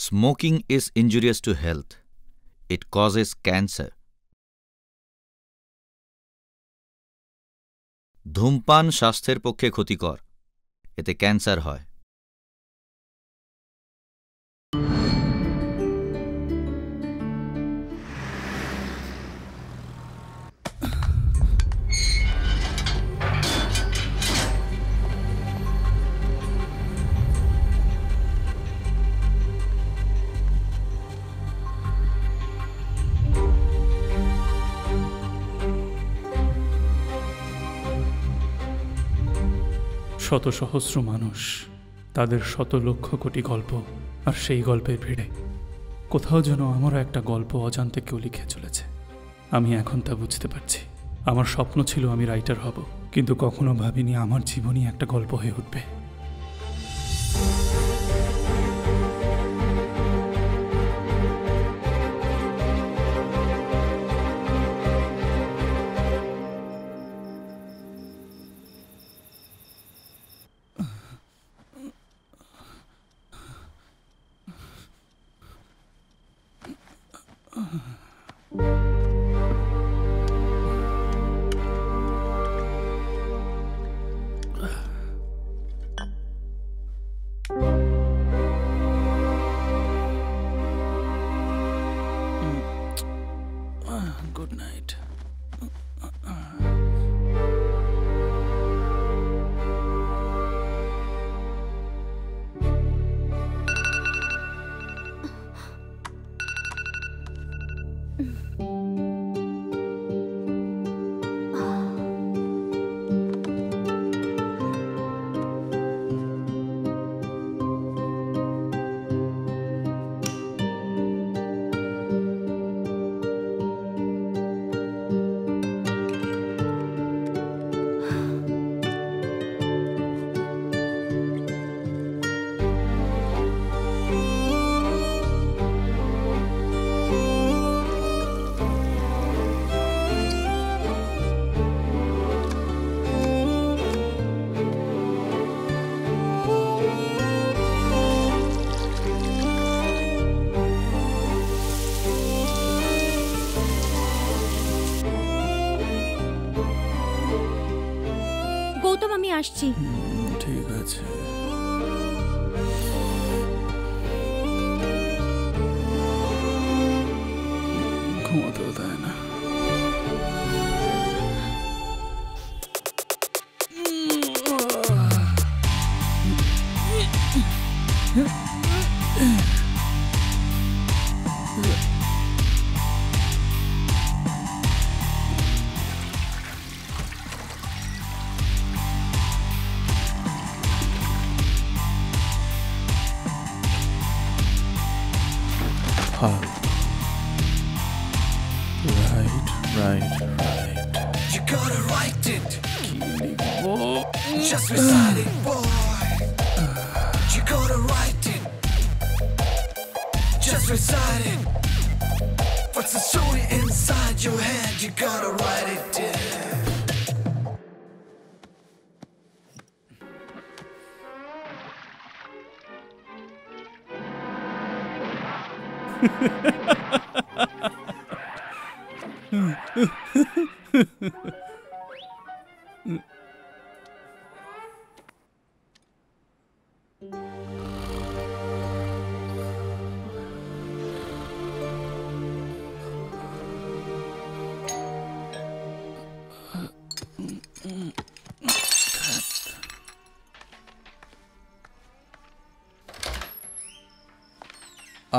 Smoking is injurious to health. It causes cancer. ধূমপান স্বাস্থ্যের পক্ষে ক্ষতিকর। এতে ক্যান্সার হয়। শত সহস্র মানুষ, তাদের শত লক্ষ কোটি গল্প, আর সেই গল্পের ভিড়ে কোথাও যেন আমারও একটা গল্প অজান্তে কেউ লিখে চলেছে। আমি এখন তা বুঝতে পারছি। আমার স্বপ্ন ছিল আমি রাইটার হব, কিন্তু কখনো ভাবিনি আমার জীবনই একটা গল্প হয়ে উঠবে। আসছি। ঠিক আছে। ঘুমাতেও দেয় না।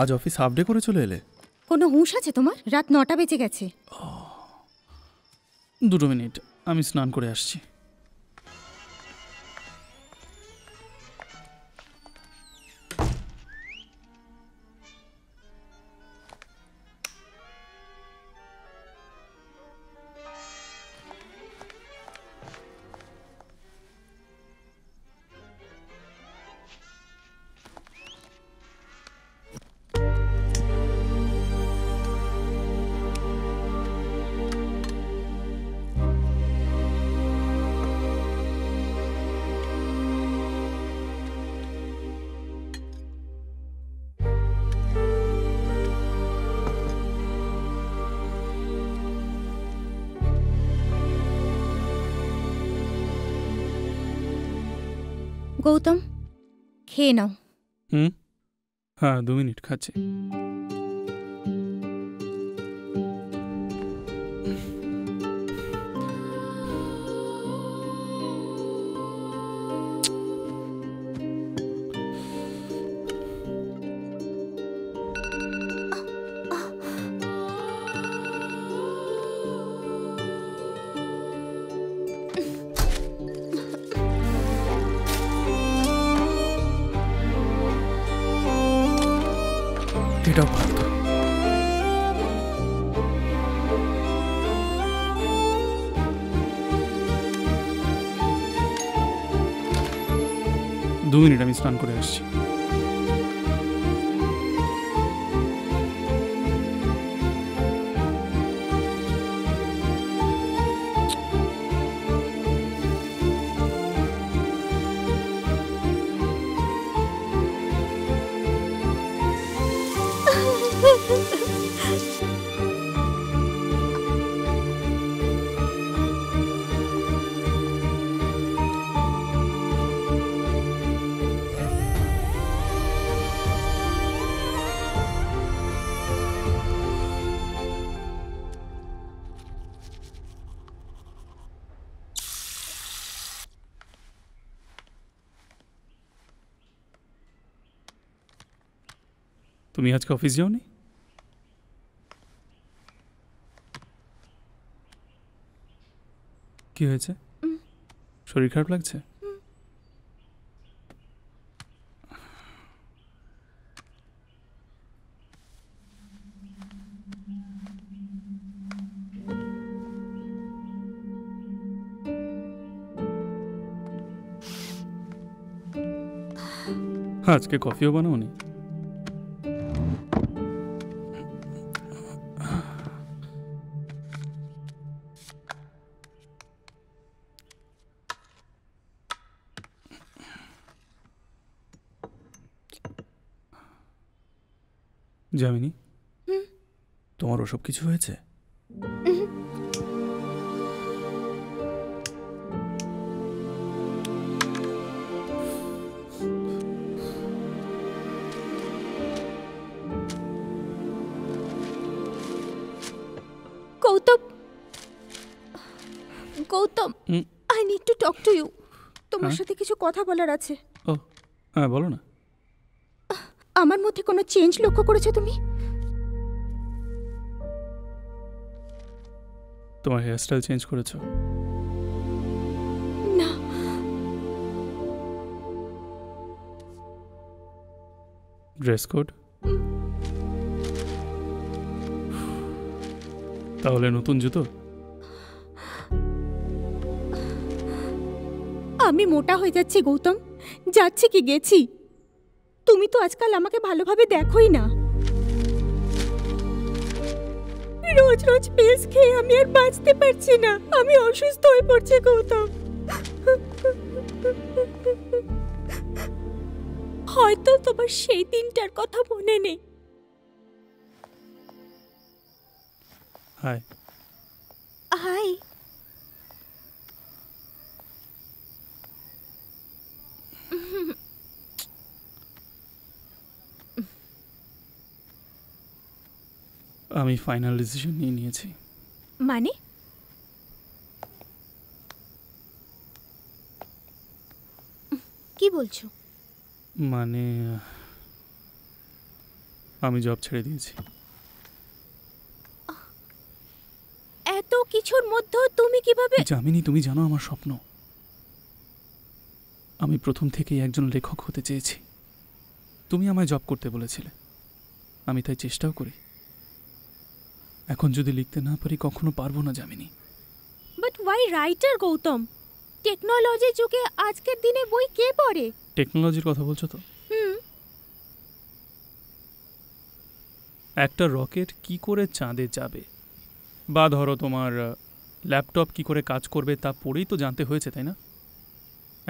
আজ অফিস হাফ ডে করে চলে এলে? কোনো হুঁশ আছে তোমার? রাত ৯টা বেজে গেছে। দুটো মিনিট, আমি স্নান করে আসছি। গৌতম, খেয়ে নাও। হ্যাঁ, 2 মিনিট খাচ্ছি।2 মিনিট, আমি স্নান করে আসছি। তুমি আজকে অফিস যাওনি? কি হয়েছে, শরীর খারাপ লাগছে? আজকে কফিও বানাওনি? জামিনী, তোমার ওসব কিছু হয়েছে? Gautam, Gautam, I need to talk to you. তোমার সাথে কিছু কথা বলার আছে। ও হ্যাঁ, বলো না। আমার মধ্যে কোনো চেঞ্জ লক্ষ্য করেছো তুমি? তোমার হেয়ারস্টাইল চেঞ্জ করেছো? না। Dress code? তাহলে নতুন জুতো? আমি মোটা হয়ে যাচ্ছি গৌতম, যাচ্ছি কি গেছি। তুমি তো আজকাল আমাকে ভালোভাবে দেখোই না। রোজ রোজ পেস খেয়ে আমি আর বাঁচতে পারছি না, আমি অসুস্থ হয়ে পড়ছি গৌতম। হয়তো তোমার সেই দিনটার কথা মনে নেই। হাই হাই, আমি ফাইনাল ডিসিশন নিয়ে নিয়েছি। মানে? কি বলছো? মানে আমি জব ছেড়ে দিয়েছি। এত কিছুর মধ্যে তুমি কিভাবে? জামিনী, তুমি জানো আমার স্বপ্ন। আমি প্রথম থেকেই একজন লেখক হতে চেয়েছি। তুমি আমায় জব করতে বলেছিলে, আমি তাই চেষ্টাও করি। এখন যদি লিখতে না পারি, কখনো পারবো না Jamini. But why writer Gautam? Technology যুগে আজকের দিনে বই কে পড়ে? টেকনোলজির কথা বলছো তো? একটা রকেট কি করে চাঁদে যাবে, বা ধরো তোমার ল্যাপটপ কি করে কাজ করবে, তা পড়েই তো জানতে হয়েছে, তাই না?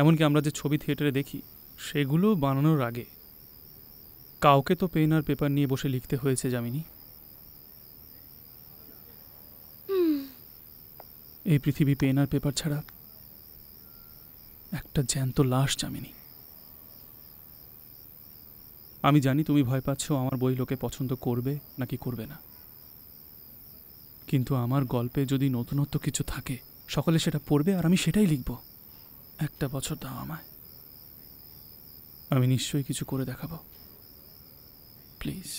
এমনকি আমরা যে ছবি থিয়েটারে দেখি, সেগুলো বানানোর আগে কাউকে তো পেন আর পেপার নিয়ে বসে লিখতে হয়েছে জামিনী। এই পৃথিবী পেন আর পেপার ছাড়া একটা জ্যান্ত লাশ জামিনী। আমি জানি তুমি ভয় পাচ্ছ আমার বই লোকে পছন্দ করবে নাকি করবে না, কিন্তু আমার গল্পে যদি নতুনত্ব কিছু থাকে সকলে সেটা পড়বে আর আমি সেটাই লিখব। একটা বছর দাও আমায়, আমি নিশ্চয়ই কিছু করে দেখাবো, প্লিজ।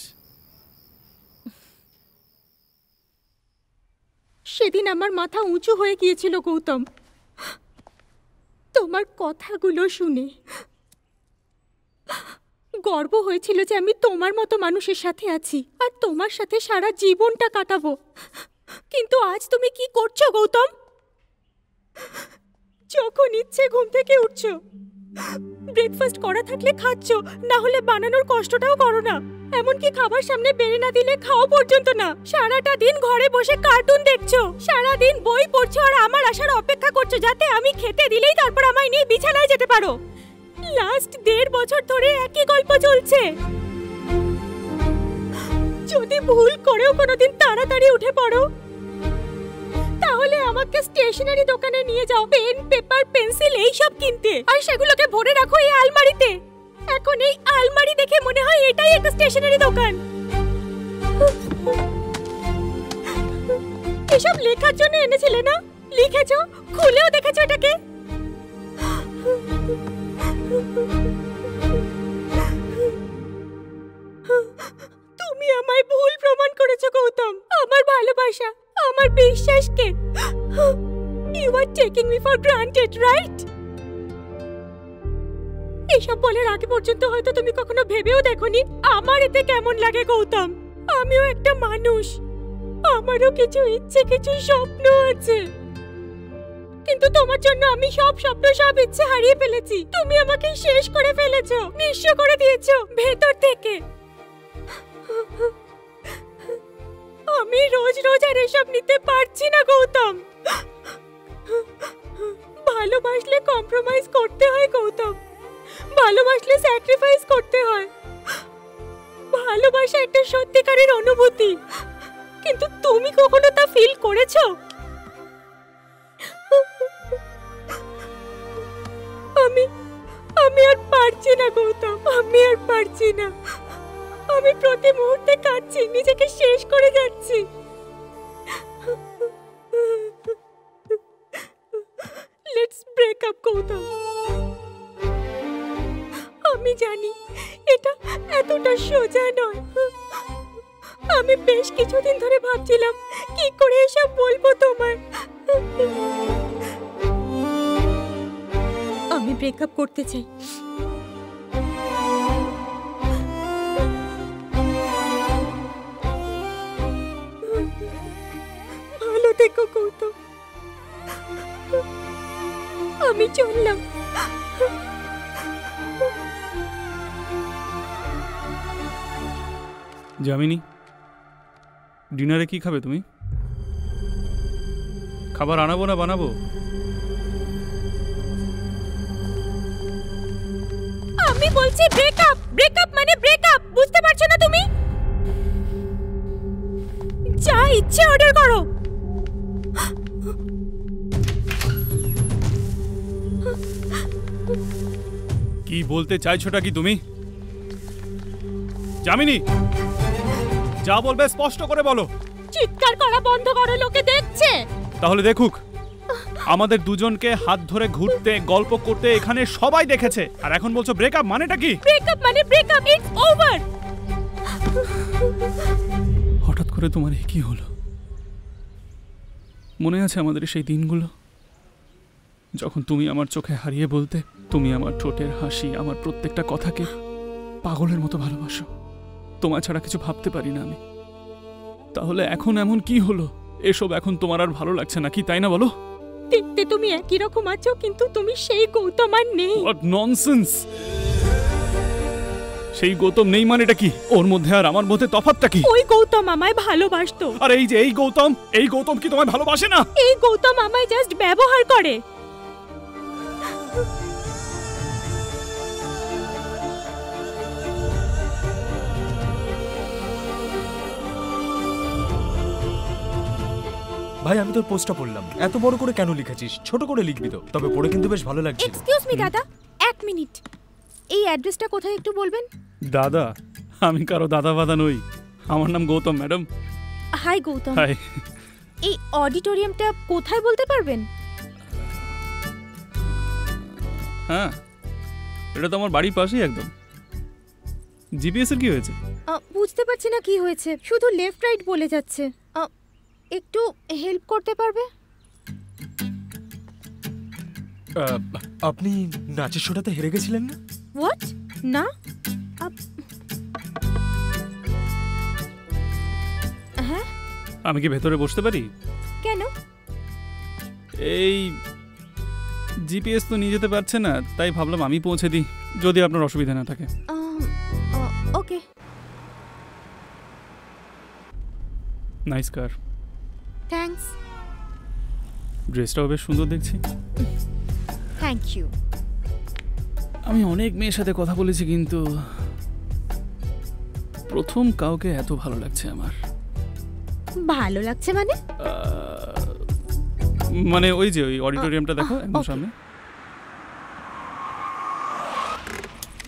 সেদিন আমার মাথা উঁচু হয়ে গিয়েছিল গৌতম, তোমার কথাগুলো শুনে গর্ব হয়েছিল যে আমি তোমার মতো মানুষের সাথে আছি আর তোমার সাথে সারা জীবনটা কাটাবো। কিন্তু আজ তুমি কি করছো গৌতম? যখন ইচ্ছে ঘুম থেকে উঠছো, ব্রেকফাস্ট করা থাকলে খাচ্ছো, না হলে বানানোর কষ্টটাও করো না, এমনকি খাবার সামনে বেড়ে না দিলে খাও পর্যন্ত না। সারাটা দিন ঘরে বসে কার্টুন দেখছো, সারা দিন বই পড়ছো আর আমার আসার অপেক্ষা করছো যাতে আমি খেতে দিলেই তারপর আমায় নিয়ে বিছানায় যেতে পারো। লাস্ট দেড় বছর ধরে একই গল্প চলছে। যদি ভুল করেও কোনোদিন তাড়াতাড়ি উঠে পড়ো তাহলে আমাকে স্টেশনারি দোকানে নিয়ে যাও, পেন পেপার পেন্সিল এইসব কিনতে, আর সেগুলোকে ভরে রাখো এই আলমারিতে। এখন এই আলমারি দেখে মনে হয় এটাই একটা স্টেশনারি দোকান। এসব লেখার জন্য এনেছিলে না? লিখেছো, খুলেও দেখেছো এটাকে? তুমি আমায় ভুল প্রমাণ করেছো গৌতম, আমার ভালোবাসা, আমার বিশ্বাসকে। You are taking me for granted, right? এসব বলার আগে পর্যন্ত হয়তো তুমি কখনো ভেবেও দেখোনি আমার এতে কেমন লাগে গৌতম। আমিও একটা মানুষ, আমারও কিছু ইচ্ছে কিছু স্বপ্ন আছে, কিন্তু তোমার জন্য আমি সব স্বপ্ন সব ইচ্ছে হারিয়ে ফেলেছি। তুমি আমাকে শেষ করে ফেলেছো, নিঃস্ব করে দিয়েছো ভেতর থেকে। আমি রোজ রোজ আর এসব নিতে পারছি না গৌতম। ভালোবাসলে কম্প্রোমাইজ করতে হয় গৌতম, ভালোবাসলে স্যাক্রিফাইস করতে হয়। ভালোবাসা একটা সত্যিকারের অনুভূতি, কিন্তু তুমি কখনো তা ফিল করেছো? আমি আর পারছি না গৌতম, আমি আর পারছি না। আমি প্রতি মুহূর্তে কাঁদছি, নিজেকে শেষ করে যাচ্ছি। Let's break up Gautam. আমি জানি এটা এতটা সোজা নয়। আমি বেশ কিছুদিন ধরে ভাবছিলাম কি করে এসব বলবো তোমায়। আমি ব্রেকআপ করতে চাই, ভালো থেকো গৌতম, আমি চললাম। জামিনী, ডিনারে কি খাবে তুমি? খাবার আনাবো না বানাবো? আমি বলছি ব্রেকআপ, ব্রেকআপ মানে ব্রেকআপ, বুঝতে পারছো না তুমি? যা ইচ্ছে অর্ডার করো। কি বলতে চাইছোটা কি তুমি? জামিনী, যা বলবে স্পষ্ট করে বলো। চিৎকার করা বন্ধ করো, লোকে দেখছে। তাহলে দেখুক, আমাদের দুজনকে হাত ধরে ঘুরতে গল্প করতে এখানে সবাই দেখেছে, আর এখন বলছো ব্রেকআপ মানেটা কি? ব্রেকআপ মানে ব্রেকআপ, ইটস ওভার। হঠাৎ করে তোমার কি হলো? মনে আছে আমাদের সেই দিনগুলো যখন তুমি আমার চোখে হারিয়ে বলতে, তুমি আমার ঠোঁটের হাসি, আমার প্রত্যেকটা কথাকে পাগলের মতো ভালোবাসো, তোমার ছাড়া কিছু ভাবতে পারি না আমি। তাহলে এখন এমন কি হলো? এসব এখন তোমার আর ভালো লাগছে না কি, তাই না বলো? দেখতে তুমি একই রকম আছো, কিন্তু তুমি সেই গৌতম আর নেই। What nonsense! সেই গৌতম নেই মানে এটা কি? ওর মধ্যে আর আমার মধ্যে তফাৎটা কি? ওই গৌতম আমায় ভালোবাসতো, আর এই যে এই গৌতম, এই গৌতম কি তোমায় ভালোবাসে না? এই গৌতম আমায় জাস্ট ব্যবহার করে। ভাই, আমি তোর পোস্টটা পড়লাম, এত বড় করে কেন লিখেছিস? ছোট করে লিখবি তো, তবে পড়ে কিন্তু বেশ ভালো লাগছে। এক্সকিউজ মি দাদা, এক মিনিট, এই অ্যাড্রেসটা কোথায় একটু বলবেন? দাদা, আমি কারো দাদা বাদা নই, আমার নাম Gautam madam. Hi Gautam. Hi. এই অডিটোরিয়ামটা কোথায় বলতে পারবেন? হ্যাঁ, এটা তো আমার বাড়ির পাশেই একদম। জিপিএস এর কি হয়েছে? বুঝতে পারছি না কি হয়েছে, শুধু লেফট রাইট বলে যাচ্ছে। একটু হেল্প করতে পারবে? আপনি নাচের শোটাতে হেরে গেছিলেন না? হোয়াট? না। হ্যাঁ, আমি কি ভেতরে বসতে পারি? কেন? এই জিপিএস তো নিয়ে যেতে পারছে না, তাই ভাবলাম আমি পৌঁছে দিই, যদি আপনার অসুবিধা না থাকে। ওকে। Nice car. থ্যাঙ্কস। ড্রেসটাও বেশ সুন্দর দেখছি। Thank you. আমি অনেক মেয়ের সাথে কথা বলেছি, কিন্তু প্রথম কাউকে এত ভালো লাগছে আমার। ভালো লাগছে মানে? মানে ওই যে ওই অডিটোরিয়ামটা দেখো একদম সামনে।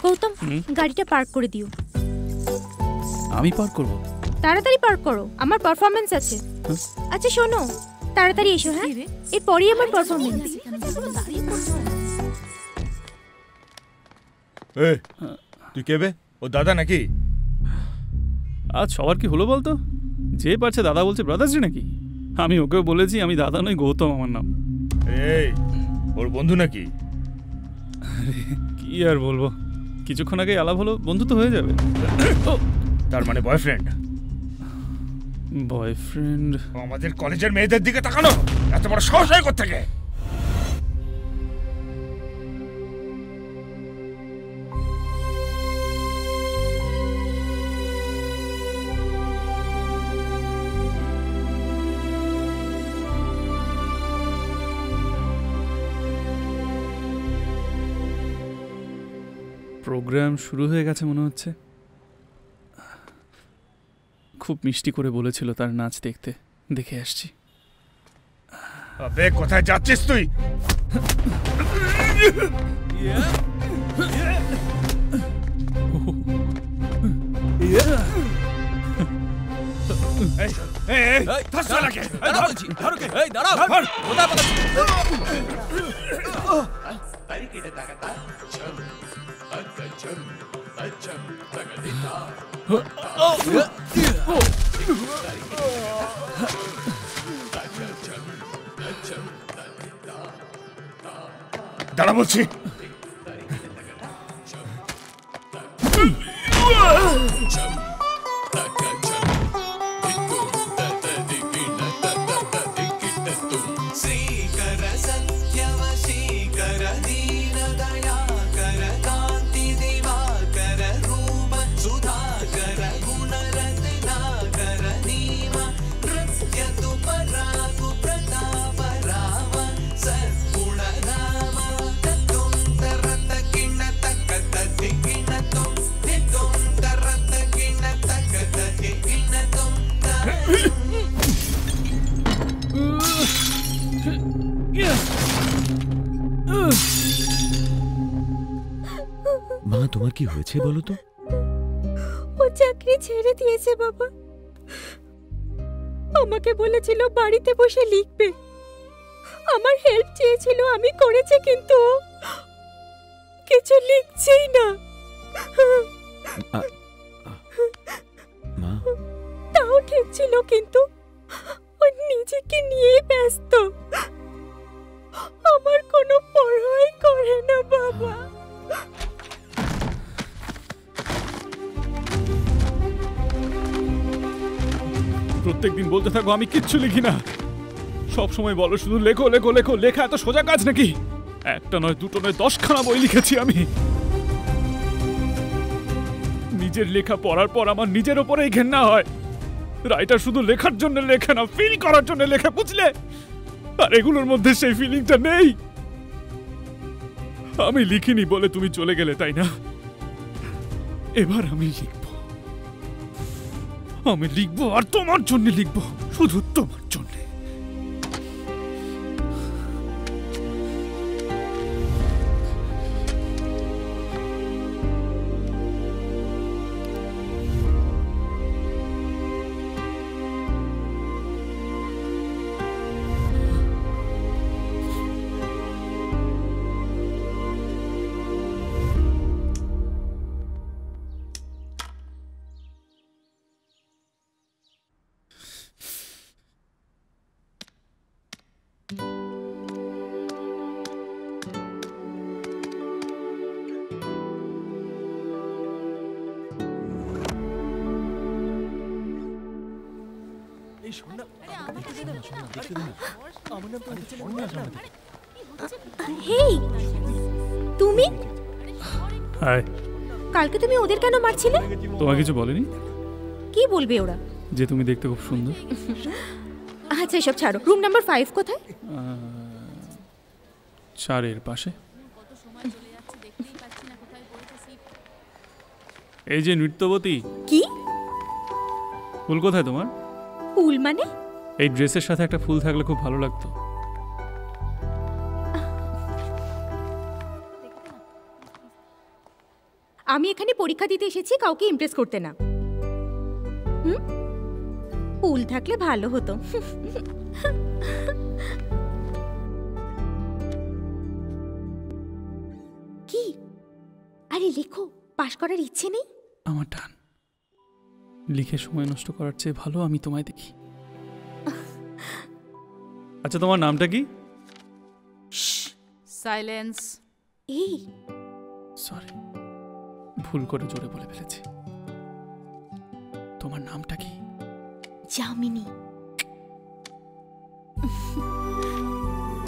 গৌতম, গাড়িটা পার্ক করে দিও। আমি পার্ক করব? তাড়াতাড়ি পার্ক করো, আমার পারফরম্যান্স আছে। আচ্ছা শোনো, তাড়াতাড়ি এসো। হ্যাঁ, এরপরই আমার পারফরম্যান্স। এই, তুই কে বে? ও দাদা নাকি? আজ সবার কি হলো বলতো? যে পারছে দাদা বলছে ব্রাদার্সি নাকি? আমি ওকে বলেছি আমি দাদা নই, গৌতম আমার নাম। এই, ওর বন্ধু নাকি? কি আর বলবো, কিছুক্ষণ আগে আলাপ হলো, বন্ধু তো হয়ে যাবে। তার মানে বয়ফ্রেন্ড? বয়ফ্রেন্ড? আমাদের কলেজের মেয়েদের দিকে তাকানো এত বড় সাহস হয় কোত্থেকে? প্রোগ্রাম শুরু হয়ে গেছে মনে হচ্ছে। খুব মিষ্টি করে বলেছিল তার নাচ দেখতে, দেখে আসছি। আবে কোথায় যাচ্ছিস তুই? দাঁড়া বলছি। তোমার কি হয়েছে বলো তো? ও চাকরি ছেড়ে দিয়েছে বাবা। আমাকে বলেছিল বাড়িতে বসে লিখবে, আমার হেল্প চেয়েছিল, আমি করেছি, কিন্তু কিছু লিখছেই না। মা তাও ঠিক ছিল, কিন্তু ও নিজেকে নিয়ে ব্যস্ত, আমার কোনো পড়াই করে না বাবা। প্রত্যেকদিন বলতে থাকো আমি কিচ্ছু লিখি না, সব সময় বলো শুধু লেখো লেখো লেখো। লেখা এত সোজা কাজ নাকি? একটা নয়, দুটো নয়, 10খানা বই লিখেছি আমি। নিজের লেখা পড়ার পর আমার নিজের ওপরেই ঘেন্না হয়। রাইটার শুধু লেখার জন্য লেখে না, ফিল করার জন্য লেখে, বুঝলে? আর এগুলোর মধ্যে সেই ফিলিংটা নেই। আমি লিখিনি বলে তুমি চলে গেলে, তাই না? এবার আমি লিখবো, আমি লিখবো, আর তোমার জন্য লিখবো, শুধু তোমার জন্য। Hey, তুমি? Hi. কালকে তুমি ওদের কেন মারছিলে? তোমাকে কিছু বলেনি? কি বলবে ওরা? যে তুমি দেখতে খুব সুন্দর। আচ্ছা সব ছাড়ো। রুম নাম্বার 5 কোথায়? 4 এর পাশে। এই যে নৃত্যবতী। কি? ফুল কোথায় তোমার? ফুল মানে? এই ড্রেসের সাথে একটা ফুল থাকলে খুব ভালো লাগতো। আমি এখানে পরীক্ষা দিতে এসেছি, কাউকে ইমপ্রেস করতে না। ফুল থাকলে ভালো হতো। কি? আরে লেখো, পাশ করার ইচ্ছে নেই আমার? টান লিখে সময় নষ্ট করার চেয়ে ভালো আমি তোমায় দেখি। আচ্ছা তোমার নামটা কি? সাইলেন্স। এই সরি, ভুল করে জোরে বলে ফেলেছি। তোমার নামটা কি? জামিনী।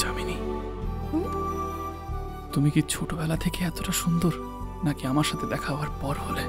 জামিনী, তুমি কি ছোটবেলা থেকে এতটা সুন্দর, নাকি আমার সাথে দেখা হওয়ার পর হলে?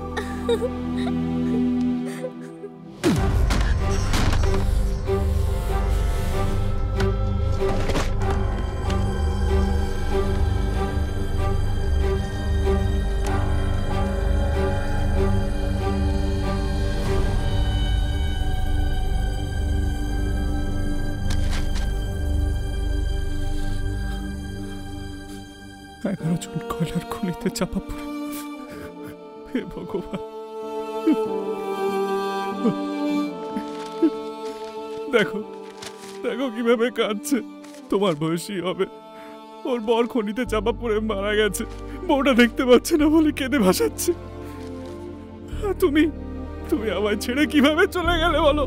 চাপা পড়ে, হে ভগবান, দেখো দেখো কিভাবে কাঁদছে। তোমার বয়সী হবে, ওর বর খনিতে চাপা পড়ে মারা গেছে, বউটা দেখতে পাচ্ছে না বলে কেঁদে ভাসাচ্ছে। তুমি তুমি আমায় ছেড়ে কিভাবে চলে গেলে বলো?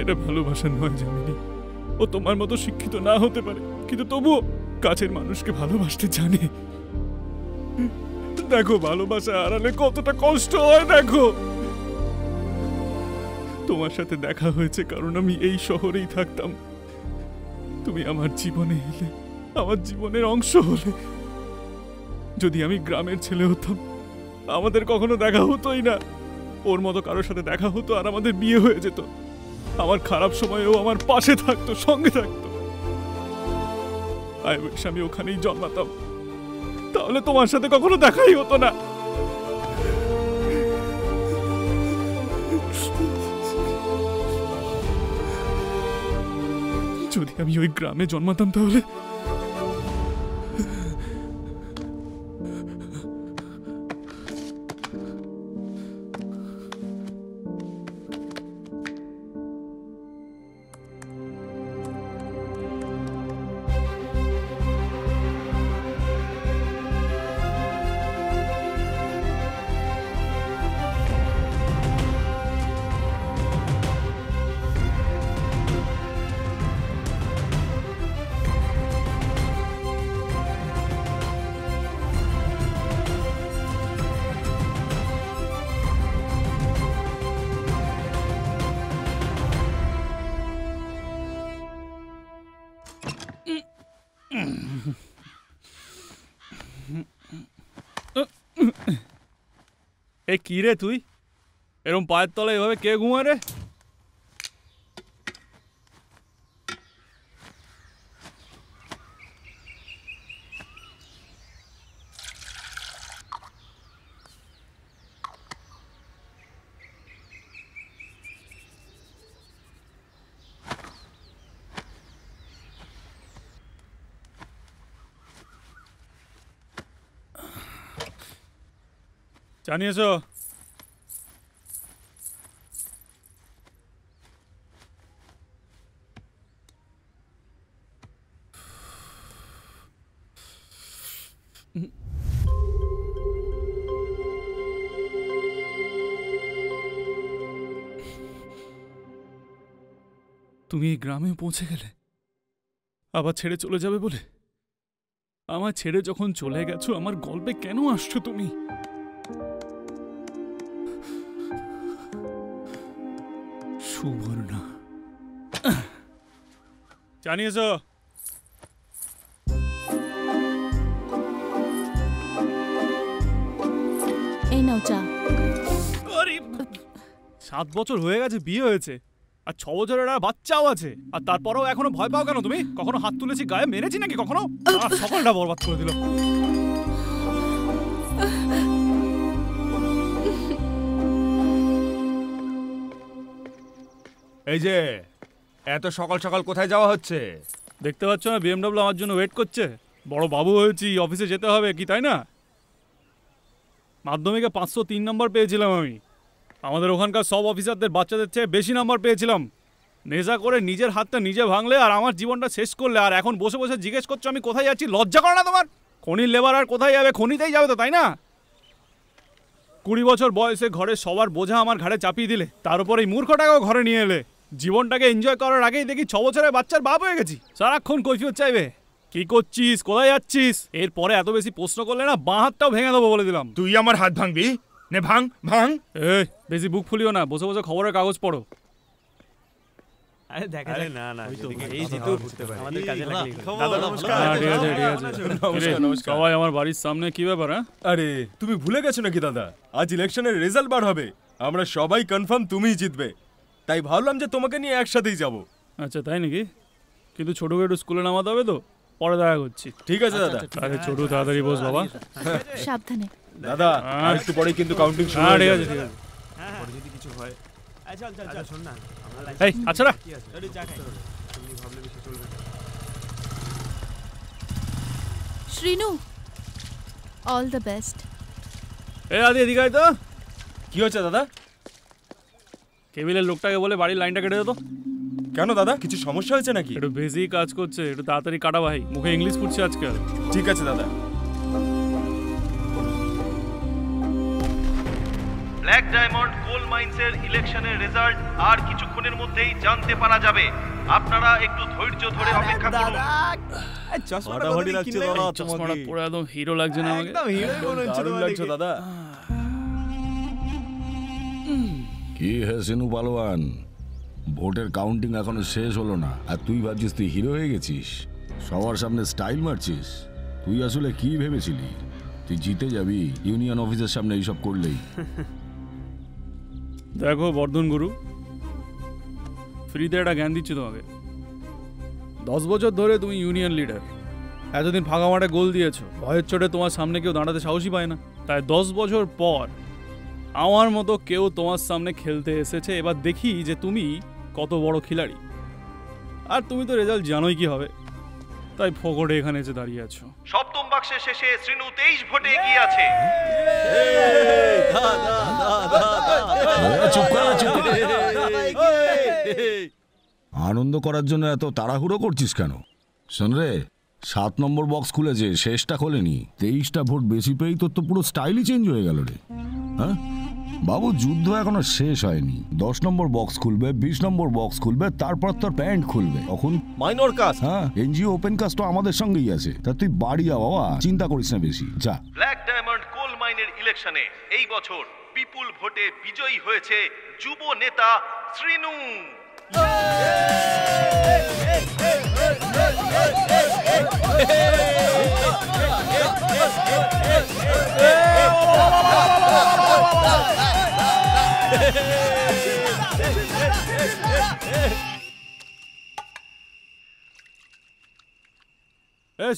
এটা ভালোবাসা নয় জামিনী। ও তোমার মতো শিক্ষিত না হতে পারে, কিন্তু তবুও কাছের মানুষকে ভালোবাসতে জানে। দেখো ভালোবাসা আড়ালে কতটা কষ্ট হয়। দেখো তোমার সাথে দেখা হয়েছে কারণ আমি এই শহরেই থাকতাম। তুমি আমার জীবনে এলে, আমার জীবনের অংশ হলে। যদি আমি গ্রামের ছেলে হতাম, আমাদের কখনো দেখা হতোই না। ওর মতো কারোর সাথে দেখা হতো আর আমাদের বিয়ে হয়ে যেত। আমার খারাপ সময়েও আমার পাশে থাকতো, সঙ্গে থাকতো। আমি ওখানেই জন্মাতাম, তাহলে তোমার সাথে কখনো দেখাই হতো না। যদি আমি ওই গ্রামে জন্মাতাম তাহলে কি রে তুই এরকম পায়ের তলায় এভাবে কে ঘুমা রে? জানিয়েছ তুমি এই গ্রামে পৌঁছে গেলে, আবার ছেড়ে চলে যাবে বলে? আমার ছেড়ে যখন চলে গেছো, আমার গল্পে কেন আসছো তুমি? সুবর্ণা, जानिए सर। ए नौचा। अरे 7 বছর হয়ে গেছে বিয়ে হয়েছে আর 6 বছরের একটা বাচ্চাও আছে আর তারপরেও এখনো ভয় পাও কেন তুমি? কখনো হাত তুলেছি গায়ে মেরেছি নাকি কখনো? আর সকালটা বরবাদ করে দিল। এই যে এত সকাল সকাল কোথায় যাওয়া হচ্ছে? দেখতে পাচ্ছ না BMW আমার জন্য ওয়েট করছে। বড় বাবু হয়েছি অফিসে যেতে হবে কি তাই না? মাধ্যমিকে 503 নম্বর পেয়েছিলাম আমি। আমাদের ওখানকার সব অফিসারদের বাচ্চাদের চেয়ে বেশি নম্বর পেয়েছিলাম। নেশা করে নিজের হাতটা নিজে ভাঙলে আর আমার জীবনটা শেষ করলে আর এখন বসে বসে জিজ্ঞেস করছো আমি কোথায় যাচ্ছি? লজ্জা করে না তোমার? খনির লেবার আর কোথায় যাবে? খনিতেই যাবে তো তাই না? 20 বছর বয়সে ঘরে সবার বোঝা আমার ঘাড়ে চাপিয়ে দিলে, তার উপর এই মূর্খটাকেও ঘরে নিয়ে এলে। জীবনটাকে এনজয় করার আগেই দেখি 6 বছরের বাচ্চার বাপ হয়ে গেছি। সারাক্ষণ কৈফিয়ত চাইবে, কি করছিস, কোথায় যাচ্ছিস। এরপরে এত বেশি প্রশ্ন করলে না বাঁ হাতটাও ভেঙে দেবো বলে দিলাম। তুই আমার হাত ভাঙবি? নে ভাঙ ভাঙ। এই বেশি বুক ফুলিও না, বসে বসে খবরের কাগজ পড়ো। আরে দেখা যায় না না এই জিতু আমাদের কাজে লাগলি। দাদা নমস্কার। নমস্কার নমস্কার। সবাই আমার বাড়ির সামনে কি ব্যাপার? আরে তুমি ভুলে গেছো নাকি দাদা, আজ ইলেকশনের রেজাল্ট বার হবে, আমরা সবাই কনফার্ম তুমিই জিতবে, তাই ভাবলাম যে তোমাকে নিয়ে একসাথেই যাব। আচ্ছা তাই নাকি? কিন্তু ছোটকে একটু স্কুলে নামাতে হবে তো, পরে দেখা করছি। ঠিক আছে দাদা। আরে ছোট তাড়াতাড়ি বস বাবা, সাবধানে। দাদা একটু পরে কিন্তু কাউন্টিং শুরু হবে। ঠিক আছে ঠিক আছে। পরে যদি কিছু হয় চল চল চল শোন না। এই আচ্ছা রে আরে যা খাই তুমি ভাবলে বেশি চলবে। Srinu all the best. এই আদি এদিকে আয় তো। কি হচ্ছে দাদা? কেবিলের লোকটাকে বলে বাড়ির লাইনটা কেটে দে তো। কেন দাদা কিছু সমস্যা হয়েছে নাকি? একটু বেশি কাজ করছে, একটু তাড়াতাড়ি কাটা ভাই, মুখে ইংলিশ ফুটছে আজকাল। ঠিক আছে দাদা। ব্ল্যাক ডায়মন্ড কোল মাইন্সের ইলেকশনের রেজাল্ট আর কিছুক্ষণের মধ্যেই জানতে পারা যাবে, আপনারা একটু ধৈর্য ধরে অপেক্ষা করুন। চশমাটা ভালো লাগছে দাদা, চশমাটা পুরো একদম হিরো লাগছে না আমাকে? একদম হিরোই মনে হচ্ছে লাগছে দাদা। কি হে সিনু পালোয়ান, ভোটের কাউন্টিং এখনো শেষ হলো না আর তুই ভাবছিস তুই হিরো হয়ে গেছিস, সবার সামনে স্টাইল মারছিস। তুই আসলে কি ভেবেছিলি তুই জিতে যাবি ইউনিয়ন অফিসের সামনে এইসব করলেই? দেখো বর্ধন গুরু, ফ্রিতে একটা জ্ঞান দিচ্ছি তোমাকে। 10 বছর ধরে তুমি ইউনিয়ন লিডার, এতদিন ফাঁকা মাঠে গোল দিয়েছো, ভয়ের চোটে তোমার সামনে কেউ দাঁড়াতে সাহসই পায় না। তাই 10 বছর পর আমার মতো কেউ তোমার সামনে খেলতে এসেছে, এবার দেখি যে তুমি কত বড় খিলাড়ি। আর তুমি তো রেজাল্ট জানোই কি হবে, তাই ফোকটে এখানে এসে দাঁড়িয়ে আছো। সপ্তম বাক্সের শেষে শ্রীনু 23 ভোটে এগিয়ে আছে। আনন্দ করার জন্য এত তাড়াহুড়ো করছিস কেন? শোন রে, 7 নম্বর বক্স খুলেছে, শেষটা খোলেনি। 23টা ভোট বেশি পেয়েই তোর তো পুরো স্টাইলই চেঞ্জ হয়ে গেল রে। হ্যাঁ বাবু, যুদ্ধ এখনো শেষ হয়নি। 10 নম্বর বক্স খুলবে, 20 নম্বর বক্স খুলবে, তারপর তোর প্যান্ট খুলবে। এখন মাইনর কাস্ট, হ্যাঁ এনজিও ওপেন কাস্ট তো আমাদের সঙ্গেই আছে। তা তুই বাড়ি যা বাবা, চিন্তা করিস না বেশি, যা। ব্ল্যাক ডায়মন্ড কোল মাইনের ইলেকশনে এই বছর বিপুল ভোটে বিজয়ী হয়েছে যুব নেতা শ্রীনু।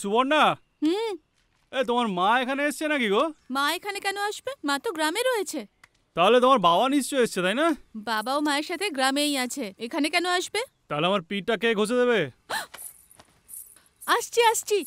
সুবর্ণা, তোমার মা এখানে এসছে নাকি গো? মা এখানে কেন আসবে, মা তো গ্রামে রয়েছে। তাহলে তোমার বাবা নিশ্চয়ই এসছে তাই না? বাবাও মায়ের সাথে গ্রামেই আছে, এখানে কেন আসবে? তাহলে আমার পিঠটা কে ঘষে দেবে? আসছি আসছি।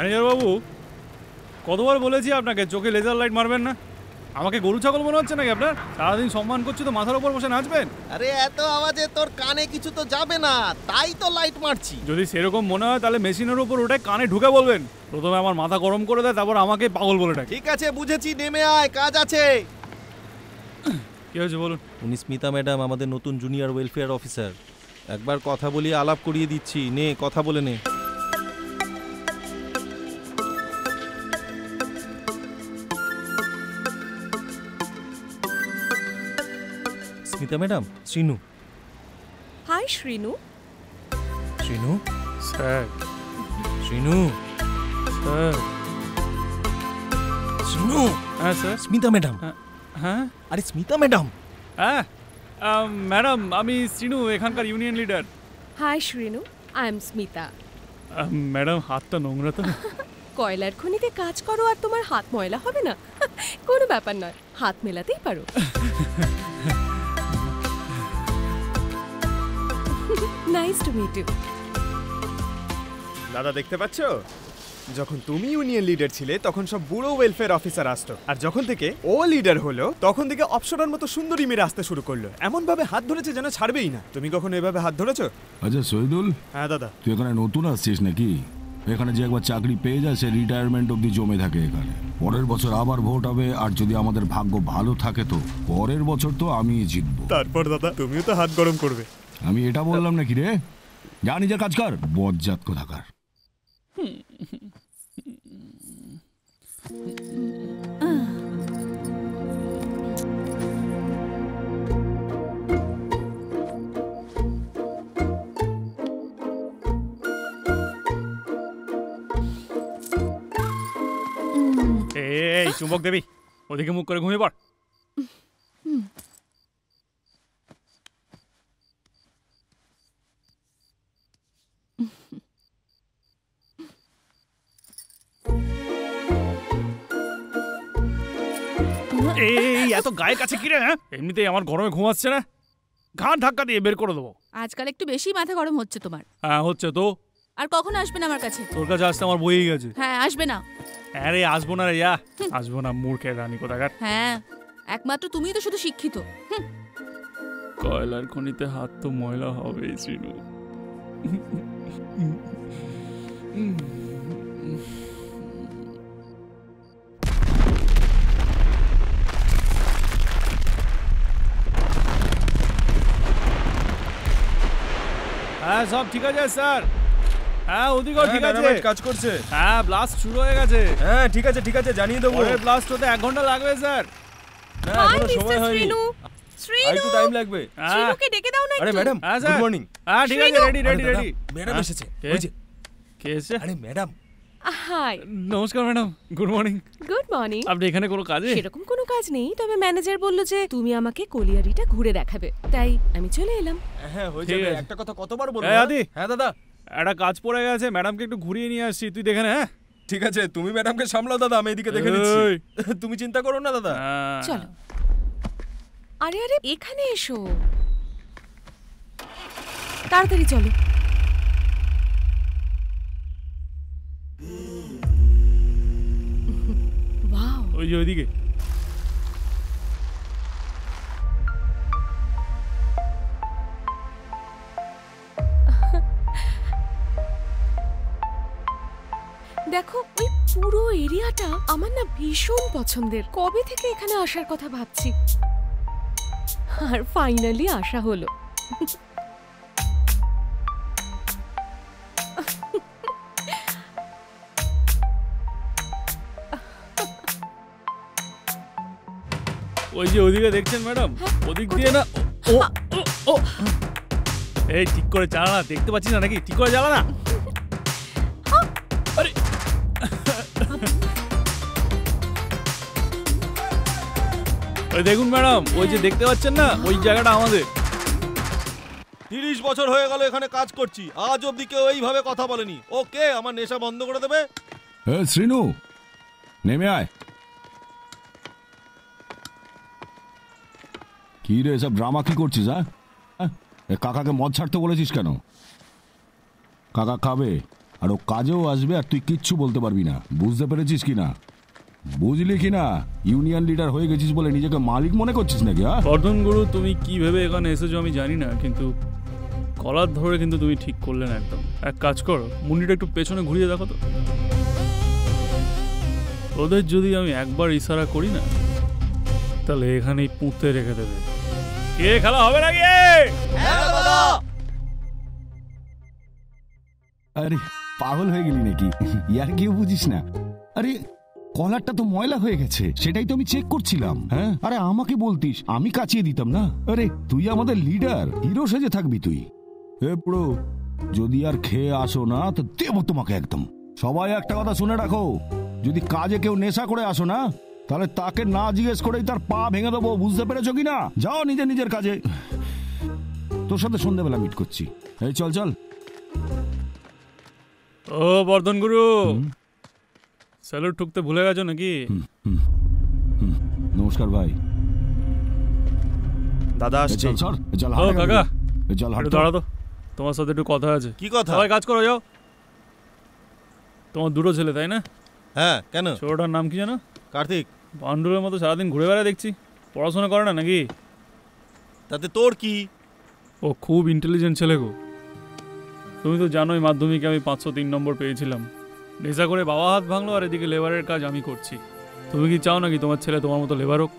ম্যানেজার বাবু, কতবার বলেছি আপনাকে চোখে লেজার লাইট মারবেন না? আমাকে গরু ছাগল মনে হচ্ছে নাকি আপনার? সারাদিন সম্মান করছি তো মাথার উপর বসে নাচবেন? আরে এত আওয়াজে তোর কানে কিছু তো যাবে না, তাই তো লাইট মারছি। যদি সেরকম মনে হয় তাহলে মেশিনের উপর ওটা কানে ঢুকে বলবেন, প্রথমে আমার মাথা গরম করে দেয় তারপর আমাকে পাগল বলে ডাকে। ঠিক আছে বুঝেছি, নেমে আয়, কাজ আছে। কি হয়েছে বলুন? উনি স্মিতা ম্যাডাম, আমাদের নতুন জুনিয়র ওয়েলফেয়ার অফিসার। একবার কথা বলিয়ে আলাপ করিয়ে দিচ্ছি, নে কথা বলে নে। Smita madam, Srinu. Hi Srinu. Srinu sir. Srinu sir. Srinu. হ্যাঁ স্যার। স্মিতা ম্যাডাম। হ্যাঁ। আরে স্মিতা ম্যাডাম। হ্যাঁ ম্যাডাম, আমি শ্রীনু, এখানকার union leader. Hi Srinu, I am Smita. Madam হাতটা নোংরা তো। কয়লার খনিতে কাজ করো আর তোমার হাত ময়লা হবে না? কোনো ব্যাপার নয়, হাত মেলাতেই পারো। Nice to meet you. দাদা দেখতে পাচ্ছ, যখন তুমি ইউনিয়ন লিডার ছিলে তখন সব বুড়ো ওয়েলফেয়ার অফিসার আসতো, আর যখন থেকে ও লিডার হলো তখন থেকে অপসরার মতো সুন্দরী মেয়ে আসতে শুরু করলো। এমন ভাবে হাত ধরেছে যেন ছাড়বেই না। তুমি কখনো এভাবে হাত ধরেছো? আচ্ছা সৈদুল। হ্যাঁ দাদা। তুই এখানে নতুন আসছিস নাকি? এখানে যে একবার চাকরি পেয়ে যায় সে রিটায়ারমেন্ট অবধি জমে থাকে এখানে। পরের বছর আবার ভোট হবে, আর যদি আমাদের ভাগ্য ভালো থাকে তো পরের বছর তো আমি জিতবো। তারপর দাদা তুমিও তো হাত গরম করবে। আমি এটা বললাম নাকি রে? যা নিজের কাজ কর, বজ্জাত কোথাকার। এই চুম্বক দেবী, ওদিকে মুখ করে ঘুমিয়ে পড়। এই এত গায়ে কাছে কি রে? এমনিতেই আমার গরমে ঘুম আসছে না, ঘাড় ধাক্কা দিয়ে বের করে দেবো। আজকাল একটু বেশি মাথা গরম হচ্ছে তোমার। হ্যাঁ হচ্ছে তো। আর কখন আসবে না আমার কাছে? তোর কাছে আসতে আমার বইয়ে গেছে। হ্যাঁ আসবে না। আরে আসবো না রে, আসবো না, মূর্খের রানী কোথাকার। হ্যাঁ একমাত্র তুমিই তো শুধু শিক্ষিত। কয়লার খনিতে হাত তো ময়লা হবেই শ্রীনু। হ্যাঁ সব ঠিক আছে স্যার। হ্যাঁ ওদিকেও ঠিক আছে, কাজ করছে। হ্যাঁ ব্লাস্ট শুরু হয়ে গেছে। হ্যাঁ ঠিক আছে ঠিক আছে, জানিয়ে দেবো। ব্লাস্ট হতে 1 ঘন্টা লাগবে স্যার। হ্যাঁ এখনো সময় হয়নি, একটু টাইম লাগবে। শ্রীনুকে ডেকে দাও না একটু। আরে ম্যাডাম গুড মর্নিং। হ্যাঁ ঠিক আছে, রেডি রেডি রেডি। ম্যাডাম এসেছে। ওই যে কে এসেছে? আরে ম্যাডাম। হাই নমস্কার madam, good morning. Good morning. আপনি এখানে কোনো কাজে? সেরকম কোনো কাজ নেই, তবে ম্যানেজার বললো যে তুমি আমাকে কোলিয়ারিটা ঘুরে দেখাবে, তাই আমি চলে এলাম। হ্যাঁ হয়ে যাবে, একটা কথা কতবার বলবো। হ্যাঁ দাদা একটা কাজ পড়ে গেছে, ম্যাডামকে একটু ঘুরিয়ে নিয়ে আসছি, তুই দেখে নে। হ্যাঁ ঠিক আছে, তুমি ম্যাডামকে সামলাও দাদা, আমি এদিকে দেখে নিচ্ছি। তুমি চিন্তা করো না দাদা, চলো। আরে আরে এখানে এসো, তাড়াতাড়ি চলো। ওই যে ওইদিকে। দেখো ওই পুরো এরিয়াটা আমার না ভীষণ পছন্দের, কবে থেকে এখানে আসার কথা ভাবছি, আর ফাইনালি আসা হলো। ওই যে ওদিকে দেখছেন ম্যাডাম, ওদিক দিয়ে না। ও ও এই ঠিক করে চালা না, দেখতে পাচ্ছি না নাকি? ঠিক করে চালা না। দেখুন ম্যাডাম, ওই যে দেখতে পাচ্ছেন না, ওই জায়গাটা আমাদের। 30 বছর হয়ে গেল এখানে কাজ করছি, আজ অব্দি কেউ এইভাবে কথা বলেনি। ওকে আমার নেশা বন্ধ করে দেবে। শ্রীনু নেমে আয়। কি রে সব ড্রামা কি করছিস? কাকাকে মদ ছাড়তে বলেছিস কেন? কাকা খাবে আর ও কাজেও আসবে, আর তুই কিচ্ছু বলতে পারবি না। বুঝতে পেরেছিস কি না? বুঝলি কি না? ইউনিয়ন লিডার হয়ে গেছিস বলে নিজেকে মালিক মনে করছিস নাকি? অর্জুন গুরু, তুমি কি ভেবে এখানে এসেছো আমি জানি না, কিন্তু কলার ধরে কিন্তু তুমি ঠিক করলে না একদম। এক কাজ করো, মুন্ডিটা একটু পেছনে ঘুরিয়ে দেখো তো। ওদের যদি আমি একবার ইশারা করি না তাহলে এখানেই পুঁতে রেখে দেবে। কে খেলা হবে নাকি? আরে পাগল হয়ে গেলি নাকি? ইয়ার কেউ বুঝিস না। আরে কলারটা তো ময়লা হয়ে গেছে, সেটাই তো আমি চেক করছিলাম। হ্যাঁ, আরে আমাকে বলতিস, আমি কাচিয়ে দিতাম না। আরে তুই আমাদের লিডার, হিরো সেজে থাকবি তুই। হে প্রো, যদি আর খেয়ে আসো না তো দেবো তোমাকে একদম। সবাই একটা কথা শুনে রাখো, যদি কাজে কেউ নেশা করে আসো না তাহলে তাকে না জিজ্ঞেস করেই তার পা ভেঙে দেবো, বুঝতে পেরেছো কিনা? যাও নিজের নিজের কাজে, তোর সাথে সন্ধ্যাবেলা মিট করছি। এই চল চল। ও বর্ধন গুরু, স্যালুট ঠুকতে ভুলে গেছো নাকি? নমস্কার ভাই। দাদা আসছে। চল চল কাকা, চল হাঁটো। দাঁড়া তো, তোমার সাথে একটু কথা আছে। কি কথা? সবাই কাজ করো, যাও। তোমার দুটো ছেলে তাই না? হ্যাঁ। কেন? ছোটটার নাম কি জানো? কার্তিক। বান্ডুলের মতো সারাদিন ঘুরে বেড়ায় দেখছি, পড়াশোনা করে না নাকি? তাতে তোর কি? ও খুব ইন্টেলিজেন্ট ছেলে গো। তুমি তো জানোই মাধ্যমিকে আমি 503 নম্বর পেয়েছিলাম। নেশা করে বাবা হাত ভাঙলো, আর এদিকে লেবারের কাজ আমি করছি। তুমি কি চাও নাকি তোমার ছেলে তোমার মতো লেবার হোক?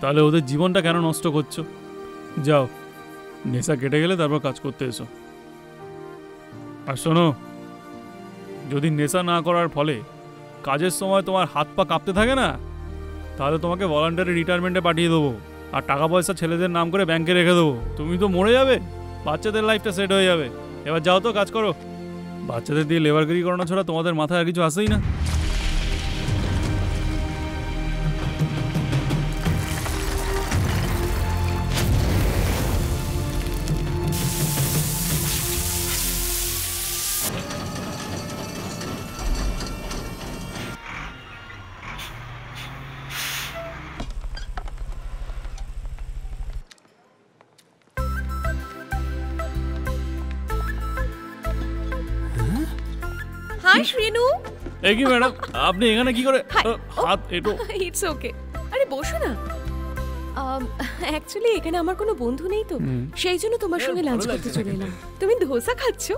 তাহলে ওদের জীবনটা কেন নষ্ট করছো? যাও, নেশা কেটে গেলে তারপর কাজ করতে এসো। আর শোনো, যদি নেশা না করার ফলে কাজের সময় তোমার হাত পা কাঁপতে থাকে না, তাহলে তোমাকে ভলান্টারি রিটায়ারমেন্টে পাঠিয়ে দেবো, আর টাকা পয়সা ছেলেদের নাম করে ব্যাংকে রেখে দেবো। তুমি তো মরে যাবে, বাচ্চাদের লাইফটা সেট হয়ে যাবে। এবার যাও তো, কাজ করো। বাচ্চাদের দিয়ে লেবারগিরি করানো ছাড়া তোমাদের মাথায় আর কিছু আসেই না। আপনি এখানে কি করে? হাত এটো। It's okay. আরে বসো না। অ্যাকচুয়ালি এখানে আমার কোনো বন্ধু নেই তো, সেই জন্য তোমার সঙ্গে লাঞ্চ করতে চলে এলাম। তুমি ধোসা খাচ্ছো?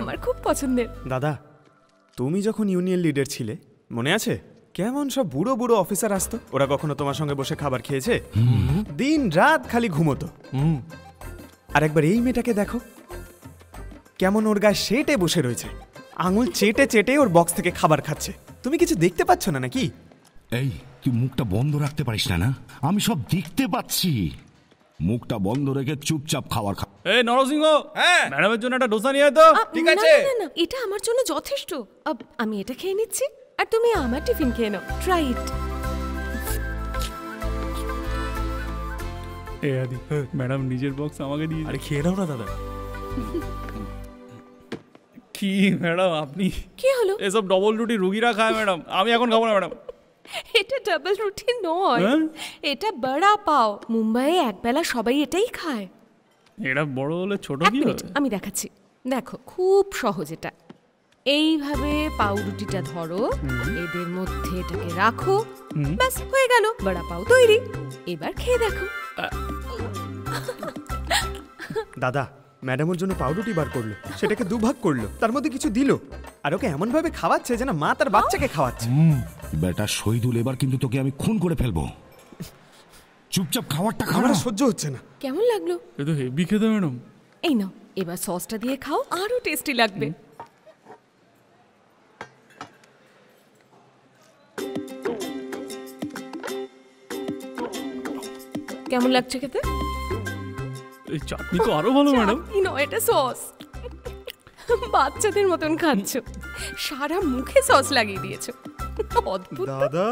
আমার খুব পছন্দের। দাদা, তুমি যখন ইউনিয়ন লিডার ছিলে মনে আছে, কেমন সব বুড়ো বুড়ো অফিসার আসতো? ওরা কখনো তোমার সঙ্গে বসে খাবার খেয়েছে? দিন রাত খালি ঘুমোতো। আর একবার এই মেয়েটাকে দেখো, কেমন ওর গায়ে সেটে বসে রয়েছে, আঙুল চেটে চেটে ওর বক্স থেকে খাবার খাচ্ছে। তুমি কিছু দেখতে পাচ্ছ না নাকি? এই তুই মুখটা বন্ধ রাখতে পারিস না? না, আমি সব দেখতে পাচ্ছি। মুখটা বন্ধ রেখে চুপচাপ খাবার খা। এই নরসিংহ, ম্যাডামের জন্য একটা ডোসা নিয়ে আয় তো। ঠিক আছে? না না, এটা আমার জন্য যথেষ্ট। আমি এটা খেয়ে নিচ্ছি, আর তুমি আমার টিফিন খেয়ে নাও। Try it. এই আদি, ম্যাডাম নিজের বক্স আমাকে দিয়ে। আরে খেয়ে নাও না দাদা। কি ম্যাডাম আপনি? কি হলো? এসব ডবল রুটি রুগীরা খায় ম্যাডাম, আমি এখন খাবো না ম্যাডাম। এটা ডাবল রুটি নয়, এটা বড়া পাও। মুম্বাইয়ে একবেলা সবাই এটাই খায়। এটা বড় হলে ছোট কি হয়? আমি দেখাচ্ছি, দেখো খুব সহজ। এটা এইভাবে পাউরুটিটা ধরো, এদের মধ্যে এটাকে রাখো, ব্যাস হয়ে গেল বড়া পাও তৈরি। এবার খেয়ে দেখো। দাদা, ম্যাডামের জন্য পাউরুটি বার করলো, সেটাকে দুভাগ করলো, তার মধ্যে কিছু দিল, আর ওকে এমন ভাবে খাওয়াচ্ছে যেন মা তার বাচ্চাকে খাওয়াচ্ছে। বেটা শৈদুল, এবার কিন্তু তোকে আমি খুন করে ফেলবো। চুপচাপ খাওয়ারটা খাওয়া সহ্য হচ্ছে না। কেমন লাগলো? এতো হেভি খেতে ম্যাডাম। এই নাও, এবার সসটা দিয়ে খাও, আরো টেস্টি লাগবে। কেমন লাগছে খেতে? এই চাটনি তো আরো ভালো ম্যাডাম। এটা সস, বাচ্চাদের মতন খাচ্ছ, সারা মুখে সস লাগিয়ে দিয়েছো। অদ্ভুত। দাদা,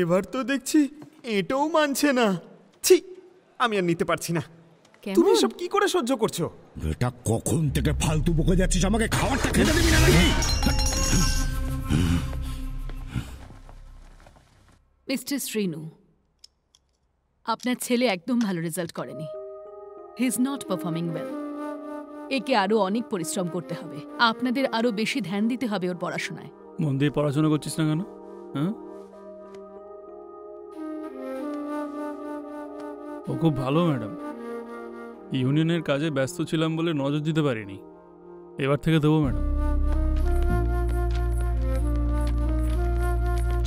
এবার তো দেখছি এটাও মানছে না। ছি, আমি আর নিতে পারছি না। তুমি সব কি করে সহ্য করছো? এটা কখন থেকে ফালতু বকে যাচ্ছিস আমাকে? খাবারটা খেতে দিবি না নাকি? মিস্টার শ্রীনু, আপনার ছেলে একদম ভালো রেজাল্ট করেনি। He is not performing well. একে আরো অনেক পরিশ্রম করতে হবে। আপনাদের আরো বেশি ধ্যান দিতে হবে ওর পড়াশোনায়। মন দিয়ে পড়াশোনা করছিস না কেন? হ্যাঁ, ও খুব ভালো ম্যাডাম। ইউনিয়নের কাজে ব্যস্ত ছিলাম বলে নজর দিতে পারিনি। এবার থেকে দেবো ম্যাডাম।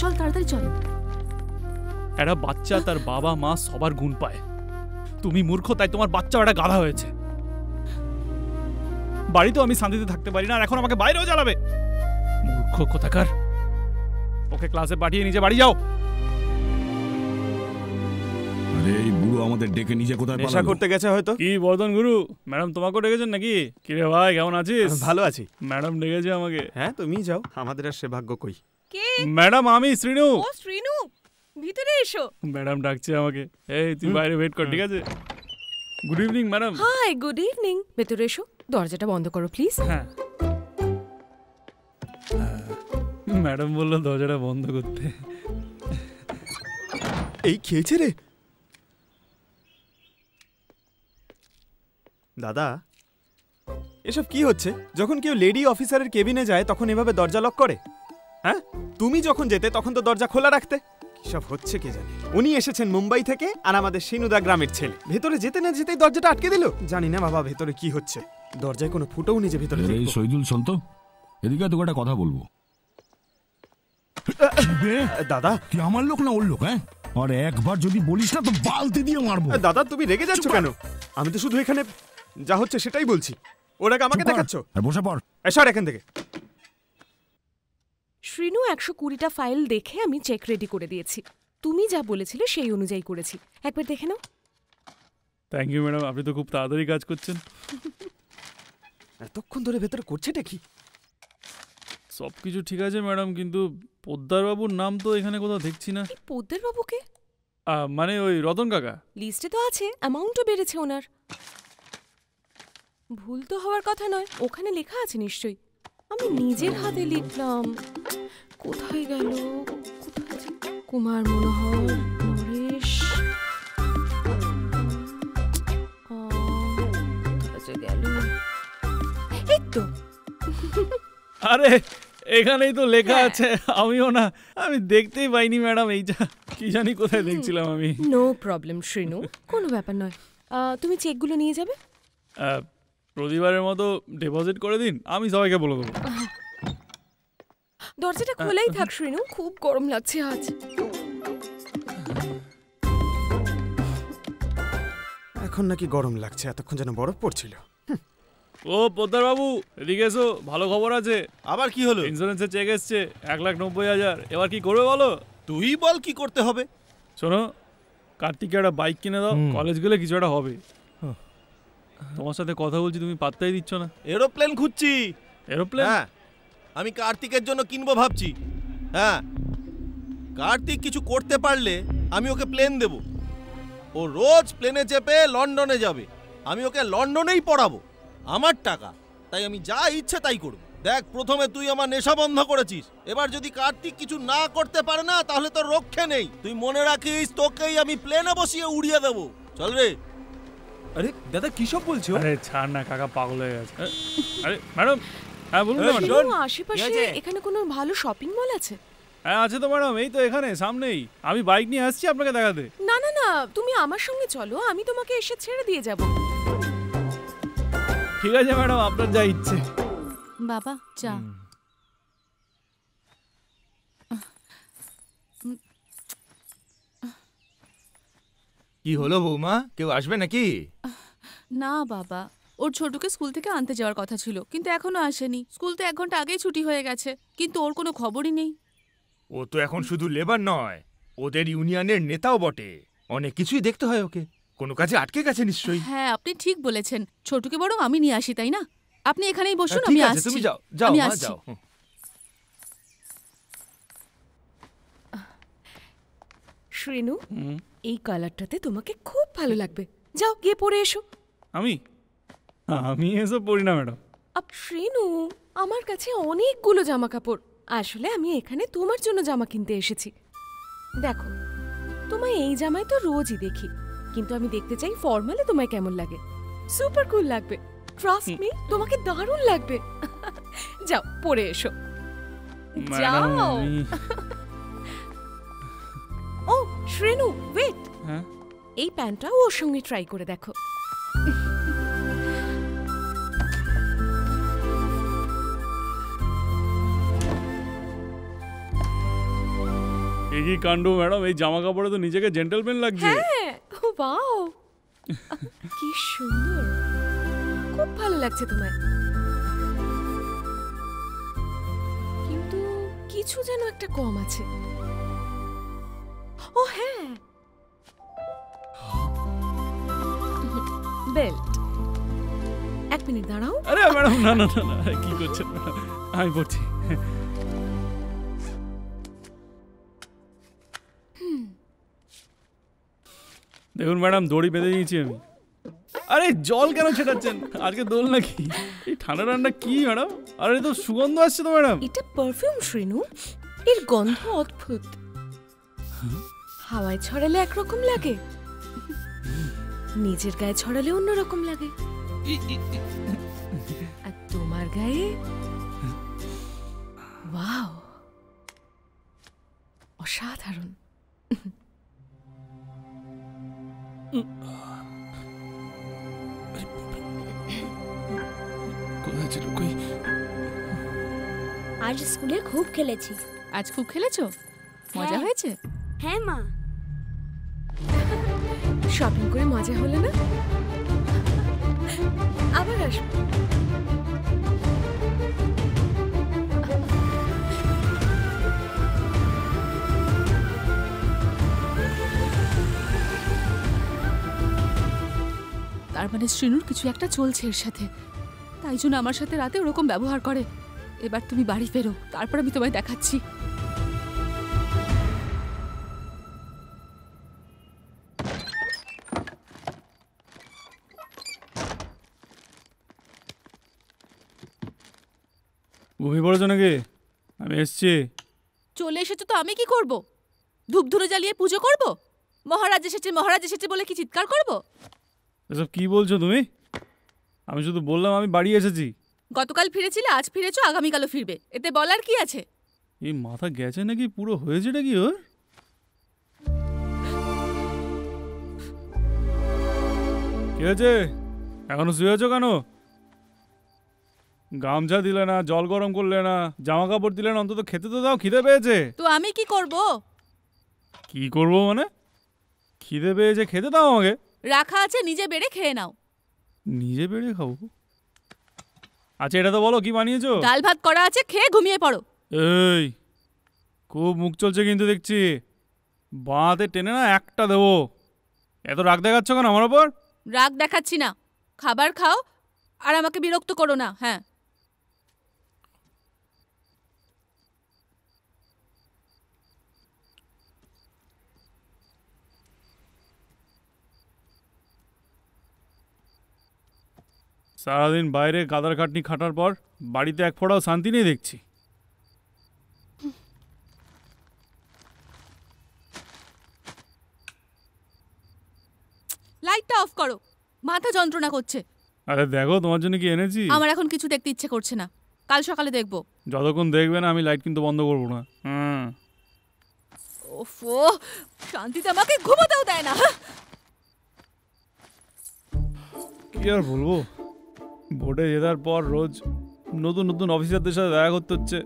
চল তাড়াতাড়ি চল। একটা বাচ্চা তার বাবা মা সবার গুণ পায়, তুমি মূর্খ তাই তোমার বাচ্চা একটা গাধা হয়েছে। বাড়িতেও আমি শান্তিতে থাকতে পারি না, আর এখন আমাকে বাইরেও জ্বালাবে। মূর্খ কোথাকার, ওকে ক্লাসে পাঠিয়ে নিজে বাড়ি যাও। এই বুড়ো আমাদের ডেকে নিজে কোথায় পালালো? নেশা করতে গেছে হয়তো। কি বর্ধন গুরু, ম্যাডাম তোমাকে ডেকেছেন নাকি? কি রে ভাই, কেমন আছিস? ভালো আছি, ম্যাডাম ডেকেছে আমাকে। হ্যাঁ তুমি যাও, আমাদের আর সে ভাগ্য কই। কে? ম্যাডাম আমি শ্রীনু। ও শ্রীনু, ভিতরে এসো। ম্যাডাম ডাকছে আমাকে। এই তুই বাইরে ওয়েট কর, ঠিক আছে? Good evening madam. Hi, good evening. ভিতরে এসো, দরজাটা বন্ধ করো প্লিজ। হ্যাঁ ম্যাডাম বললো দরজাটা বন্ধ করতে। এই খেয়েছে রে দাদা, এসব কি হচ্ছে? যখন কেউ লেডি অফিসারের কেবিনে যায় তখন এভাবে দরজা লক করে? হ্যাঁ তুমি যখন যেতে তখন তো দরজা খোলা রাখতে। সব হচ্ছে কে জানে। উনি এসেছেন মুম্বাই থেকে, আর আমাদের সিনুদা গ্রামের ছেলে। ভেতরে যেতে না যেতেই দরজাটা আটকে দিল। জানি না বাবা ভেতরে কি হচ্ছে, দরজায় কোনো ফুটোও নেই যে ভেতরে। এই সৈদুল সন্ত, এদিকে তো একটা কথা বলবো। দাদা তুই আমার লোক না ওর লোক? হ্যাঁ আর একবার যদি বলিস না তো বালতি দিয়ে মারবো। দাদা তুমি রেগে যাচ্ছ কেন? আমি তো শুধু এখানে যা হচ্ছে সেটাই বলছি। ওটাকে আমাকে দেখাচ্ছ? বসে পড়, এসো এখান থেকে। শ্রীনু 120টা ফাইল দেখে আমি চেক রেডি করে দিয়েছি, তুমি যা বলেছিলে সেই অনুযায়ী করেছি, একবার দেখে নাও। থ্যাংক ইউ ম্যাডাম, আপনি তো খুব তাড়াতাড়ি কাজ করছেন। এতক্ষণ ধরে ভেতরে করছেটা কি? সব কিছু ঠিক আছে ম্যাডাম, কিন্তু পোদ্দার বাবুর নাম তো এখানে কোথাও দেখছি না। পোদ্দার বাবুকে? মানে ওই রতন কাকা। লিস্টে তো আছে, অ্যামাউন্টও বেড়েছে ওনার। ভুল তো হওয়ার কথা নয়, ওখানে লেখা আছে নিশ্চয়ই। আমি নিজের হাতে লিখলাম। কোথায় গেল? কোথায়? কুমার মনোহর নরেশ কোথায় গেল? এই তো। আরে এখানেই তো লেখা আছে। আমিও না, আমি দেখতেই পাইনি ম্যাডাম। এইটা কি জানি কোথায় দেখছিলাম আমি। নো প্রবলেম শ্রীনু, কোনো ব্যাপার নয়। তুমি চেকগুলো নিয়ে যাবে, প্রতিবারের মতো ডিপোজিট করে দিন, আমি সবাইকে বলে দেবো। দরজাটা খোলাই থাক শ্রীনু, খুব গরম লাগছে আজ। এখন নাকি গরম লাগছে, এতক্ষণ যেন বরফ পড়ছিল। ও পোদ্দার বাবু এদিকে এসো, ভালো খবর আছে। আবার কি হলো? ইন্স্যুরেন্সের চেক এসছে 1,90,000। এবার কি করবে বলো? তুই বল কি করতে হবে। শোনো, কার্তিককে একটা বাইক কিনে দাও, কলেজ গেলে কিছু একটা হবে। তোমার সাথে কথা বলছি তুমি পাত্তাই দিচ্ছ না। এরোপ্লেন খুঁজছি। এরোপ্লেন? হ্যাঁ আমি কার্তিকের জন্য কিনবো ভাবছি। হ্যাঁ কার্তিক কিছু করতে পারলে আমি ওকে প্লেন দেব। ও রোজ প্লেনে চেপে লন্ডনে যাবে, আমি ওকে লন্ডনেই পড়াবো। আমার টাকা, তাই আমি যা ইচ্ছে তাই করব। দেখ প্রথমে তুই আমার নেশা বন্ধ করেছিস, এবার যদি কার্তিক কিছু না করতে পারে না তাহলে তোর রক্ষে নেই। তুই মনে রাখিস, তোকেই আমি প্লেনে বসিয়ে উড়িয়ে দেবো। চল রে। আরে দাদা কি সব বলছো? আরে ছাড় না, কাকা পাগল হয়ে গেছে। আরে ম্যাডাম, হ্যাঁ বলুন না ম্যাডাম। আশেপাশে এখানে কোনো ভালো শপিং মল আছে? হ্যাঁ আছে তো ম্যাডাম, এই তো এখানে সামনেই। আমি বাইক নিয়ে আসছি আপনাকে দেখাতে। না না না, তুমি আমার সঙ্গে চলো, আমি তোমাকে এসে ছেড়ে দিয়ে যাব। ঠিক আছে ম্যাডাম, আপনার যা ইচ্ছে। বাবা চা। কি হলো বৌমা, কেউ আসবে নাকি? না বাবা, ওর ছোটকে স্কুল থেকে আনতে যাওয়ার কথা ছিল, কিন্তু এখনো আসেনি। স্কুল তো 1 ঘন্টা আগেই ছুটি হয়ে গেছে, কিন্তু ওর কোনো খবরই নেই। ও তো এখন শুধু লেবার নয়, ওদের ইউনিয়নের নেতাও বটে, অনেক কিছুই দেখতে হয় ওকে। কোনো কাজে আটকে গেছে নিশ্চয়ই। হ্যাঁ আপনি ঠিক বলেছেন, ছোটকে বরং আমি নিয়ে আসি, তাই না? আপনি এখানেই বসুন, আমি আসছি। তুমি যাও যাও মা যাও। শ্রীনু এই কালারটাতে তোমাকে খুব ভালো লাগবে, যাও গিয়ে পরে এসো। আমি এসব পরি না ম্যাডাম। শ্রীনু আমার কাছে অনেকগুলো জামা কাপড়, আসলে আমি এখানে তোমার জন্য জামা কিনতে এসেছি। দেখো তোমায় এই জামায় তো রোজই দেখি, কিন্তু আমি দেখতে চাই ফর্মালে তোমায় কেমন লাগে। সুপার কুল লাগবে, ট্রাস্ট মি, তোমাকে দারুণ লাগবে। যাও পরে এসো যাও। ও শ্রীনু ওয়েট, এই প্যান্টটা ওর সঙ্গে ট্রাই করে দেখো। কি কাণ্ডু ম্যাডাম এই জামা কাপড়ে তো নিজেকে জেন্টলম্যান লাগছে হ্যাঁ ওয়াও কি সুন্দর খুব ভালো লাগছে তোমায় কিন্তু কিছু যেন একটা কম আছে ও হ্যাঁ বেল্ট এক মিনিট দাঁড়াও আরে ম্যাডাম না না না কি করছেন আমি বলছি দেখুন ম্যাডাম দড়ি বেঁধে নিয়েছি আমি আরে জল কেন ছেটাচ্ছেন আজকে দোল নাকি এই ঠান্ডা ঠান্ডা কি ম্যাডাম আরে তো সুগন্ধ আসছে তো ম্যাডাম এটা পারফিউম শ্রীনু এর গন্ধ অদ্ভুত হাওয়ায় ছড়ালে একরকম লাগে নিজের গায়ে ছড়ালে অন্যরকম লাগে আর তোমার গায়ে ওয়াও অসাধারণ आज स्कूले खूब खेले छी। आज खूब खेले छो? मजा हुए छे? है माँ। शॉपिंग करे मजा होले ना? आबार आसबो। तार माने श्रीनुर किछु एकटा चलछे एर साथे। ताई जोन्नो आमार साथे राते ओरकम व्यवहार करे। এবার তুমি বাড়ি ফেরো তারপর আমি তোমায় দেখাচ্ছি ঘুমিয়ে পড়েছো নাকি আমি এসছি চলে এসেছো তো আমি কি করব ধূপধুনো জ্বালিয়ে পুজো করব মহারাজ এসেছে বলে কি চিৎকার করব এসব কি বলছো তুমি আমি শুধু বললাম আমি বাড়ি এসেছি গতকাল ফিরেছিলে আজ ফিরেছো আগামীকালও ফিরবে এতে বলার কি আছে এই মাথা গেছে নাকি পুরো হয়েছেটা কি ওর কি হয়েছে এখনো শুয়ে আছো কেন গামছা দিলে না জল গরম করলে না জামা কাপড় দিলে না অন্তত খেতে তো দাও খিদে পেয়েছে তো আমি কি করব মানে খিদে পেয়েছে খেতে দাও আমাকে রাখা আছে নিজে বেড়ে খেয়ে নাও নিজে বেড়ে খাও আচ্ছা এটা তো বলো কি বানিয়েছো ডাল ভাত করা আছে খেয়ে ঘুমিয়ে পড়ো এই খুব মুখ চলছে কিন্তু দেখছি বাঁধে টেনে না একটা দেবো এত রাগ দেখাচ্ছ কেন আমার ওপর রাগ দেখাচ্ছি না খাবার খাও আর আমাকে বিরক্ত করো না হ্যাঁ সারাদিন বাইরে গাদার খাটনি খাটার পর বাড়িতে এক ফোঁটাও শান্তি নেই দেখছি লাইটটা অফ করো মাথা যন্ত্রণা করছে আরে দেখো তোমার জন্য কি এনেছি আমার এখন কিছু দেখতে ইচ্ছে করছে না কাল সকালে দেখবো যতক্ষণ দেখবে না আমি লাইট কিন্তু বন্ধ করব না ওফো শান্তিতে আমাকে ঘুমোতেও দেয় না কি আর বলবো ভোটে জেতার পর রোজ নতুন নতুন অফিসারদের সাথে দেখা করতে হচ্ছে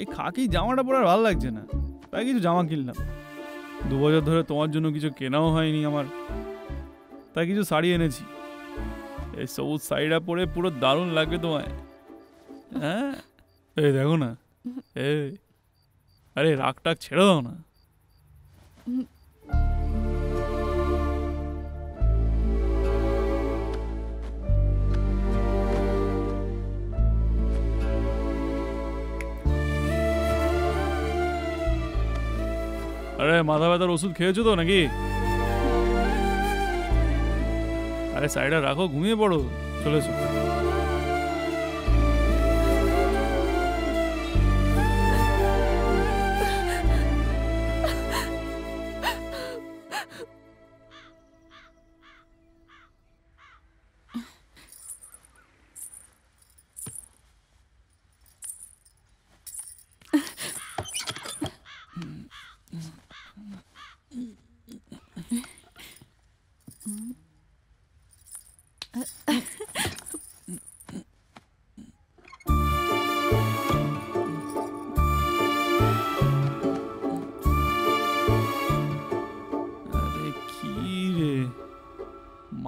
এই খাকি জামাটা পরে আর ভালো লাগছে না তাই কিছু জামা কিনলাম 2 বছর ধরে তোমার জন্য কিছু কেনাও হয়নি আমার তাই কিছু শাড়ি এনেছি এই সবুজ শাড়িটা পরে পুরো দারুণ লাগবে তোমায় হ্যাঁ এই দেখো না এই আরে রাগ টাক ছেড়ে দাও না আরে মাথা ব্যথার ওষুধ খেয়েছো তো নাকি আরে সাইডে রাখো ঘুমিয়ে পড়ো চলে এসো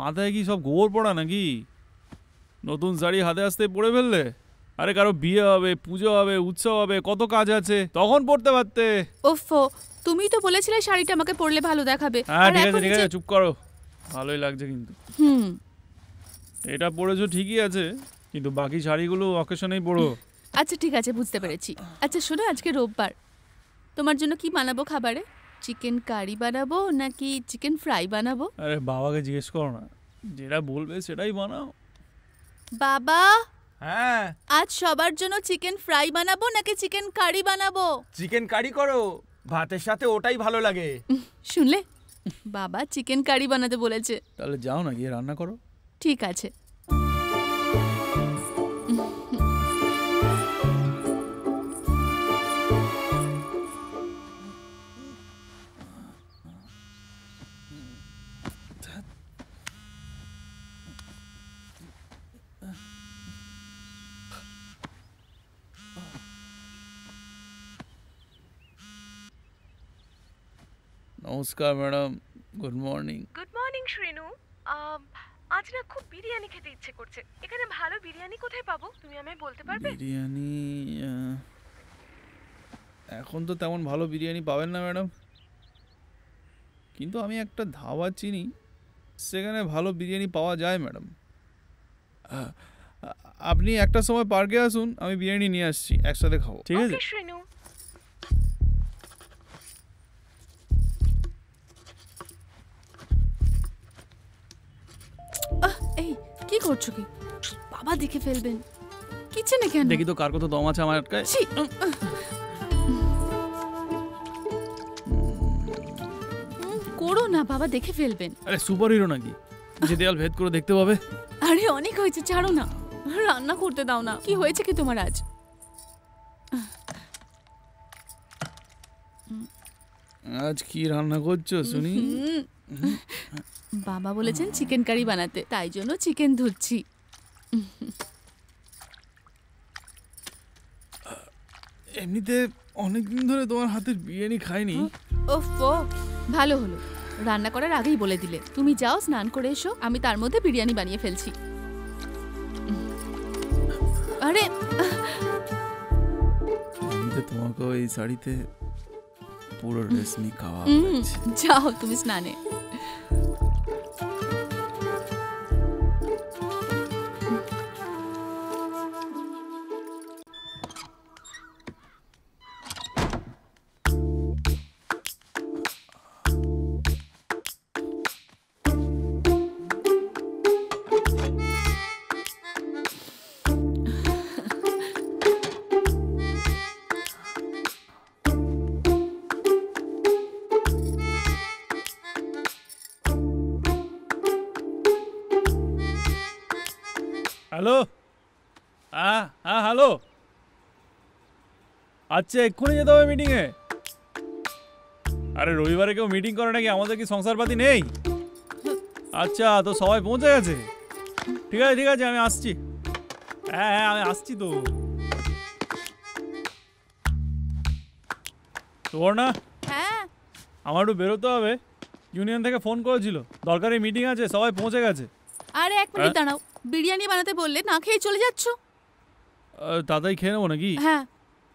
মাথায় কি সব গোবর পড়া নাকি? নতুন শাড়ি হাতে আসতে পড়ে ফেললে? আরে কারো বিয়ে হবে, পূজা হবে, উৎসব হবে, কত কাজ আছে, তখন পড়তে পারতে। ওফো, তুমি তো বলেছিলে শাড়িটা আমাকে পরলে ভালো দেখাবে। আর ঠিক আছে, চুপ করো, ভালোই লাগছে কিন্তু। হুম, এটা পরেছো ঠিকই আছে, কিন্তু বাকি শাড়িগুলো অকেশনেই পরো। আচ্ছা ঠিক আছে, বুঝতে পেরেছি। আচ্ছা শোনো, আজকে রোববার, তোমার জন্য কি বানাবো খাবারে? চিকেন কারি বানাবো নাকি চিকেন ফ্রাই বানাবো? আরে বাবাকে জিজ্ঞেস করো না, যেটা বলবে সেটাই বানাও। বাবা, হ্যাঁ আজ সবার জন্য চিকেন ফ্রাই বানাবো নাকি চিকেন কারি বানাবো? চিকেন কারি করো, ভাতের সাথে ওটাই ভালো লাগে। শুনলে, বাবা চিকেন কারি বানাতে বলেছে। তাহলে যাও না, গিয়ে রান্না করো। ঠিক আছে। নমস্কার madam, good morning. Good morning Srinu, আজ না খুব বিরিয়ানি খেতে ইচ্ছে করছে, এখানে ভালো বিরিয়ানি কোথায় পাবো তুমি আমায় বলতে পারবে? বিরিয়ানি এখন তো তেমন ভালো বিরিয়ানি পাবেন না ম্যাডাম, কিন্তু আমি একটা ধাবা চিনি, সেখানে ভালো বিরিয়ানি পাওয়া যায় ম্যাডাম। আপনি একটা সময় পার্কে আসুন, আমি বিরিয়ানি নিয়ে আসছি, একসাথে খাবো। ঠিক আছে শ্রীনু। কি করছো কি? বাবা দেখে ফেলবেন। কিচেনে কেন? দেখি তো কার কত দম আছে আমার আটকায়। করো না, বাবা দেখে ফেলবেন। আরে সুপারহিরো নাকি, যে দেয়াল ভেদ করে দেখতে পাবে। আরে অনেক হয়েছে, ছাড়ো না, রান্না করতে দাও না। কি হয়েছে কি তোমার আজ? আজ কি রান্না করছো শুনি? বাবা বলেছেন চিকেন কারি বানাতে, তাই জন্য চিকেন ধুচ্ছি। এমনিতে অনেকদিন ধরে তোমার হাতের বিরিয়ানি খাইনি। ওফো, ভালো হলো রান্না করার আগেই বলে দিলে। তুমি যাও, স্নান করে এসো, আমি তার মধ্যে বিরিয়ানি বানিয়ে ফেলছি। আরে তোমাকে এই শাড়িতে পুরো রেশমি খাওয়া। যাও তুমি স্নানে। হ্যালো, হ্যাঁ হ্যাঁ হ্যালো। আচ্ছা এক্ষুনি যেতে হবে মিটিংয়ে। আরে রবিবারে কেউ মিটিং করে নাকি? আমাদের কি সংসারপাতি নেই? আচ্ছা তো সবাই পৌঁছে গেছে? ঠিক আছে ঠিক আছে, আমি আসছি। হ্যাঁ হ্যাঁ আমি আসছি। তো তোর না, হ্যাঁ আমার একটু বেরোতে হবে, ইউনিয়ন থেকে ফোন করেছিল, দরকারি মিটিং আছে, সবাই পৌঁছে গেছে। আরে এক মিনিট দাঁড়াও, বিরিয়ানি বানাতে বললে না খেয়ে চলে যাচ্ছ? দাদাই খেয়ে নেবো নাকি? হ্যাঁ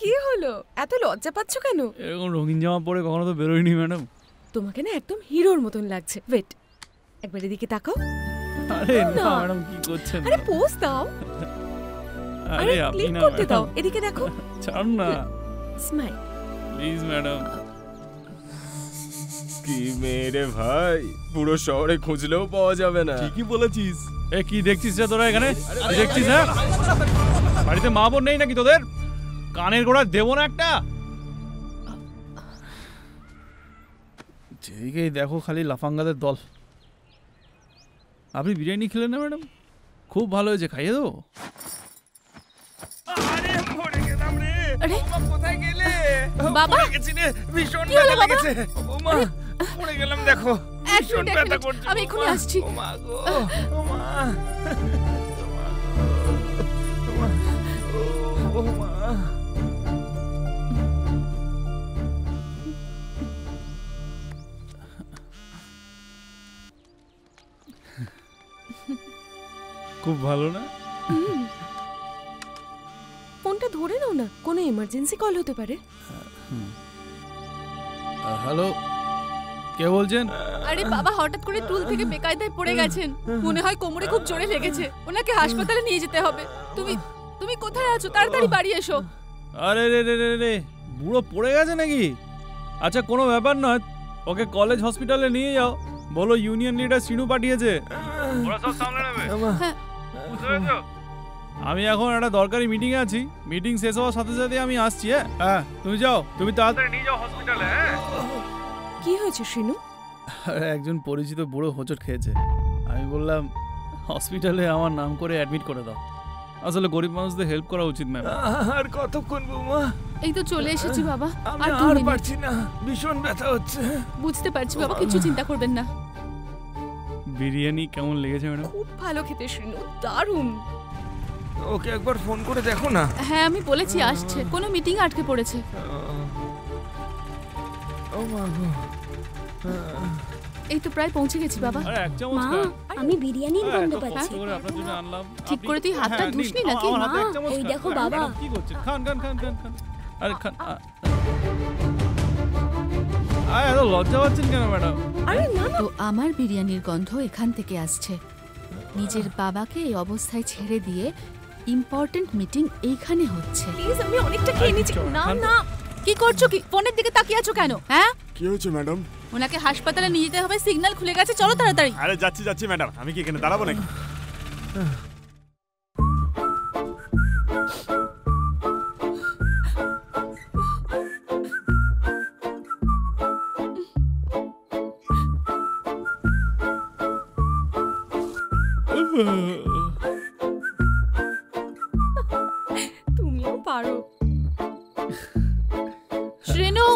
কি হলো, এত লজ্জা পাচ্ছ কেন? এরকম রঙিন জামা পরে কখনো তো বেরোয়নি ম্যাডাম। তোমাকে না একদম হিরোর মতন লাগছে। ওয়েট, একবার এদিকে তাকাও। আরে না ম্যাডাম, কি করছেন? আরে পোজ দাও। আরে ক্লিক করতে দাও, এদিকে দেখো। ছাড়ুন না। Smile please madam. কি মেরে ভাই, পুরো শহরে খুঁজলেও পাওয়া যাবে না। ঠিকই বলেছিস। এ কি দেখছিস রে তোরা এখানে? দেখছিস? হ্যাঁ, বাড়িতে মা বোন নেই নাকি তোদের? কানের গোড়া দেব না একটা? যেদিকেই দেখো খালি লাফাঙ্গাদের দল। আপনি বিরিয়ানি খেলেন না ম্যাডাম? খুব ভালো হয়েছে, খাইয়ে দেবো। খুব ভালো না? ফোনটা ধরে নাও না, কোনো ইমার্জেন্সি কল হতে পারে। হ্যালো, কে বলছেন? আরে বাবা, হঠাৎ করে টুল থেকে বেকায়দায় পড়ে গেছেন। মনে হয় কোমরে খুব জোরে লেগেছে, ওনাকে হাসপাতালে নিয়ে যেতে হবে। তুমি তুমি কোথায় আছো? তাড়াতাড়ি বাড়ি এসো। আরে রে রে রে, বুড়ো পড়ে গেছে নাকি? আচ্ছা কোনো ব্যাপার নয়, ওকে কলেজ হসপিটালে নিয়ে যাও। বলো ইউনিয়ন লিডার শ্রীনু পাঠিয়েছে, ওরা সব সামলে নেবে। আমি এখন একটা দরকারি মিটিং এ আছি, মিটিং শেষ হওয়ার সাথে সাথে আমি আসছি। হ্যাঁ তুমি যাও, তুমি তাড়াতাড়ি নিয়ে যাও হসপিটালে। কি হয়েছে শ্রীনু? একজন পরিচিত বুড়ো হোঁচট খেয়েছে। আমি বললাম হসপিটালে আমার নাম করে অ্যাডমিট করে দাও। আসলে গরিব মানুষদের হেল্প করা উচিত ম্যাম। আর কতক্ষণ বৌমা? এই তো চলে এসেছি বাবা, আর পারছি না, ভীষণ ব্যথা হচ্ছে। বুঝতে পারছি বাবা, কিছু চিন্তা করবেন না। বিরিয়ানি কেমন লেগেছে ম্যাডাম? খুব ভালো খেতে শ্রীনু, দারুণ। ওকে একবার ফোন করে দেখো না। হ্যাঁ আমি বলেছি আসছে, কোনো মিটিং আটকে পড়েছে। ও মা গো, এই তো প্রায় পৌঁছে গেছি বাবা। আরে এক চামচ খা। আমি বিরিয়ানির গন্ধ পাচ্ছি, আপনার জন্য আনলাম। ঠিক করে তুই হাতটা ধুসনি নাকি? এই দেখো বাবা কি করছে। খান খান খান খান খান। আরে খান। আরে এত লজ্জা পাচ্ছেন কেন ম্যাডাম? আরে না না, তো আমার বিরিয়ানির গন্ধ এখান থেকে আসছে। নিজের বাবাকে এই অবস্থায় ছেড়ে দিয়ে ইম্পর্টেন্ট মিটিং এইখানে হচ্ছে। প্লিজ আমি অনেকটা খেয়ে নিচ্ছি। না না, কি করছো কি? ফোনের দিকে তাকিয়ে আছো কেন? হ্যাঁ কি হয়েছে ম্যাডাম? ওনাকে হাসপাতালে নিয়ে যেতে হবে, সিগন্যাল খুলে গেছে, চলো তাড়াতাড়ি। আরে যাচ্ছি যাচ্ছি ম্যাডাম, আমি কি এখানে দাঁড়াবো নাকি? তুমিও পারো শ্রীনু।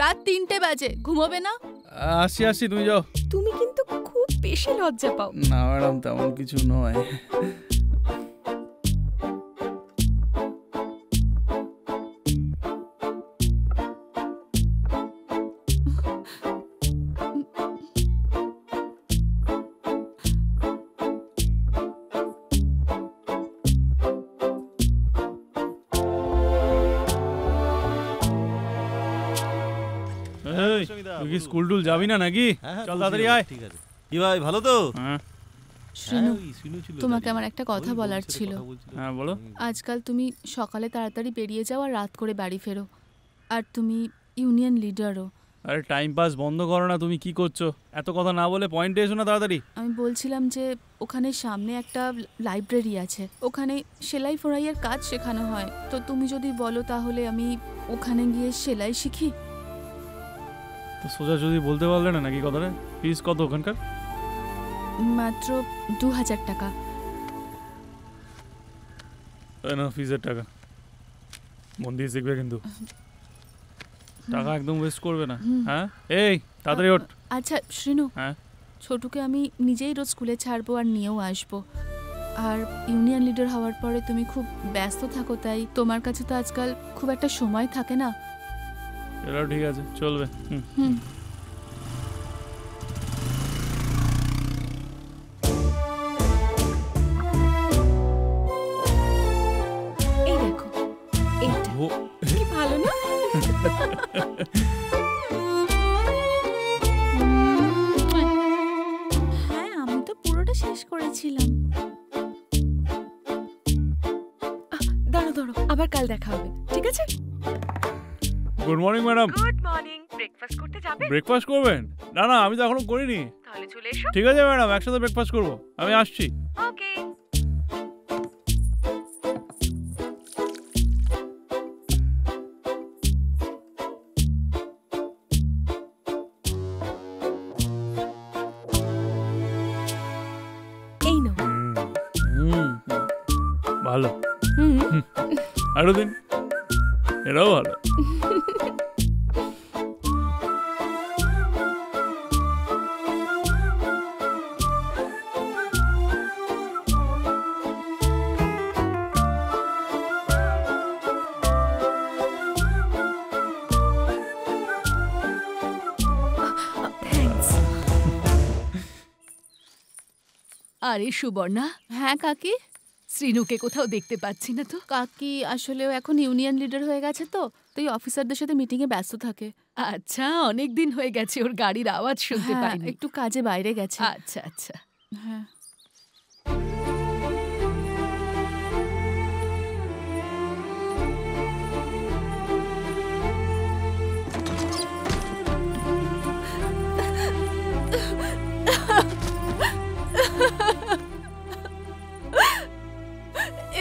রাত 3টে বাজে, ঘুমোবে না? আসি আসি, তুমি যাও। তুমি কিন্তু খুব বেশি লজ্জা পাও। না ম্যাডাম তেমন কিছু নয়। স্কুল টুল যাবি না নাকি? চল তাড়াতাড়ি আয়। ঠিক আছে কি ভাই, ভালো তো? হ্যাঁ শ্রীনু, তোমাকে আমার একটা কথা বলার ছিল। হ্যাঁ বলো। আজকাল তুমি সকালে তাড়াতাড়ি বেরিয়ে যাও আর রাত করে বাড়ি ফেরো, আর তুমি ইউনিয়ন লিডারও। আরে টাইম পাস বন্ধ করো না, তুমি কি করছো? এত কথা না বলে পয়েন্টে এসো না তাড়াতাড়ি। আমি বলছিলাম যে ওখানে সামনে একটা লাইব্রেরি আছে, ওখানে সেলাই ফরাইয়ের কাজ শেখানো হয়, তো তুমি যদি বলো তাহলে আমি ওখানে গিয়ে সেলাই শিখি। সোজা যদি বলতে পারলে না নাকি কথাটা? ফিস কত ওখানকার? মাত্র 2000 টাকা। ফিজের টাকা মন দিয়ে শিখবে কিন্তু, টাকা একদম ওয়েস্ট করবে না। হ্যাঁ এই তাড়াতাড়ি ওঠ। আচ্ছা শ্রীনু, হ্যাঁ ছোটুকে আমি নিজেই রোজ স্কুলে ছাড়বো আর নিয়েও আসবো, আর ইউনিয়ন লিডার হওয়ার পরে তুমি খুব ব্যস্ত থাকো, তাই তোমার কাছে তো আজকাল খুব একটা সময় থাকে না। এটাও ঠিক আছে, চলবে। এই দেখো এটা কি ভালো না? হ্যাঁ আমি তো পুরোটা শেষ করেছিলাম। দাঁড়ো দাঁড়ো, আবার কাল দেখা হবে, ঠিক আছে? Good morning madam. Good morning. Breakfast করতে যাবেন? ব্রেকফাস্ট করবেন? না না আমি তো এখনো করিনি। তাহলে চলে এসো। ঠিক আছে ম্যাডাম, একসাথে ব্রেকফাস্ট করব। আমি আসছি। ওকে। ভালো। আরো দিন, এটাও ভালো। আরে সুবর্ণা, হ্যাঁ কাকি, শ্রীনুকে কোথাও দেখতে পাচ্ছি না তো। কাকি আসলে এখন ইউনিয়ন লিডার হয়ে গেছে তো, তাই অফিসারদের সাথে মিটিং এ ব্যস্ত থাকে। আচ্ছা, অনেক দিন হয়ে গেছে ওর গাড়ির আওয়াজ শুনতে পাইনি, একটু কাজে বাইরে গেছে। আচ্ছা আচ্ছা, হ্যাঁ।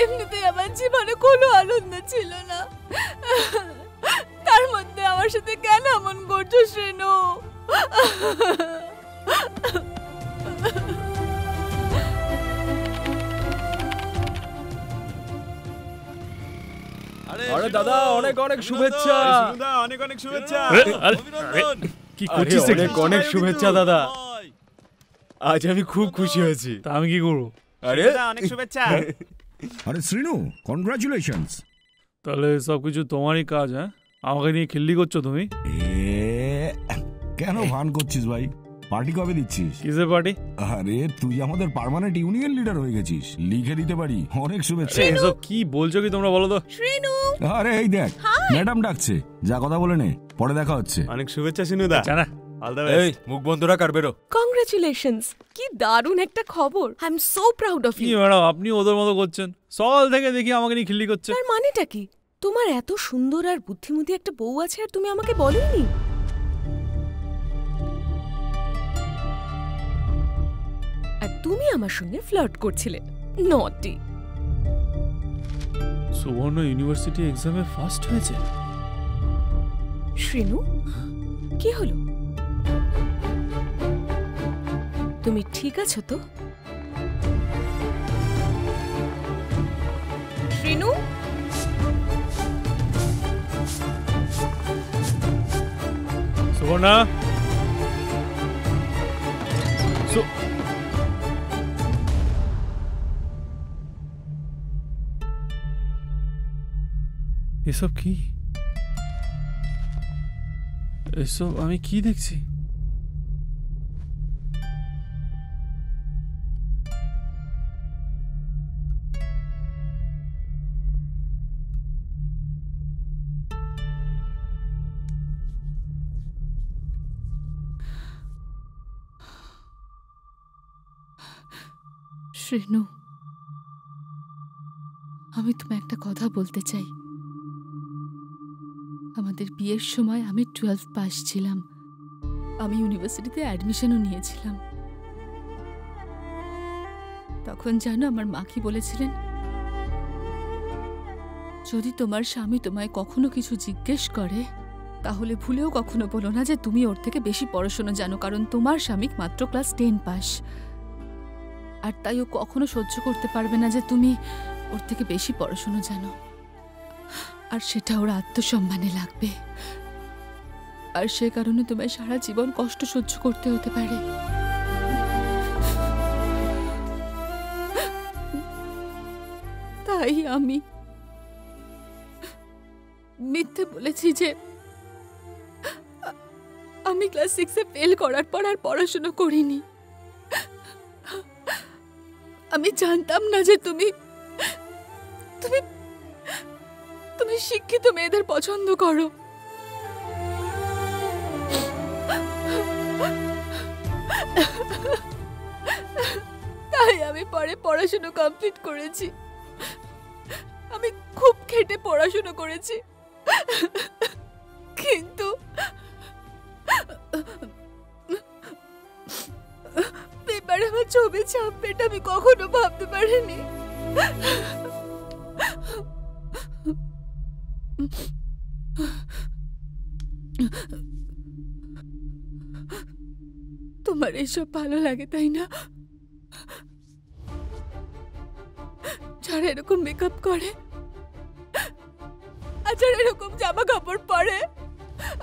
এমনিতেই আমার জীবনে কোনো আনন্দ ছিল না, তার মধ্যে আমার সাথে কেন এমন করছো শ্রীনু? আরে দাদা, অনেক অনেক শুভেচ্ছা। অনেক অনেক শুভেচ্ছা, কি করছিস? অনেক অনেক শুভেচ্ছা দাদা, আজ আমি খুব খুশি হয়েছি। আমি কি করবো? আরে অনেক শুভেচ্ছা। আরে শ্রীনু, কনগ্রাচুলেশনস। তাহলে সবকিছু তোমারই কাজ, হ্যাঁ? আমাকে নিয়ে খিল্লি করছো তুমি? কেন ভান করছিস ভাই? পার্টি কবে দিচ্ছিস? কিসের পার্টি? আরে তুই আমাদের পার্মানেন্ট ইউনিয়ন লিডার হয়ে গেছিস, লিখে দিতে পারি। অনেক শুভেচ্ছা। এসব কি বলছো কি তোমরা, বলো তো। শ্রীনু, আরে এই দেখ ম্যাডাম ডাকছে, যা কথা বলে নে, পরে দেখা হচ্ছে। অনেক শুভেচ্ছা শ্রীনুদা, জানা শ্রীনু, কি হলো? তুমি ঠিক আছো তো শ্রীনু? সুবর্ণা, এসব কি? এসব আমি কি দেখছি? শ্রীনু, আমি তোমায় একটা কথা বলতে চাই। আমাদের বিয়ের সময় আমি 12 পাস ছিলাম, আমি ইউনিভার্সিটিতে অ্যাডমিশনও নিয়েছিলাম। তখন জানো আমার মা কি বলেছিলেন? যদি তোমার স্বামী তোমায় কখনো কিছু জিজ্ঞেস করে, তাহলে ভুলেও কখনো বলো না যে তুমি ওর থেকে বেশি পড়াশোনা জানো, কারণ তোমার স্বামী মাত্র ক্লাস 10 পাস, আর তাই ও কখনো সহ্য করতে পারবে না যে তুমি ওর থেকে বেশি পড়াশোনা জানো, আর সেটা ওর আত্মসম্মানে লাগবে, আর সে কারণে তোমায় সারা জীবন কষ্ট সহ্য করতে হতে পারে। তাই আমি মিথ্যে বলেছি যে আমি ক্লাস 6-এ ফেল করার পর আর পড়াশোনা করিনি। আমি জানতাম না যে তুমি তুমি তুমি শিক্ষিত মেয়েদের পছন্দ করো। তাই আমি পরে পড়াশোনা কমপ্লিট করেছি, আমি খুব খেটে পড়াশোনা করেছি, কিন্তু পেপারে আমার ছবি ছাপবেটা আমি কখনো ভাবতে পারিনি। তোমার এইসব ভালো লাগে তাই না? তারা এরকম মেকআপ করে, আচ্ছা এরকম জামা কাপড় পরে,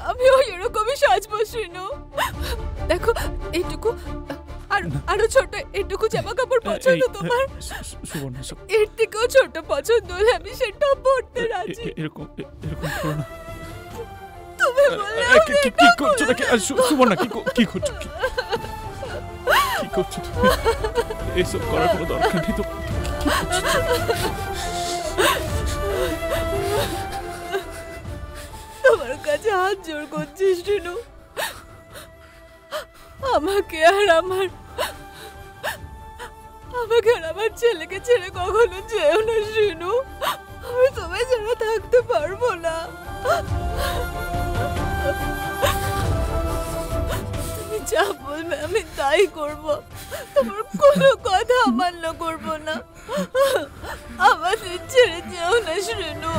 আমিও এরকমই সাজবো শ্রীনু। দেখো এইটুকু আর আরো ছোট এইটুকু জামা কাপড় পছন্দ তোমার, এর থেকেও ছোট পছন্দ হলে আমি সেটাও পরতে রাজি। এরকম এরকম করো না। তুমি বললে কি করছো? দেখে সুবর্ণা কি করছো? এসব করার কোনো দরকার নেই তো। তোমার কাছে হাত জোর করছিস শ্রীনু, আমাকে আর আমার ছেলেকে ছেড়ে কখনো যেও না শ্রীনু, আমি তোমায় ছাড়া থাকতে পারবো না। তুমি যা বলবে আমি তাই করবো, তোমার কোনো কথা অমান্য করবো না, আমাদের ছেড়ে যেও না শ্রীনু।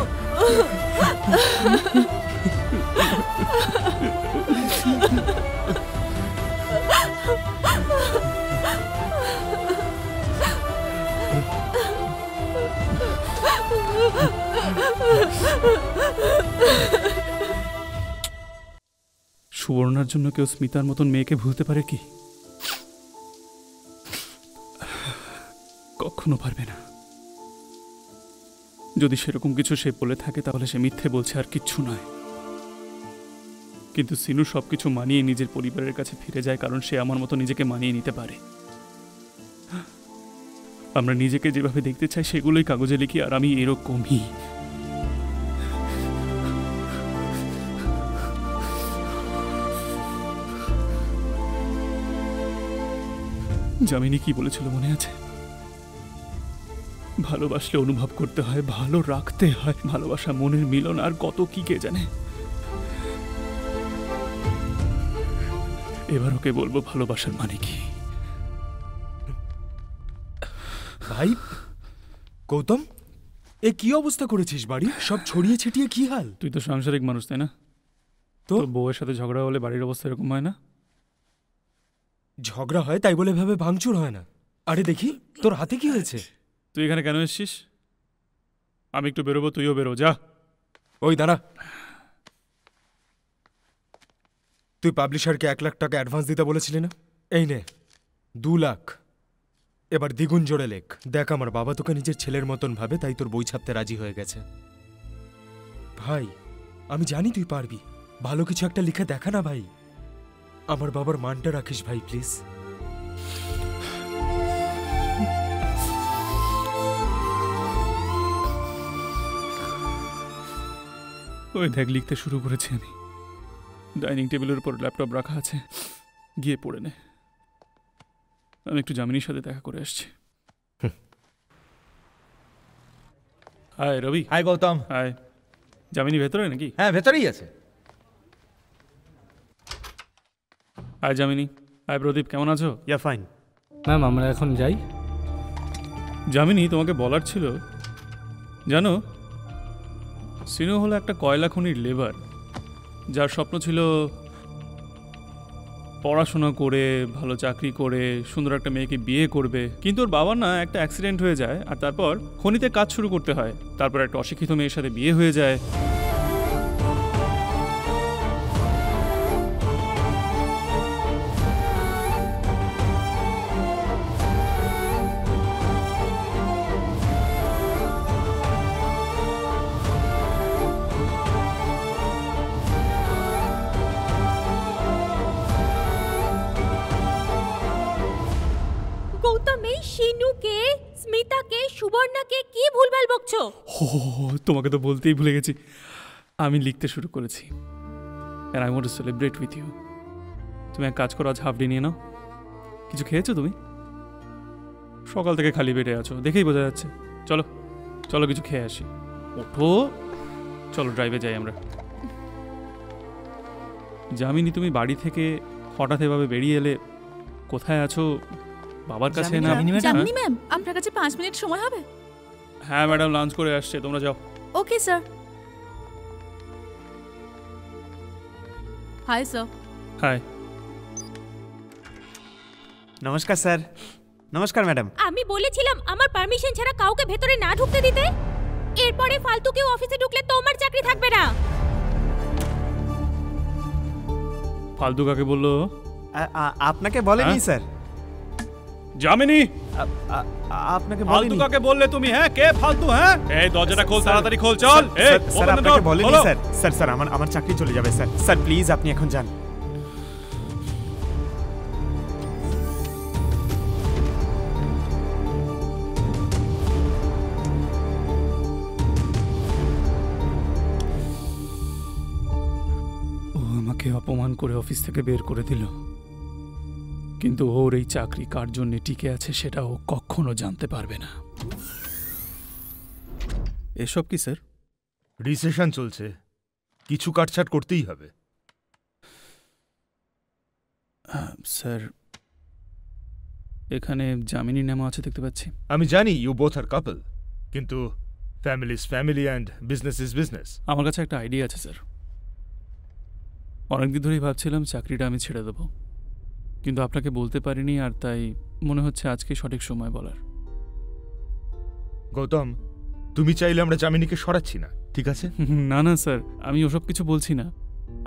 সুবর্ণার জন্য কেউ স্মিতার মতন মেয়েকে ভুলতে পারে কি? কখনো পারবে না। যদি সেরকম কিছু সে বলে থাকে তাহলে সে মিথ্যে বলছে আর কিচ্ছু নয়। কিন্তু সিনু সবকিছু মানিয়ে নিজের পরিবারের কাছে ফিরে যায়, কারণ সে আমার মতো নিজেকে মানিয়ে নিতে পারে। আমরা নিজেকে যেভাবে দেখতে চাই সেগুলোই কাগজে লিখি, আর আমি এরকমই। জামিনী কি বলেছিল মনে আছে? ভালোবাসলে অনুভব করতে হয়, ভালো রাখতে হয়, ভালোবাসা মনের মিলন, আর কত কি কে জানে। এবার ওকে বলবো ভালোবাসার মানে কি। ভাই গৌতম, এ কি অবস্থা করেছিস? বাড়ি সব ছড়িয়ে ছিটিয়ে কি হাল! তুই তো সাংসারিক মানুষ, তাই না? তোর বউয়ের সাথে ঝগড়া হলে বাড়ির অবস্থা এরকম হয় না? ঝগড়া হয় তাই বলে ভাবে ভাঙচুর হয় না? আরে দেখি তোর হাতে কি হয়েছে! তুই এখানে কেন এসছিস? আমি একটু বেরোবো, তুইও বেরো। যা, ওই দাঁড়া। তুই পাবলিশারকে 1 লাখ টাকা অ্যাডভান্স দিতে বলেছিলি না? এই নে 2 লাখ। এবার দ্বিগুণ জোরে লেখ। দেখ, আমার বাবা তোকে নিজের ছেলের মতন ভাবে, তাই তোর বই ছাপতে রাজি হয়ে গেছে। ভাই আমি জানি তুই পারবি, ভালো কিছু একটা লিখে দেখা না ভাই, আমার বাবার মানটা রাখিস ভাই প্লিজ। ওই দেখ, লিখতে শুরু করেছি আমি। ডাইনিং টেবিলের উপর ল্যাপটপ রাখা আছে, গিয়ে পড়ে নে। আমি একটু জামিনীর সাথে দেখা করে আসছি। Hi Ravi. Hi Gautam. Hi. Jamini ভেতরে নাকি? হ্যাঁ ভেতরেই আছে। হাই জামিনী। হাই প্রদীপ, কেমন আছো? ইয়া ফাইন। ম্যাম আমরা এখন যাই। জামিনী তোমাকে বলার ছিল, জানো সিনু হলো একটা কয়লা খনির লেবার, যার স্বপ্ন ছিল পড়াশোনা করে ভালো চাকরি করে সুন্দর একটা মেয়েকে বিয়ে করবে। কিন্তু ওর বাবার না একটা অ্যাক্সিডেন্ট হয়ে যায়, আর তারপর খনিতে কাজ শুরু করতে হয়, তারপর একটা অশিক্ষিত মেয়ের সাথে বিয়ে হয়ে যায়। তোমাকে তো বলতেই ভুলে গেছি, আমি লিখতে শুরু করেছি। and I want to celebrate with you. তুমি এক কাজ করো, আজ হাফ ডে নিয়ে নাও। কিছু খেয়েছো তুমি? সকাল থেকে খালি পেটে আছো দেখেই বোঝা যাচ্ছে। চলো চলো কিছু খেয়ে আসি। ওঠো, চলো ড্রাইভে যাই আমরা। জামিনী, তুমি বাড়ি থেকে হঠাৎ এভাবে বেরিয়ে এলে, কোথায় আছো? বাবার কাছে না? জামিনী ম্যাম আপনার কাছে 5 মিনিট সময় হবে? হ্যাঁ ম্যাডাম লাঞ্চ করে আসছে, তোমরা যাও। Okay sir. Hi sir. Hi. নমস্কার স্যার। নমস্কার ম্যাডাম। আমি বলেছিলাম আমার পারমিশন ছাড়া কাউকে ভেতরে না ঢুকতে দিতে। এরপরে ফালতু কেউ অফিসে ঢুকলে তোমার চাকরি থাকবে না। ফালতু কাকে বললো? আপনাকে বলেনি স্যার। জামিনী, আপনাকে বলেনি। ফালতু কাকে বললে তুমি? হ্যাঁ, কে ফালতু? হ্যাঁ, এই দরজাটা খোল, তাড়াতাড়ি খোল, চল। এই স্যার আপনাকে বলেনি স্যার। স্যার স্যার আমার চাকরি চলে যাবে স্যার। স্যার প্লিজ আপনি এখন যান। অপমান করে অফিস থেকে বের করে দিল, কিন্তু ওর এই চাকরি কার জন্য টিকে আছে সেটা ও কখনো জানতে পারবে না। এসব কি স্যার? রিসেশন চলছে, কিছু কাটছাট করতেই হবে। স্যার এখানে জামিনী নামা আছে দেখতে পাচ্ছি। আমি জানি ইউ বোথ আর কাপল, কিন্তু family is family and business is business. আমার কাছে একটা আইডিয়া আছে স্যার। অনেকদিন ধরেই ভাবছিলাম চাকরিটা আমি ছেড়ে দেবো, কিন্তু আপনাকে বলতে পারিনি, আর তাই মনে হচ্ছে আজকে সঠিক সময় বলার। গৌতম, তুমি চাইলে আমরা জামিনীকে সরাচ্ছি না, ঠিক আছে? না না স্যার, আমি ওসব কিছু বলছি না।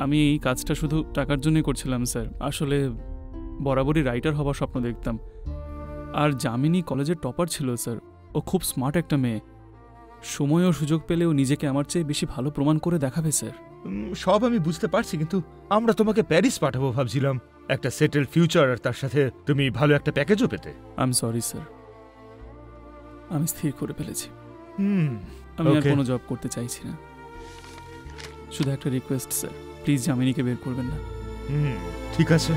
আমি এই কাজটা শুধু টাকার জন্যই করছিলাম স্যার। আসলে বরাবরই রাইটার হবার স্বপ্ন দেখতাম, আর জামিনী কলেজের টপার ছিল স্যার। ও খুব স্মার্ট একটা মেয়ে। সময় ও সুযোগ পেলে ও নিজেকে আমার চেয়ে বেশি ভালো প্রমাণ করে দেখাবে স্যার। সব আমি বুঝতে পারছি, কিন্তু আমরা তোমাকে প্যারিস পাঠাবো ভাবছিলাম, একটা সেটেল ফিউচার, আর তার সাথে তুমি ভালো একটা প্যাকেজও পেতে। আই এম সরি স্যার, আমি স্থির করে ফেলেছি। আমি আর কোনো জব করতে চাইছি না। শুধু একটা রিকোয়েস্ট স্যার, প্লিজ জামিনীকে বের করবেন না। ঠিক আছে।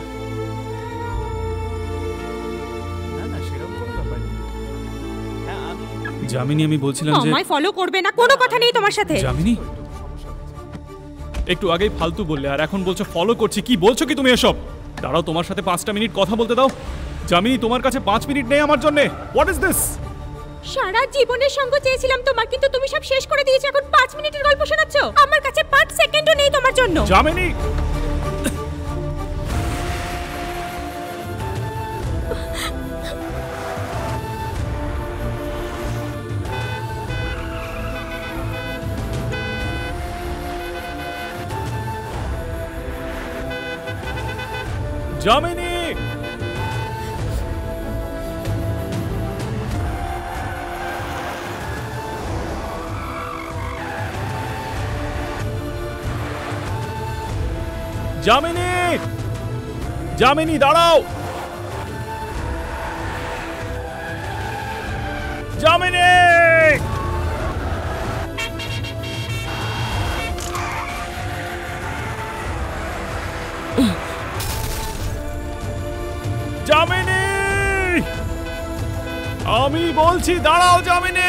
জামিনী, আমি বলছিলাম যে আমায় ফলো করবে না, কোনো কথা নেই তোমার সাথে। জামিনী, একটু আগেই ফালতু বললে, আর এখন বলছো ফলো করছি। কি বলছো কি তুমি এসব? দাঁড়াও, তোমার সাথে 5 মিনিট কথা বলতে দাও। জামিনী, তোমার কাছে 5 মিনিট নেই আমার জন্য। What is this? সারা জীবনের সঙ্গ চেয়েছিলাম তোমার, কিন্তু তুমি সব শেষ করে দিয়েছো। এখন 5 মিনিটের গল্প শোনাচ্ছো? আমার কাছে 5 সেকেন্ডও নেই তোমার জন্য। জামিনী, জামিনী, জামিনী, জামিনী দাঁড়াও। জামিনী, আমি বলছি দাঁড়াও। জামিনী,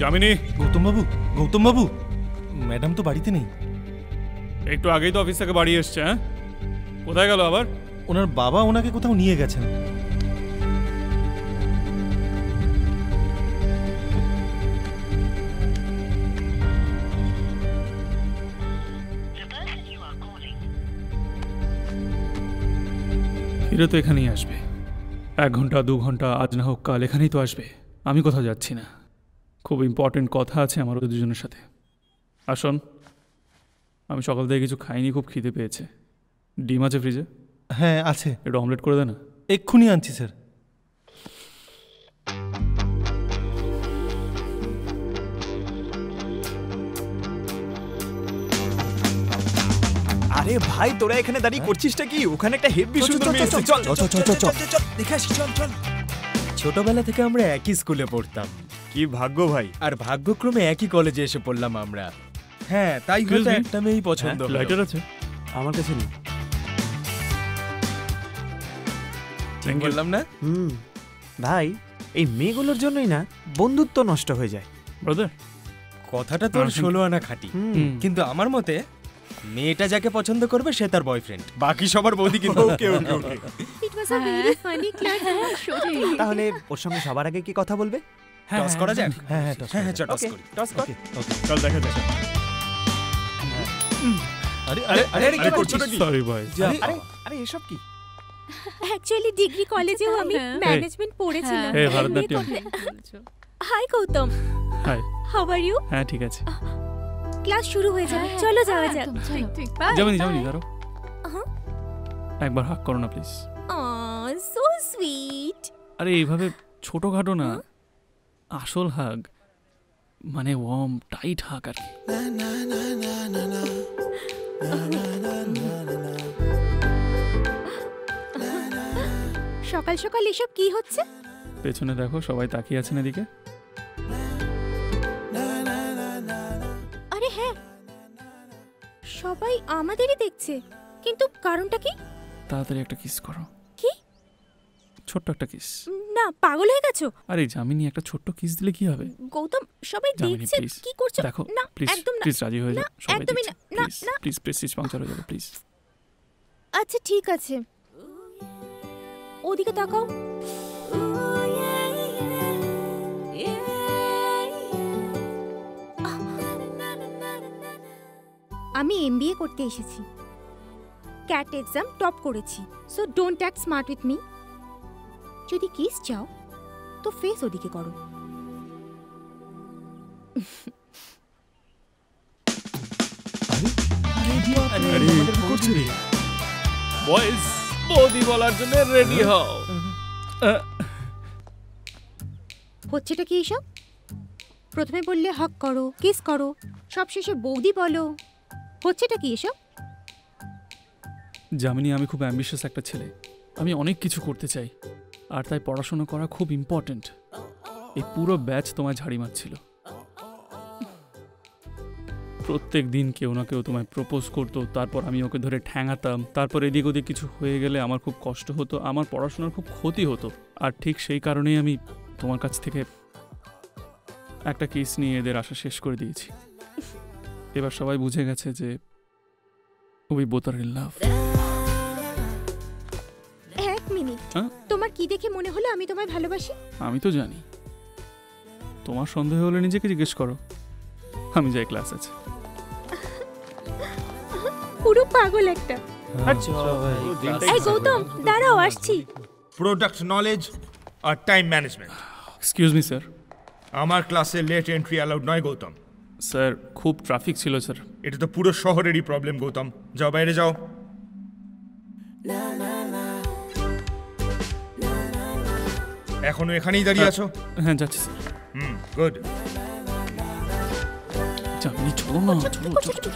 জামিনী। গৌতম বাবু, গৌতম বাবু, ম্যাডাম তো বাড়িতে নেই। একটু আগেই তো অফিস থেকে বাড়ি এসছে। হ্যাঁ, কোথায় গেল আবার? ওনার বাবা ওনাকে কোথাও নিয়ে গেছেন। এরা তো এখানেই আসবে, 1 ঘন্টা 2 ঘন্টা, আজ না হোক কাল এখানেই তো আসবে। আমি কোথাও যাচ্ছি না, খুব ইম্পর্টেন্ট কথা আছে আমার ওদের দুজনের সাথে। আসুন, আমি সকাল থেকে কিছু খাইনি, খুব খিদে পেয়েছে। ডিম আছে ফ্রিজে? হ্যাঁ আছে, একটু অমলেট করে দেন। এক্ষুনি আনছি স্যার। আরে ভাই, তোরা এখানে দাঁড়িয়ে করছিসটা কি? ওখানে একটা হেভি সুন্দর মেয়ে আছে, চল চল চল চল চল দেখে আসি, চল চল। ছোটবেলা থেকে আমরা একই স্কুলে পড়তাম। কি ভাগ্য ভাই, আর ভাগ্যক্রমে একই কলেজে এসে পড়লাম আমরা। হ্যাঁ, তাই হয়তো একটা মেয়েই পছন্দ। লাইটার আছে আমার কাছে? নেই, ঠিক বললাম না? ভাই, এই মেয়েগুলোর জন্যই না বন্ধুত্ব নষ্ট হয়ে যায়। ব্রাদার, কথাটা তোর 16 আনা খাঁটি, কিন্তু আমার মতে মেয়েটা যাকে পছন্দ করবে সে তার বয়ফ্রেন্ড, বাকি সবার বৌদি। কিন্তু okay okay okay, it was a very funny class. তাহলে ওর সঙ্গে সবার আগে কি কথা বলবে? টস করা যাক? হ্যাঁ হ্যাঁ, টস করি। টস করি, চল দেখা যাক। একবার হাগ করো না প্লিজ। So sweet. আরে এইভাবে ছোটখাটো না, আসল হাগ মানে ওয়ার্ম টাইট হাগ আর কি। সকাল সকাল এসব কি হচ্ছে? পেছনে দেখো, সবাই তাকিয়ে আছেন এদিকে। আরে হ্যাঁ, সবাই আমাদেরই দেখছে, কিন্তু কারণটা কি? তাড়াতাড়ি একটা কিস করো। কি? ছোট্ট একটা কিস। না, পাগল হয়ে গেছো? আরে জামিনী, একটা ছোট্ট কিস দিলে কি হবে? গৌতম, সবাই দেখছে, কি করছো? দেখো না, একদম না, প্লিজ রাজি হয়ে যাও। সবাই একদমই না, না প্লিজ, প্রেস্টিজ পাংচার হয়ে যাবে প্লিজ। আচ্ছা ঠিক আছে, ওদিকে তাকাও। আমি এমবিএ করতে এসেছি, ক্যাট এক্সাম টপ করেছি, so don't act smart with me. যদি কিস চাও তো ফেস ওদিকে করো। বয়েজ, বডি বলার জন্য রেডি হও। হচ্ছেটা কি এসব? প্রথমে বললে হাগ করো, কিস করো, সব শেষে বৌদি বলো, হচ্ছেটা কি এসব? জামিনী, আমি খুব অ্যাম্বিশাস একটা ছেলে, আমি অনেক কিছু করতে চাই, আর তাই পড়াশোনা করা খুব ইম্পর্টেন্ট। এই পুরো ব্যাচ তোমায় ঝাড়ি মারছিল, প্রত্যেক দিন কেউ না কেউ তোমায় প্রপোজ করতো, তারপর আমি ওকে ধরে ঠ্যাঙাতাম, তারপর এদিক ওদিক কিছু হয়ে গেলে আমার খুব কষ্ট হতো, আমার পড়াশোনার খুব ক্ষতি হতো। আর ঠিক সেই কারণেই আমি তোমার কাছ থেকে একটা কিস নিয়ে এদের আশা শেষ করে দিয়েছি। এবার সবাই বুঝে গেছে যে we both are in love. তোমার কি দেখে মনে হলো আমি তোমায় ভালোবাসি? আমি তো জানি। তোমার সন্দেহ হলে নিজেকে জিজ্ঞেস করো। আমি যাই, ক্লাস আছে। পুরো পাগল একটা। আচ্ছা এই গৌতম, দাঁড়াও আসছি। প্রোডাক্ট নলেজ আর time management. Excuse me sir, আমার ক্লাসে লেট এন্ট্রি অ্যালাউড নয় গৌতম। স্যার খুব ট্রাফিক ছিল স্যার। এটা তো পুরো শহরেরই প্রবলেম গৌতম, যাও বাইরে যাও। এখনো এখানেই দাঁড়িয়ে আছো? হ্যাঁ যাচ্ছি স্যার। গুড। জামিনী চলো না।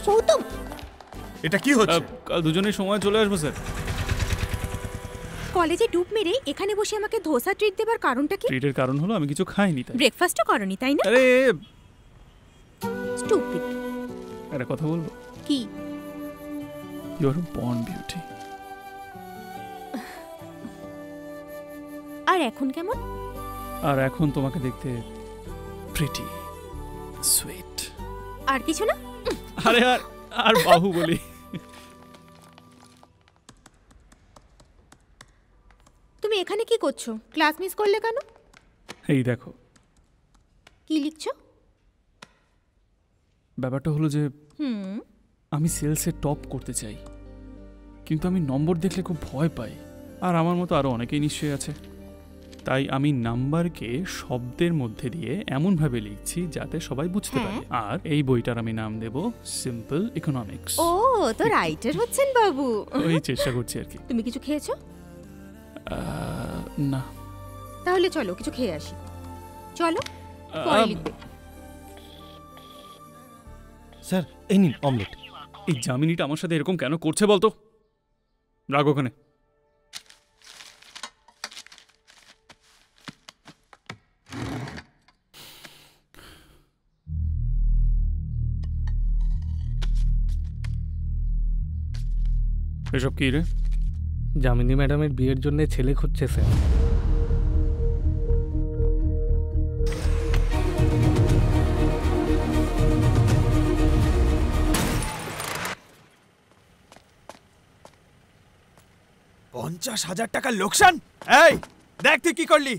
গৌতম, এটা কি হচ্ছে? কাল দুজনেই সময় চলে আসবো স্যার। কলেজে ডুব মেরে এখানে বসে আমাকে ধোসা ট্রিট দেবার কারণটা কি? ট্রিটের কারণ হলো আমি কিছু খাইনি, তাই। ব্রেকফাস্টও করনি, তাই না? আরে স্টুপিড। একটা কথা বলবো? কি? You are born beauty. আর এখন কেমন? আর এখন তোমাকে দেখতে প্রিটি সুইট, আর কিছু না। আরে আর আর বাহু বলি। তুমি এখানে কি করছো? ক্লাস মিস করলে কেন? এই দেখো কি লিখছো। ব্যাপারটা হলো যে আমি সেলসে টপ করতে চাই, কিন্তু আমি নম্বর দেখলে খুব ভয় পাই, আর আমার মতো আরও অনেকেই নিশ্চয়ই আছে। তাই আমি নাম্বারকে শব্দের মধ্যে দিয়ে এমনভাবে লিখছি যাতে সবাই বুঝতে পারে। আর এই বইটার আমি নাম দেব সিম্পল ইকোনমিক্স। ও তো রাইটার হচ্ছেন বাবু। ওই চেষ্টা করছি আর কি। তুমি কিছু খেয়েছো? না। তাহলে চলো কিছু খেয়ে আসি। চলো পরে লিখবো। স্যার এই নিন অমলেট। এই জামিনীটা আমার সাথে এরকম কেন করছে বলতো? রাগ ওখানে। এসব কি রে? জামিনী ম্যাডামের বিয়ের জন্য ছেলে খুঁজছে স্যার। $50,000 লোকসান। এই দেখ তুই কি করলি।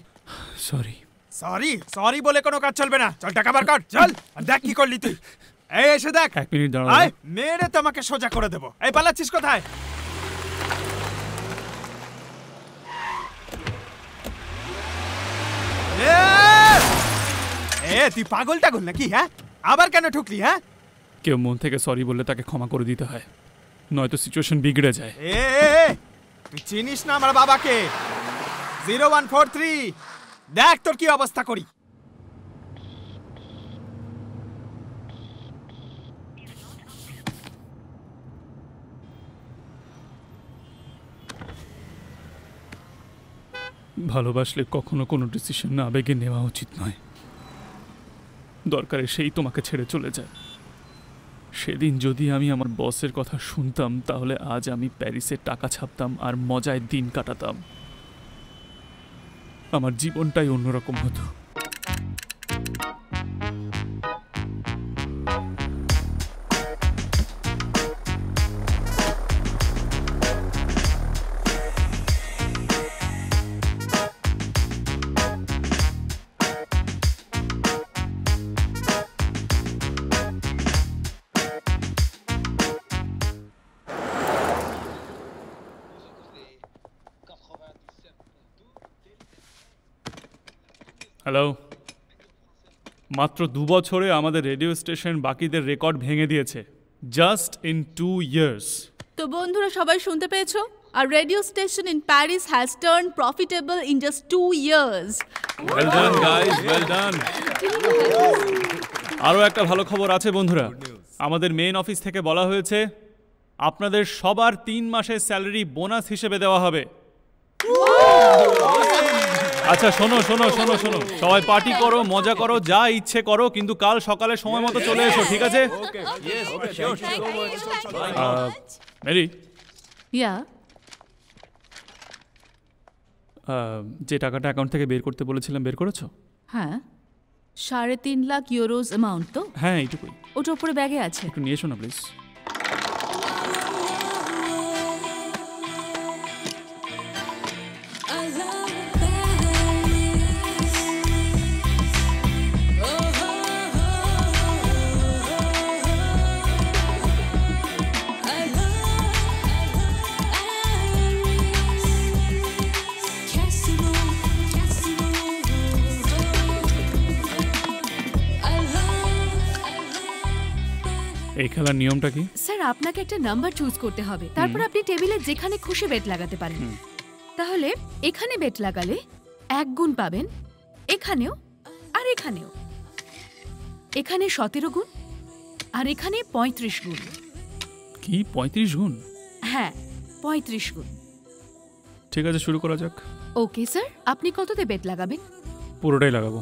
সরি সরি সরি বলে কোনো কাজ চলবে না। চল টাকা বার কর, চল। আর দেখ কি করলি তুই। এই এসে দেখ, এক মিনিট দাঁড়া, আয় মেরে তোমাকে সোজা করে দেব। এই পালাচ্ছিস কোথায়? এ তুই পাগল টাগল নাকি? হ্যাঁ আবার কেন ঠুকলি? হ্যাঁ কেউ মন থেকে সরি বললে তাকে ক্ষমা করে দিতে হয়, নয়তো সিচুয়েশন বিগড়ে যায়। এ তুই চিনিস না আমার বাবাকে? 0143 দেখ তোর কি অবস্থা করি। ভালোবাসলে কখনো কোনো ডিসিশন না আবেগে নেওয়া উচিত নয়, দরকারে সেই তোমাকে ছেড়ে চলে যায়। সেদিন যদি আমি আমার বসের কথা শুনতাম, তাহলে আজ আমি প্যারিসে টাকা ছাপতাম আর মজায় দিন কাটাতাম। আমার জীবনটাই অন্যরকম হতো। হ্যালো, মাত্র 2 বছরে আমাদের রেডিও স্টেশন বাকিদের রেকর্ড ভেঙে দিয়েছে। Just in 2 years। তো বন্ধুরা সবাই শুনতে পেয়েছো, আর radio station in Paris has turn profitable in just 2 years। Well done guys, well done. আরও একটা ভালো খবর আছে বন্ধুরা, আমাদের মেইন অফিস থেকে বলা হয়েছে আপনাদের সবার 3 মাসের স্যালারি বোনাস হিসেবে দেওয়া হবে। আচ্ছা শোনো শোনো শোনো শোনো, সবাই পার্টি করো, মজা করো, যা ইচ্ছে করো, কিন্তু কাল সকালে সময় মতো চলে এসো, ঠিক আছে? মেরি, যে টাকাটা অ্যাকাউন্ট থেকে বের করতে বলেছিলাম বের করেছো? হ্যাঁ, 3.5 লাখ ইউরোজ অ্যামাউন্ট তো। হ্যাঁ এইটুকুই, ওটা উপরে ব্যাগে আছে, একটু নিয়ে এসো না প্লিজ। এই খেলার নিয়মটা কি স্যার? আপনাকে একটা নাম্বার চুজ করতে হবে, তারপর আপনি টেবিলে যেখানে খুশি বেট লাগাতে পারেন। তাহলে এখানে বেট লাগালে 1 গুণ পাবেন, এখানেও আর এখানেও, এখানে 17 গুণ আর এখানে 35 গুণ। কি 35 গুণ? হ্যাঁ 35 গুণ। ঠিক আছে শুরু করা যাক। ওকে স্যার, আপনি কততে বেট লাগাবেন? পুরোটাই লাগাবো।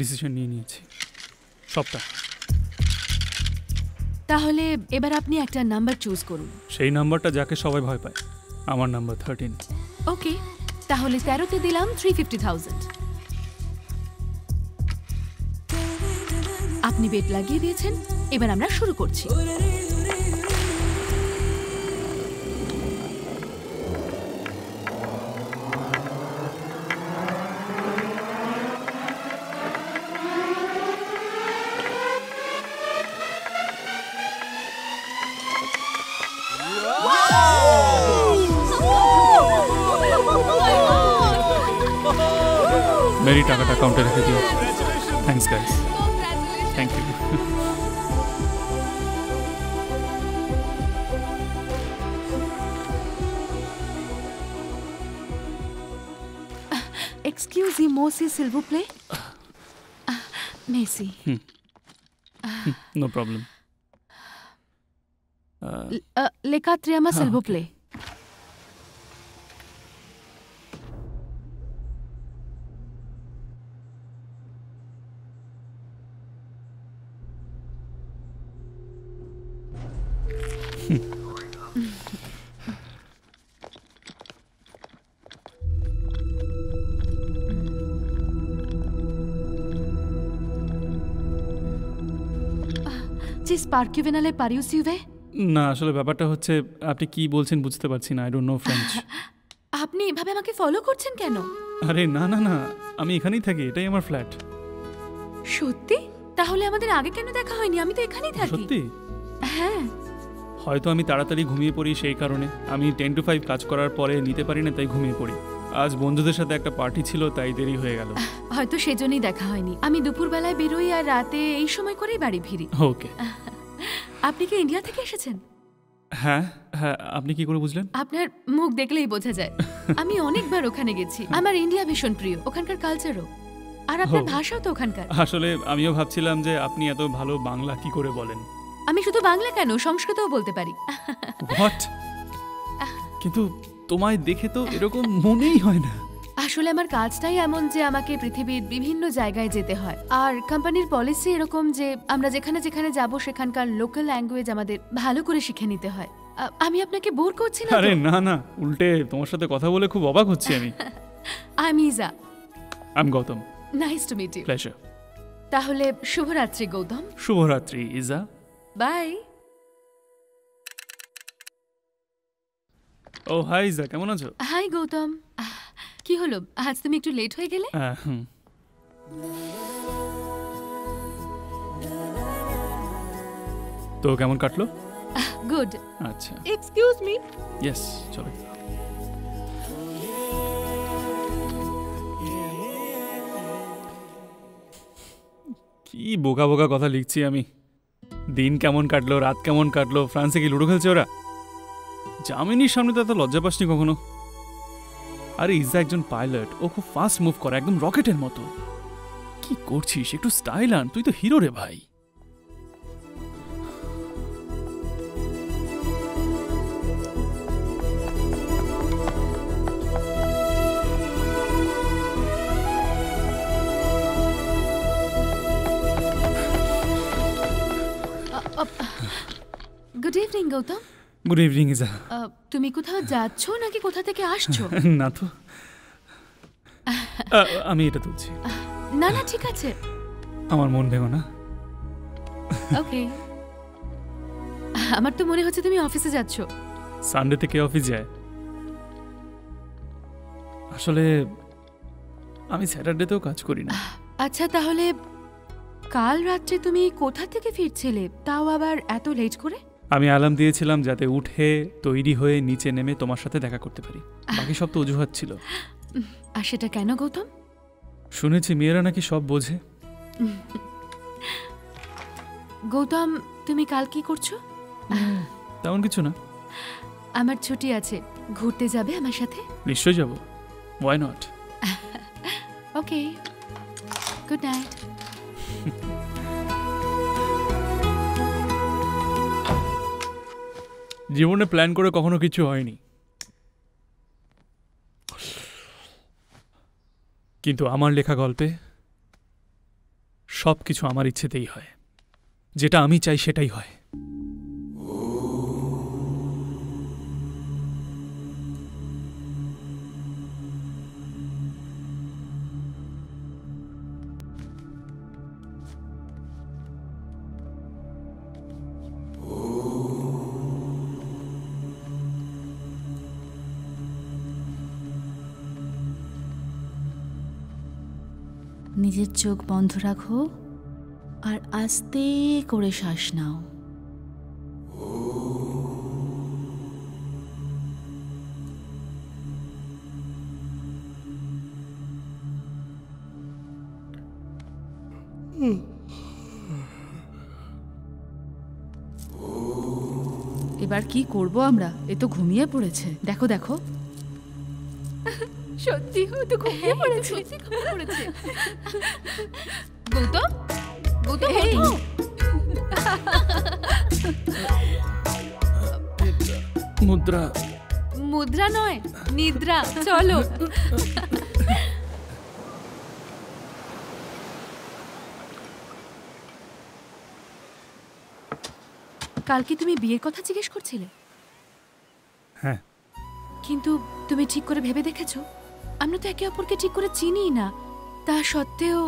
ডিসিশন নিয়ে নিয়েছি সবটা। তাহলে এবার আপনি একটা নাম্বার চুজ করুন, সেই নাম্বারটা যাকে সবাই ভয় পায়। আমার নাম্বার 13। ওকে, তাহলে 13তে দিলাম 350,000। আপনি বেট লাগিয়ে দিয়েছেন, এবার আমরা শুরু করছি। মেরি টাকাটা কাউন্টে রেখে দিও। Thanks guys, thank you. Excuse me মোসি সিলভার প্লে মেসি। No problem. লেখা ত্রিয়ামা সিলভার প্লে। যে স্পার্কিভেনালে পারিউসিভে না আসলে ব্যাপারটা হচ্ছে আপনি কি বলছেন বুঝতে পারছি না আই ডোন্ট নো ফ্রেঞ্চ আপনি এভাবে আমাকে ফলো করছেন কেন আরে না না না আমি এখানেই থাকি এটাই আমার ফ্ল্যাট সত্যি তাহলে আমাদের আগে কেন দেখা হয়নি আমি তো এখানেই থাকি সত্যি হ্যাঁ হয়তো আমি তাড়াতাড়ি ঘুমিয়ে পড়ি সেই কারণে আমি 10 to 5 কাজ করার পরে নিতে পারি না তাই ঘুমিয়ে পড়ি আজ বন্ধুদের সাথে একটা পার্টি ছিল তাই দেরি হয়ে গেল হয়তো সেজন্যই দেখা হয়নি আমি দুপুরবেলায় বের হই আর রাতে এই সময় করেই বাড়ি ফিরি ওকে আপনি কি ইন্ডিয়া থেকে এসেছেন হ্যাঁ হ্যাঁ আপনি কি করে বুঝলেন আপনার মুখ দেখলেই বোঝা যায় আমি অনেকবার ওখানে গেছি আমার ইন্ডিয়া ভীষণ প্রিয় ওখানকার কালচারও আর আপনার ভাষাও তো ওখানকার আসলে আমিও ভাবছিলাম যে আপনি এত ভালো বাংলা কি করে বলেন আমি শুধু বাংলা কেন সংস্কৃতও বলতে পারি হোয়াট কিন্তু তোমায় দেখে তো এরকম মনেই হয় না আসলে আমার কাজটাই এমন যে আমাকে পৃথিবীর বিভিন্ন জায়গায় যেতে হয় আর কোম্পানির পলিসি এরকম যে আমরা যেখানে যেখানে যাব সেখানকার লোকাল ল্যাঙ্গুয়েজ আমাদের ভালো করে শিখে নিতে হয় আমি আপনাকে বোর করছি না আরে না না উল্টে তোমার সাথে কথা বলে খুব অবাক হচ্ছি আমি I am Iza I am Gautam nice to meet you pleasure তাহলে শুভরাত্রি গৌতম শুভরাত্রি ইজা বাই ও হাই ইজা কেমন আছো হাই গৌতম কি হলো আজ তুমি একটু লেট হয়ে গেলে তো কেমন কাটলো গুড আচ্ছা এক্সকিউজ মি ইয়েস চলো কি বোকা বোকা কথা লিখছি আমি দিন কেমন কাটলো রাত কেমন কাটলো ফ্রান্সে কি লুডো খেলছে ওরা জামিনীর সামনে তো এত লজ্জা পাসনি কখনো আরে ইজা একজন পাইলট ও খুব ফাস্ট মুভ করে একদম রকেটের মতো কি করছিস একটু স্টাইল আন তুই তো হিরো রে ভাই good evening Gautam good evening Iza তুমি কোথাও যাচ্ছ নাকি কোথা থেকে আসছো না তো আমি এটা তুলছি না না ঠিক আছে আমার মন ভেঙো না ওকে আমার তো মনে হচ্ছে তুমি অফিসে যাচ্ছ সানডে থেকে অফিস যায় আসলে আমি স্যাটারডেতেও কাজ করি না আচ্ছা তাহলে কাল রাতে তুমি কোথা থেকে ফিরছিলে তাও আবার এত লেট করে আমি আলাম দিয়েছিলাম যাতে উঠে তৈরি হয়ে নিচে নেমে তোমার সাথে দেখা করতে পারি বাকি সব তো অজুহাত ছিল আর সেটা কেন গৌতম শুনেছি মেয়েরা নাকি সব বোঝে গৌতম তুমি কাল কি করছো তেমন কিছু না আমার ছুটি আছে ঘুরতে যাবে আমার সাথে নিশ্চয়ই যাব why not okay good night জীবনে প্ল্যান করে কখনো কিছু হয়নি কিন্তু আমার লেখা গল্পে সব কিছু আমার ইচ্ছেতেই হয় যেটা আমি চাই সেটাই হয় নিজের চোখ বন্ধ রাখো আর আস্তে করে শ্বাস নাও এবার কি করব আমরা এ তো ঘুমিয়ে পড়েছে দেখো দেখো সত্যি তো ঘুমিয়ে পড়েছে গৌতম গৌতম মুদ্রা মুদ্রা নয় নিদ্রা চলো কালকে তুমি বিয়ের কথা জিজ্ঞেস করছিলে হ্যাঁ কিন্তু তুমি ঠিক করে ভেবে দেখেছো আমরা তো একে অপরকে ঠিক করে চিনিই না তা সত্ত্বেও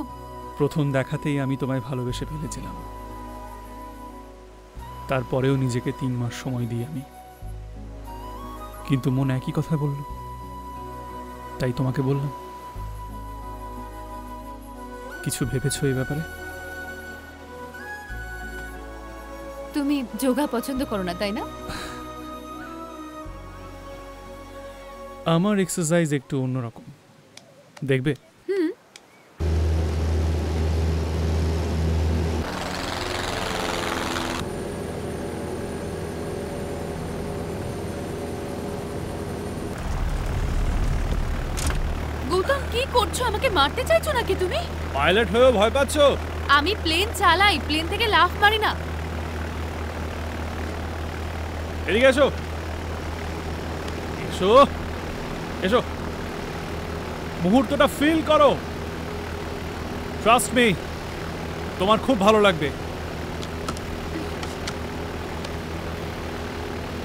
প্রথম দেখাতেই আমি তোমায় ভালোবেসে ফেলেছিলাম তারপরেও নিজেকে 3 মাস সময় দিই আমি কিন্তু মন একই কথা বলল তাই তোমাকে বললাম কিছু ভেবেছো এই ব্যাপারে তুমি যোগা পছন্দ করো না তাই না আমার এক্সারসাইজ একটু অন্যরকম দেখবে গৌতম কি করছো আমাকে মারতে চাইছো নাকি তুমি পাইলট হয়ে ভয় পাচ্ছো আমি প্লেন চালাই প্লেন থেকে লাফ মারি না এদিকে এসো এসো এসো মুহূর্তটা ফিল করো ট্রাস্ট মি তোমার খুব ভালো লাগবে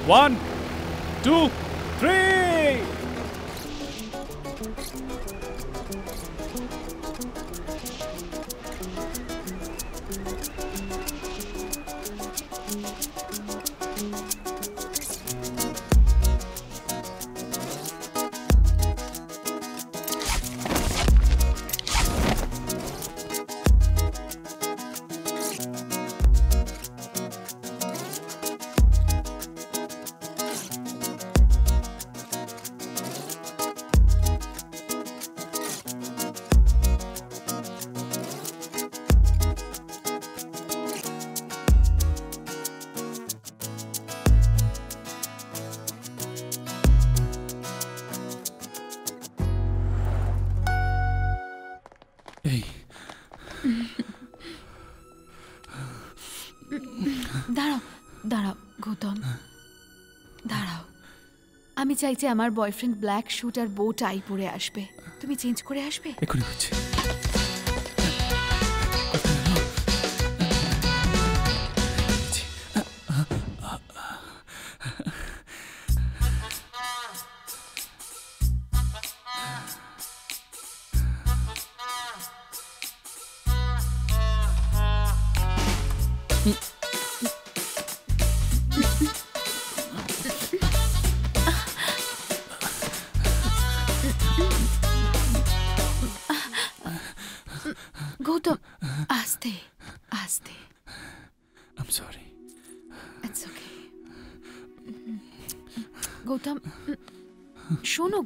1 2 3 চাইছে আমার বয়ফ্রেন্ড ব্ল্যাক শুট আর বো টাই পরে আসবে তুমি চেঞ্জ করে আসবে এখন হচ্ছে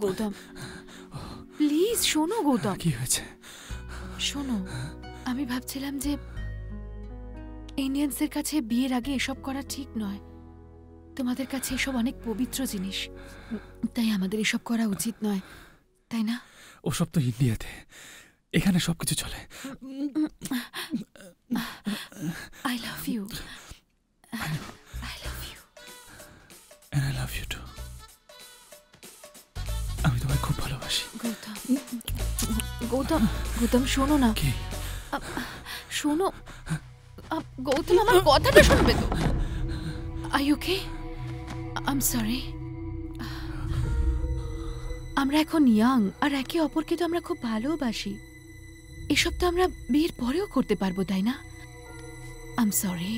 Gautam, please, shono Gautam. What happened? Shono, আমি ভাবছিলাম যে ইন্ডিয়ানদের কাছে বিয়ের আগে এসব করা ঠিক নয়। তোমাদের কাছে এসব অনেক পবিত্র জিনিস। তাই আমাদের এসব করা উচিত নয়। তাই না? ওসব তো ইন্ডিয়াতে। এখানে সবকিছু চলে। I love you. I love you. And I love you too. আমি তোমায় খুব ভালোবাসি গৌতম গৌতম শোনো না শোনো গৌতম আমার কথাটা শুনবে তো are you okay I am sorry আমরা এখন ইয়াং আর একে অপরকে তো আমরা খুব ভালোবাসি এসব তো আমরা বিয়ের পরেও করতে পারবো তাই না আই এম সরি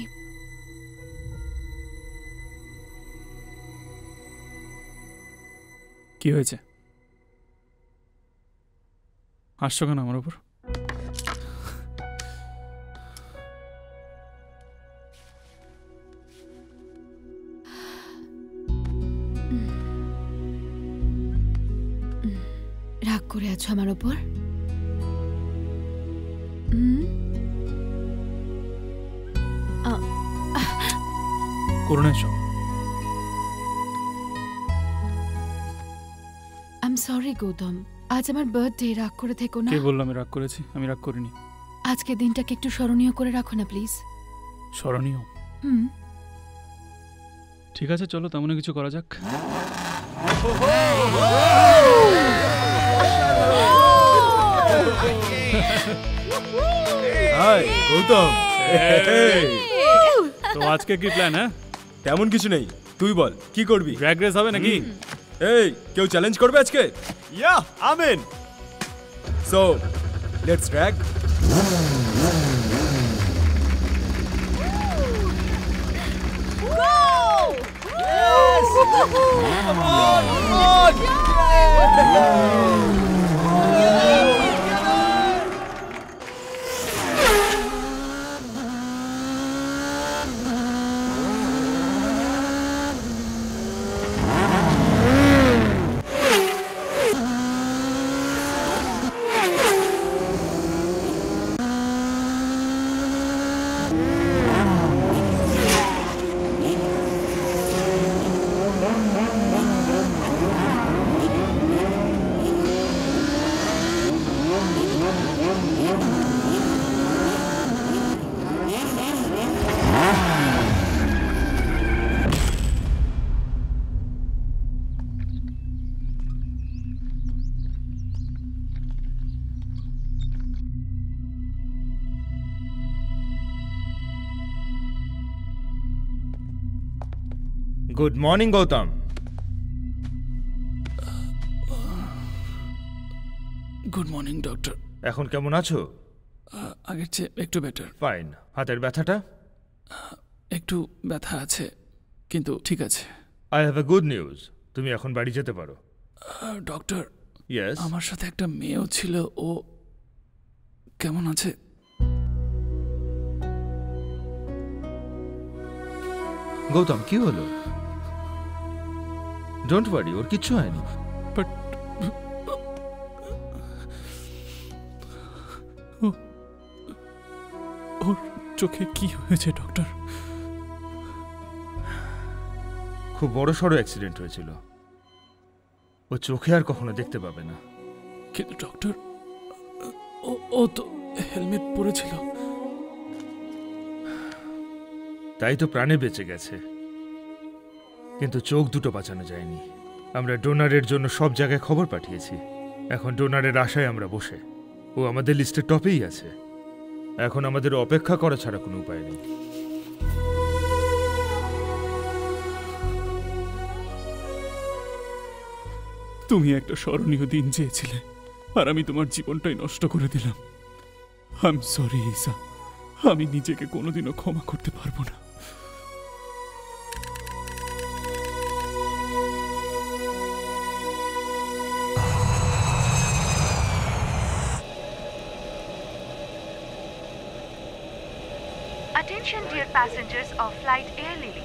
কি হয়েছে হাসছো কেন আমার উপর রাগ করে আছো আমার উপর করোনা সব I'm sorry Gautam আজ আমার বার্থডে রাগ করে থেকো না কে বললাম আমি রাগ করেছি আমি রাগ করিনি আজকে দিনটাকে একটু স্মরণীয় করে রাখো না প্লিজ স্মরণীয় ঠিক আছে চলো তেমন কিছু করা যাক হাই গৌতম তো আজকে কি প্ল্যান হ্যাঁ তেমন কিছু নেই তুই বল কি করবি ড্র্যাগ রেস হবে নাকি এই কেউ চ্যালেঞ্জ করবে আজকে yeah I am in so let's drag Good morning, Gautam. Good morning, Doctor. এখন কেমন আছো? আগের চেয়ে একটু বেটার। Fine. হাতের ব্যথাটা? একটু ব্যথা আছে, কিন্তু ঠিক আছে। I have a good news. তুমি এখন বাড়ি যেতে পারো। Doctor. Yes. আমার সাথে একটা মেয়েও ছিল ও কেমন আছে? Gautam, কি হলো? Don't worry, or kichu hai nahi. But or chokhe ki hoyeche doctor? Khub boro shoro accident hoyechilo. O chokhe ar kokhono dekhte pabe na. Kintu doctor o to helmet pore chilo. Tai to prane beche geche. কিন্তু চোখ দুটো বাঁচানো যায়নি আমরা ডোনারের জন্য সব জায়গায় খবর পাঠিয়েছি এখন ডোনারের আশায় আমরা বসে ও আমাদের লিস্টের টপেই আছে এখন আমাদের অপেক্ষা করা ছাড়া কোনো উপায় নেই তুমি একটা স্মরণীয় দিন চেয়েছিলে আর আমি তোমার জীবনটাই নষ্ট করে দিলাম আই এম সরি ইজা আমি নিজেকে কোনোদিনও ক্ষমা করতে পারবো না Dear passengers of flight Air Lily. Iza.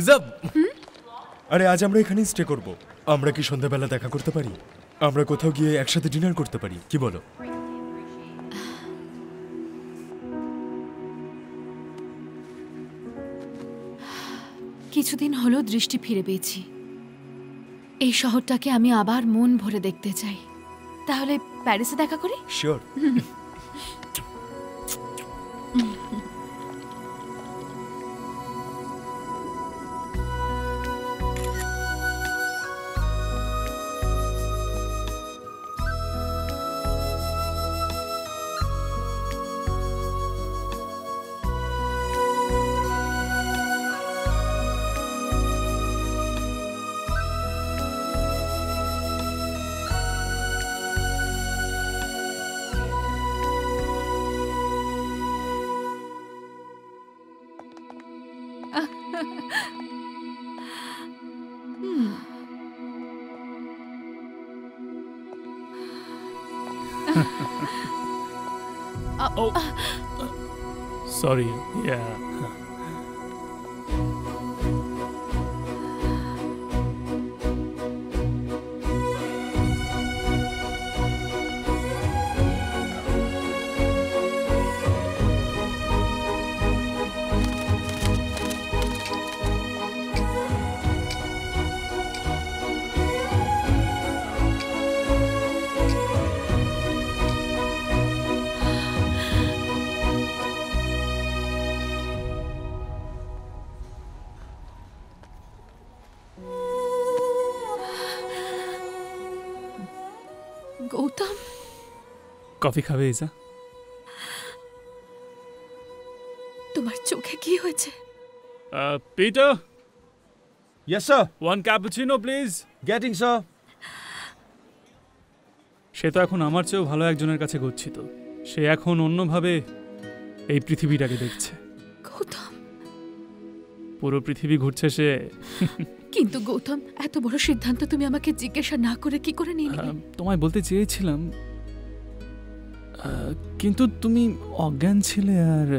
Iza. अरे आज हम लोग इखनी stay करबो। আমরা কি সন্ধ্যাবেলা দেখা করতে পারি আমরা কোথাও গিয়ে একসাথে ডিনার করতে পারি কি বলো কিছুদিন হলো দৃষ্টি ফিরে পেয়েছি এই শহরটাকে আমি আবার মন ভরে দেখতে চাই তাহলে প্যারিসে দেখা করি sure Sorry, yeah. Gautam. Coffee খাবে ইজা? তোমার চোখে কি হয়েছে? Peter. Yes sir. One cappuccino please. Getting sir. সে তো এখন আমার চেয়েও ভালো একজনের কাছে গচ্ছিত। সে এখন অন্যভাবে এই পৃথিবীটাকে দেখছে। গৌতম, পুরো পৃথিবী ঘুরছে সে। কিন্তু গৌতম, এত বড় সিদ্ধান্ত তুমি আমাকে জিজ্ঞাসা না করে কি করে নিলে? তোমায় বলতে চেয়েছিলাম, কিন্তু তুমি অজ্ঞান ছিলে আর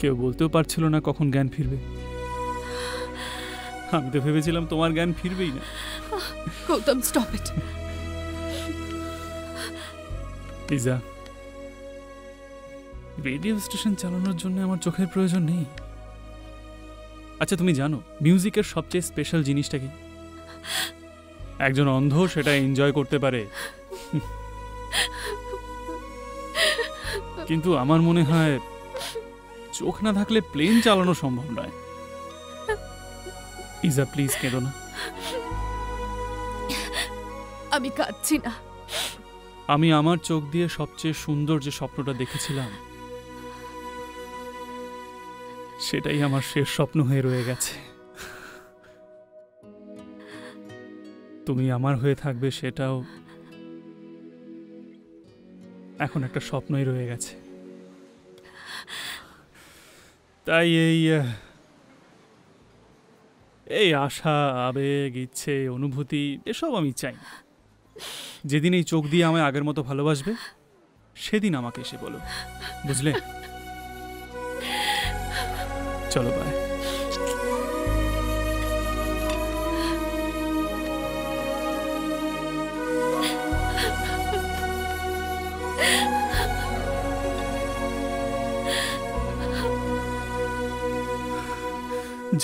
কেউ বলতেও পারছিল না কখন জ্ঞান ফিরবে। আমি তো ভেবেছিলাম তোমার জ্ঞান ফিরবেই না। Gautam stop it. Iza, radio station চালানোর জন্য আমার চোখের প্রয়োজন নেই। আচ্ছা তুমি জানো মিউজিকের সবচেয়ে স্পেশাল জিনিসটা কি? একজন অন্ধ সেটা এনজয় করতে পারে, কিন্তু আমার মনে হয় চোখ না থাকলে প্লেন চালানো সম্ভব নয়। ইজা প্লিজ কেঁদো না। আমি কাঁদছি না। আমি আমার চোখ দিয়ে সবচেয়ে সুন্দর যে স্বপ্নটা দেখেছিলাম সেটাই আমার শেষ স্বপ্ন হয়ে রয়ে গেছে। তুমি আমার হয়ে থাকবে সেটাও এখন একটা স্বপ্নই রয়ে গেছে। তাই এই আশা, আবেগ, ইচ্ছে, অনুভূতি এসব আমি চাই না। যেদিন এই চোখ দিয়ে আমায় আগের মতো ভালোবাসবে সেদিন আমাকে এসে বলো, বুঝলে? চলো বাই।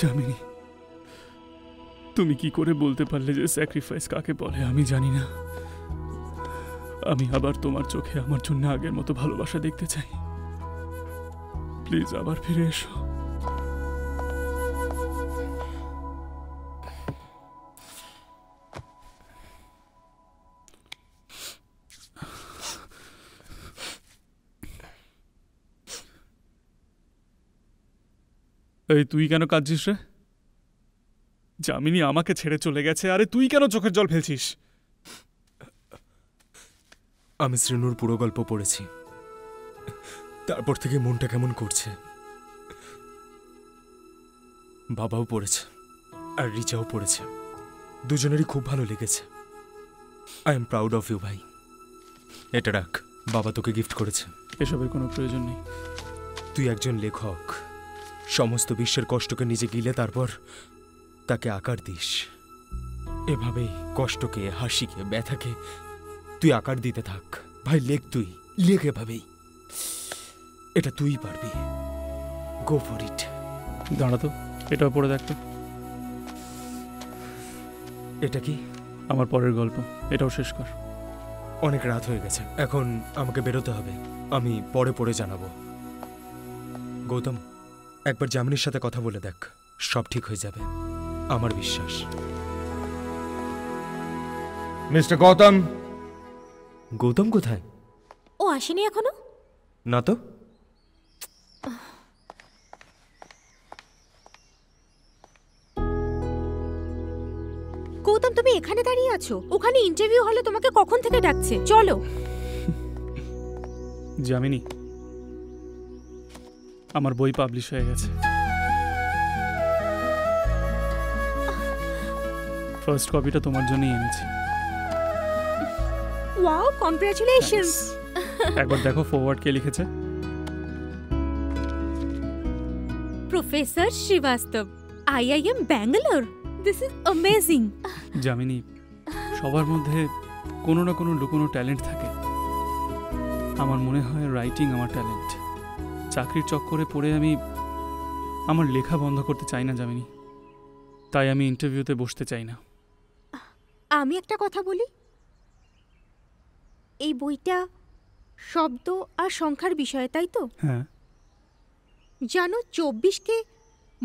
জামিনী, তুমি কি করে বলতে পারলে যে স্যাক্রিফাইস কাকে বলে? আমি জানি না। আমি আবার তোমার চোখে আমার জন্য আগের মতো ভালোবাসা দেখতে চাই। প্লিজ আবার ফিরে এসো। এই তুই কেন কাঁদছিস রে? জামিনী আমাকে ছেড়ে চলে গেছে, আরে তুই কেন চোখের জল ফেলছিস? আমি শ্রীনুর পুরো গল্প পড়েছি, তারপর থেকে মনটা কেমন করছে। বাবাও পড়েছে আর রিচাও পড়েছে, দুজনেরই খুব ভালো লেগেছে। I am proud of you ভাই। এটা রাখ, বাবা তোকে গিফট করেছে। এসবের কোনো প্রয়োজন নেই। তুই একজন লেখক, সমস্ত বিশ্বের কষ্টকে নিজে গিলে তারপর তাকে আকার দিস। এভাবেই কষ্টকে, হাসিকে, ব্যথাকে তুই আকার দিতে থাক ভাই। লেখ, তুই লেখ এভাবেই, এটা তুই পারবি। Go for it. দাঁড়াতো, এটাও পড়ে দেখতো। এটা কি? আমার পরের গল্প, এটাও শেষ কর। অনেক রাত হয়ে গেছে, এখন আমাকে বেরোতে হবে। আমি পরে পড়ে জানাবো। গৌতম, একবার জামিনীর সাথে কথা বলে দেখ, সব ঠিক হয়ে যাবে আমার বিশ্বাস। মিস্টার গৌতম। গৌতম কোথায়? ও আসেনি এখনো? না তো। গৌতম, তুমি এখানে দাঁড়িয়ে আছো? ওখানে ইন্টারভিউ হলে তোমাকে কখন থেকে ডাকছে। চলো। জামিনী, আমার বই পাবলিশ হয়ে গেছে। ফার্স্ট কপিটা তোমার জন্যই এনেছি। Wow, congratulations. একবার দেখো ফরওয়ার্ড কে লিখেছে। Professor Srivastava, IIM Bangalore. This is amazing. Jamini, সবার মধ্যে কোনো না কোনো লুকোনো ট্যালেন্ট থাকে। আমার মনে হয় রাইটিং আমার ট্যালেন্ট। চাকরির চক্করে পড়ে আমি আমার লেখা বন্ধ করতে চাই না জামিনী, তাই আমি ইন্টারভিউতে বসতে চাই না। আমি একটা কথা বলি, এই বইটা শব্দ আর সংখ্যার বিষয়ে, তাই তো? হ্যাঁ। জানো ২৪কে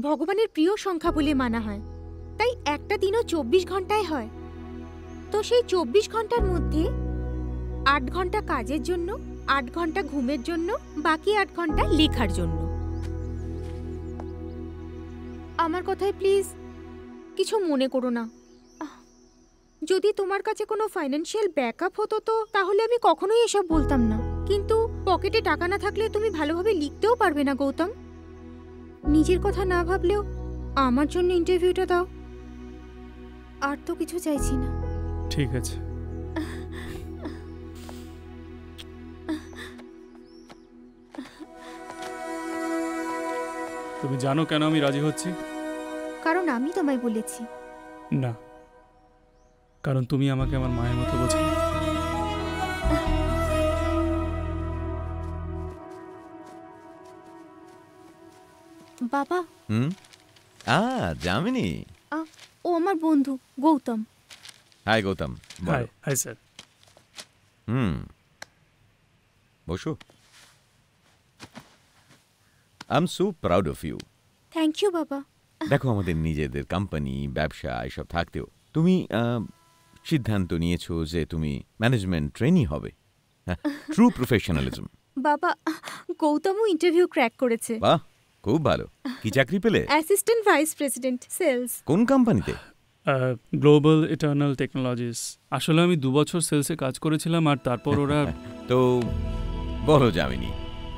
ভগবানের প্রিয় সংখ্যা বলে মানা হয়, তাই একটা দিনও ২৪ ঘন্টায় হয়। তো সেই ২৪ ঘন্টার মধ্যে আট ঘন্টা কাজের জন্য, আট ঘন্টা ঘুমের জন্য, বাকি আট ঘন্টা লেখার জন্য। আমার কথায় প্লিজ কিছু মনে করো না। যদি তোমার কাছে কোনো ফাইন্যান্সিয়াল ব্যাকআপ হতো তো তাহলে আমি কখনোই এসব বলতাম না, কিন্তু পকেটে টাকা না থাকলে তুমি ভালোভাবে লিখতেও পারবে না গৌতম। নিজের কথা না ভাবলেও আমার জন্য ইন্টারভিউটা দাও, আর তো কিছু চাইছি না। ঠিক আছে। তুমি জানো কেন আমি রাজি হচ্ছি? কারণ আমি তোমায় বলেছি। না, কারণ তুমি আমাকে আমার মায়ের মতো বোঝো। বাবা। জামিনী। ও আমার বন্ধু Gautam. Hi Gautam. Hi. Hi sir. বসো। I am so proud of you. Thank you বাবা। দেখো, আমাদের নিজেদের কোম্পানি, ব্যবসা এসব থাকতেও তুমি সিদ্ধান্ত নিয়েছো যে তুমি ম্যানেজমেন্ট ট্রেনি হবে। True professionalism. বাবা, গৌতমও ইন্টারভিউ ক্র্যাক করেছে। বাহ, খুব ভালো। কি চাকরি পেলে? Assistant vice president sales. কোন কোম্পানিতে? Global eternal technologies. আসলে আমি ২ বছর সেলসে কাজ করেছিলাম, আর তারপর ওরা তো বলো জামিনী,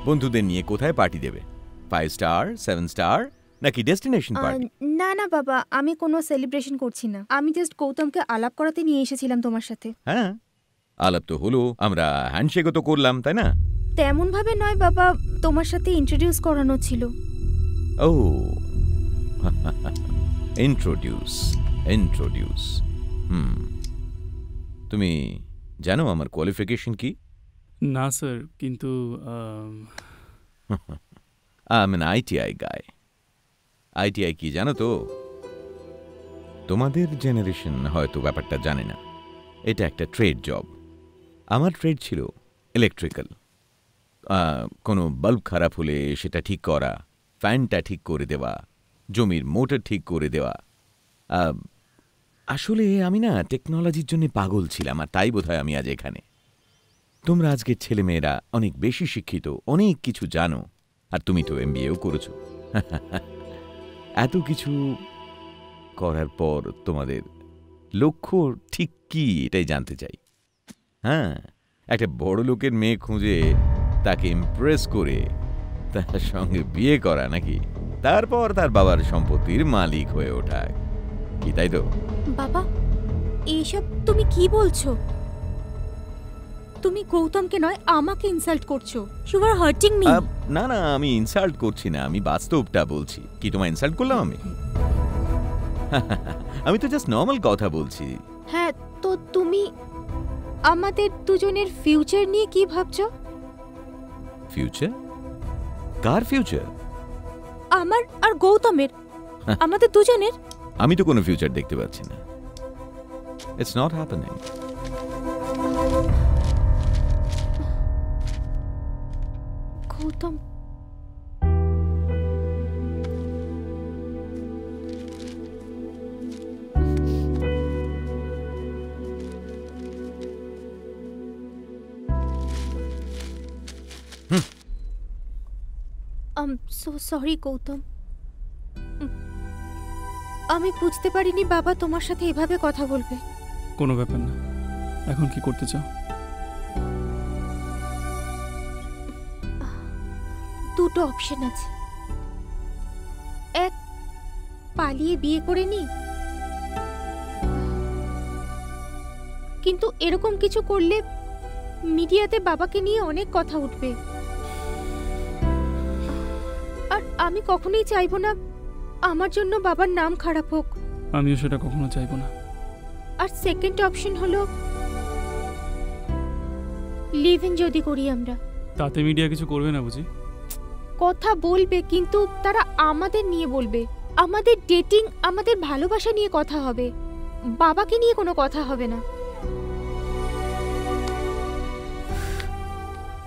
বন্ধুদের নিয়ে কোথায় পার্টি দেবে? 5 স্টার, 7 স্টার নাকি ডেস্টিনেশন পার্টি? না না বাবা, আমি কোনো সেলিব্রেশন করছি না, আমি জাস্ট গৌতমকে আলাপ করাতে নিয়ে এসেছিলাম তোমার সাথে। হ্যাঁ, আলাপ তো হলো, আমরা হ্যান্ডশেকও তো করলাম, তাই না? তেমন ভাবে নয় বাবা, তোমার সাথে ইন্ট্রোডিউস করানো ছিল। ও ইন্ট্রোডিউস, ইন্ট্রোডিউস। তুমি জানো আমার কোয়ালিফিকেশন কি? না স্যার, কিন্তু আমি আইটিআই গাই। আইটিআই কি জানো তো? তোমাদের জেনারেশন হয়তো ব্যাপারটা জানে না, এটা একটা ট্রেড জব। আমার ট্রেড ছিল ইলেকট্রিক্যাল। কোনো বাল্ব খারাপ হলে সেটা ঠিক করা, ফ্যানটা ঠিক করে দেওয়া, জমির মোটর ঠিক করে দেওয়া। আসলে আমি না টেকনোলজির জন্য পাগল ছিলাম, আর তাই বোধহয় আমি আজ এখানে। তোমরা আজকের ছেলেমেয়েরা অনেক বেশি শিক্ষিত, অনেক কিছু জানো, আর তুমি তো এমবিএও করেছো। এত কিছু করার পর তোমাদের লক্ষ্য ঠিক কি, এটাই জানতে চাই। হ্যাঁ, একটা বড় লোকের মেয়ে খুঁজে তাকে ইমপ্রেস করে তার সঙ্গে বিয়ে করা, নাকি তারপর তার বাবার সম্পত্তির মালিক হয়ে ওঠা, কি তাই তো? বাবা, এইসব তুমি কি বলছো? তুমি গৌতমকে নয় আমাকে ইনসাল্ট করছো। You are hurting me. না না, আমি ইনসাল্ট করছি না, আমি বাস্তবটা বলছি। কি তোমায় ইনসাল্ট করলাম আমি? আমি তো জাস্ট নরমাল কথা বলছি। হ্যাঁ, তো তুমি আমাদের দুজনের ফিউচার নিয়ে কি ভাবছো? ফিউচার? কার ফিউচার? আমার আর গৌতমের, আমাদের দুজনের। আমি তো কোনো ফিউচার দেখতে পাচ্ছি না। It's not happening. Sorry Gautam, আমি বুঝতে পারিনি বাবা তোমার সাথে এভাবে কথা বলবে। কোনো ব্যাপার না। এখন কি করতে চাও? দুটো অপশন আছে, এক পালিয়ে বিয়ে করে নি, কিন্তু এরকম কিছু করলে মিডিয়াতে বাবাকে নিয়ে অনেক কথা উঠবে, আর আমি কখনোই চাইবো না আমার জন্য বাবার নাম খারাপ হোক। আমিও সেটা কখনো চাইবো না। আর সেকেন্ড অপশন হলো লিভ ইন যদি করি আমরা। তাতে মিডিয়া কিছু করবে না বুঝি? কথা বলবে, কিন্তু তারা আমাদের নিয়ে বলবে, আমাদের ডেটিং, আমাদের ভালোবাসা নিয়ে কথা হবে, বাবাকে নিয়ে কোনো কথা হবে না।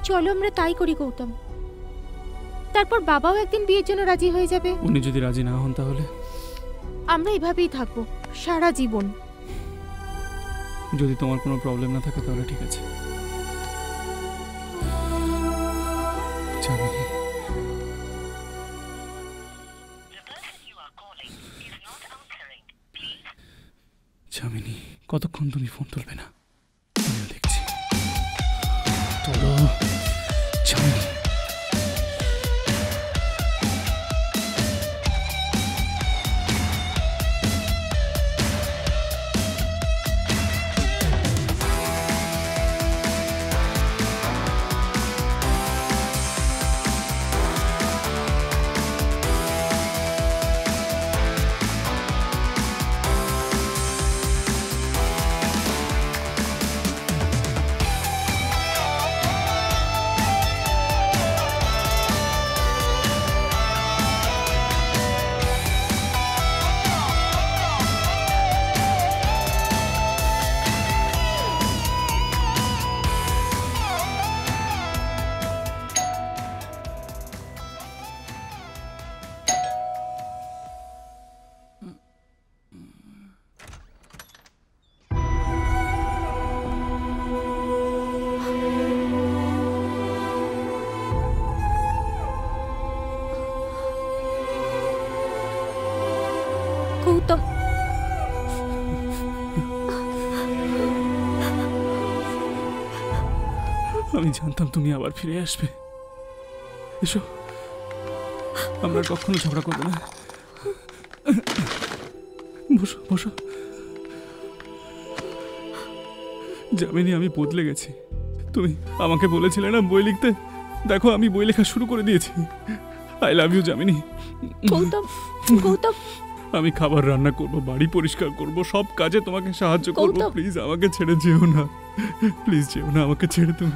চলো আমরা তাই করি গৌতম, তারপর বাবাও একদিন বিয়ের জন্য রাজি হয়ে যাবে। উনি যদি রাজি না হন তাহলে? আমরা এভাবেই থাকবো সারা জীবন। যদি তোমার কোনো প্রবলেম না থাকে তাহলে ঠিক আছে। জামিনী, কতক্ষণ তুমি ফোন তুলবে না? আমিও দেখছি। তোলো জামিনী। আমি জানতাম তুমি আবার ফিরে আসবে। এসো, আমরা কখনো ঝগড়া করবো না। বসো বসো। জামিনী, আমি বদলে গেছি। তুমি আমাকে বলেছিলে না বই লিখতে? দেখো, আমি বই লেখা শুরু করে দিয়েছি। I love you Jamini. Gautam, Gautam, আমি খাবার রান্না করব, বাড়ি পরিষ্কার করব, সব কাজে তোমাকে সাহায্য করব। প্লিজ আমাকে ছেড়ে যেও না, প্লিজ যেও না আমাকে ছেড়ে। তুমি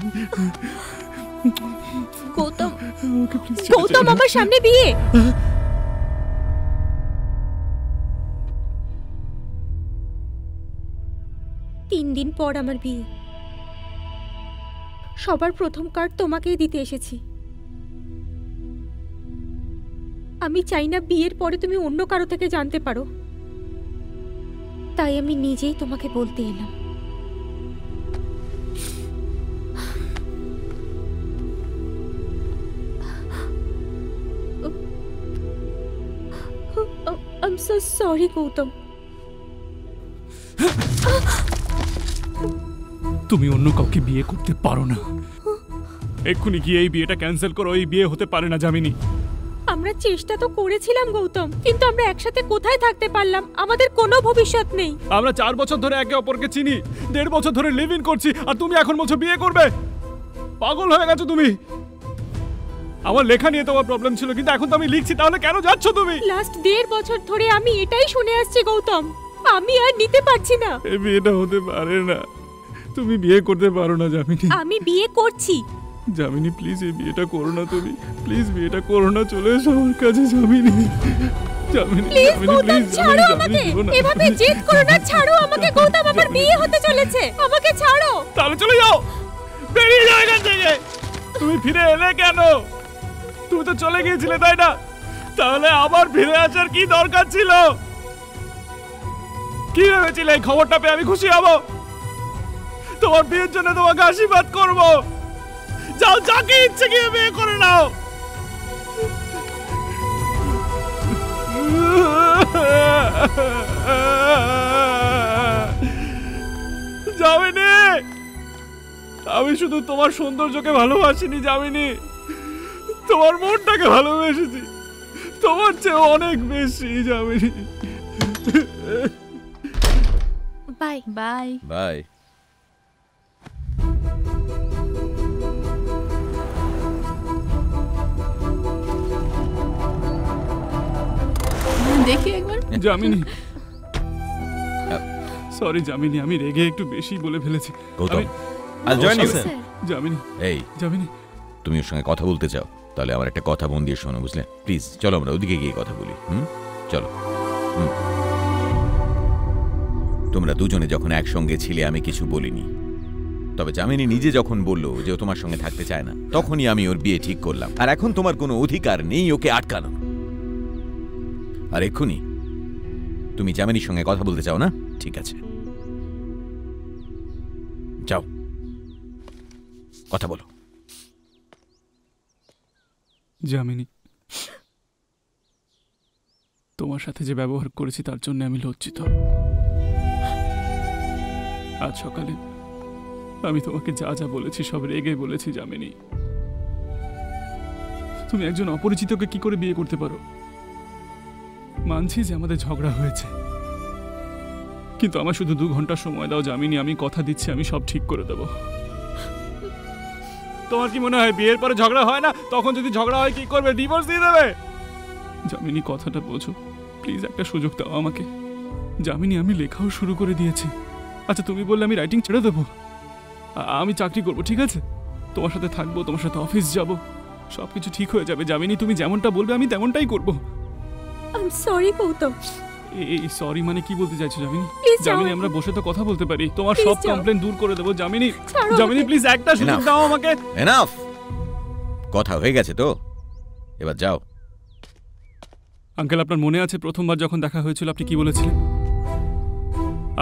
গৌতম, গৌতম আমার সামনে বিয়ে। তিন দিন পর আমার বিয়ে। সবার প্রথম কার্ড তোমাকেই দিতে এসেছি। আমি চাই না বিয়ের পরে তুমি অন্য কারো থেকে জানতে পারো, তাই আমি নিজেই তোমাকে বলতে এলাম। I am so sorry Gautam. তুমি অন্য কাউকে বিয়ে করতে পারো না। এক্ষুনি গিয়ে এই বিয়েটা ক্যান্সেল করো। এই বিয়ে হতে পারে না জামিনী। আমরা চেষ্টা তো করেছিলাম গৌতম, কিন্তু আমরা একসাথে কোথায় থাকতে পারলাম? আমাদের কোনো ভবিষ্যৎ নেই। আমরা ৪ বছর ধরে একে অপরকে চিনি, ১.৫ বছর ধরে লিভ ইন করছি, আর তুমি এখন বলছো বিয়ে করবে? পাগল হয়ে গেছো তুমি। আমার লেখা নিয়ে তোমার প্রবলেম ছিল, কিন্তু এখন তো আমি লিখছি, তাহলে কেন যাচ্ছ তুমি? লাস্ট ১.5 বছর ধরে আমি এটাই শুনে আসছি গৌতম। আমি আর নিতে পারছি না। এই বিয়েটা হতে পারে না। তুমি বিয়ে করতে পারো না জামিনী। আমি বিয়ে করছি জামিনী। প্লিজ এই বিয়েটা করো না তুমি। প্লিজ বিয়েটা করো না। চলে এসো আমার কাছে জামিনী। জামিনী, প্লিজ ছাড়ো আমাকে। এভাবে জেদ করো না। ছাড়ো আমাকে গৌতম, আমার বিয়ে হতে চলেছে। আমাকে ছাড়ো। তাহলে চলে যাও, বেরিয়ে যাও এখান থেকে। তুমি ফিরে এলে কেন? তুমি তো চলে গিয়েছিলে, তাই না? তাহলে আবার ফিরে আসার কি দরকার ছিল? কি ভেবেছিলে এই খবরটা পেয়ে আমি খুশি হব? তোমার বিয়ের জন্য তোমাকে আশীর্বাদ করবো। যাও, যাকে ইচ্ছে গিয়ে বিয়ে করে নাও। জামিনী, আমি শুধু তোমার সৌন্দর্যকে ভালোবাসিনি জামিনী, তোমার মনটাকে ভালোবেসেছি। তোমার চেয়ে অনেক বেশি জামিনী। Bye bye bye. দেখি একবার। জামিনী, সরি জামিনী, আমি রেগে একটু বেশি বলে ফেলেছি। আইল জয়েন ইউ স্যার। জামিনী, এই জামিনী, তুমি ওর সঙ্গে কথা বলতে চাও? তাহলে আমার একটা কথা মন দিয়ে শোনো, বুঝলে? প্লিজ চলো আমরা ওদিকে গিয়ে কথা বলি। চলো। তোমরা দুজনে যখন একসঙ্গে ছিলে আমি কিছু বলিনি, তবে জামিনী নিজে যখন বললো যে ও তোমার সঙ্গে থাকতে চায় না, তখনই আমি ওর বিয়ে ঠিক করলাম। আর এখন তোমার কোনো অধিকার নেই ওকে আটকানো। আর এক্ষুনি তুমি জামিনীর সঙ্গে কথা বলতে চাও না? ঠিক আছে, যাও কথা বলো। জামিনী, তোমার সাথে যে ব্যবহার করেছি তার জন্য আমি লজ্জিত। আজ সকালে আমি তোমাকে যা যা বলেছি সব রেগে বলেছি জামিনী। তুমি একজন অপরিচিতকে কি করে বিয়ে করতে পারো? মানছি যে আমাদের ঝগড়া হয়েছে, কিন্তু আমার শুধু 2 ঘন্টা সময় দাও জামিনী। আমি কথা দিচ্ছি আমি সব ঠিক করে দেব। তোমার কি মনে হয় বিয়ের পরে ঝগড়া হয় না? তখন যদি ঝগড়া হয় কি করবে? ডিভোর্স দিয়ে দেবে? জামিনী কথাটা বোঝো প্লিজ, একটা সুযোগ দাও আমাকে। জামিনী আমি লেখাও শুরু করে দিয়েছি। আচ্ছা তুমি বললে আমি রাইটিং ছেড়ে দেবো, আমি চাকরি করব, ঠিক আছে? তোমার সাথে থাকবো, তোমার সাথে অফিস যাব, সব কিছু ঠিক হয়ে যাবে জামিনী। তুমি যেমনটা বলবে আমি তেমনটাই করব। I am sorry Gautam. এই সরি মানে কি বলতে চাইছো জামিনী? জামিনী আমরা বসে তো কথা বলতে পারি, তোমার সব কমপ্লেইন দূর করে দেব জামিনী। জামিনী প্লিজ একটা সুযোগ দাও আমাকে। এনাফ, কথা হয়ে গেছে তো, এবার যাও। আঙ্কেল আপনার মনে আছে প্রথমবার যখন দেখা হয়েছিল আপনি কি বলেছিলেন?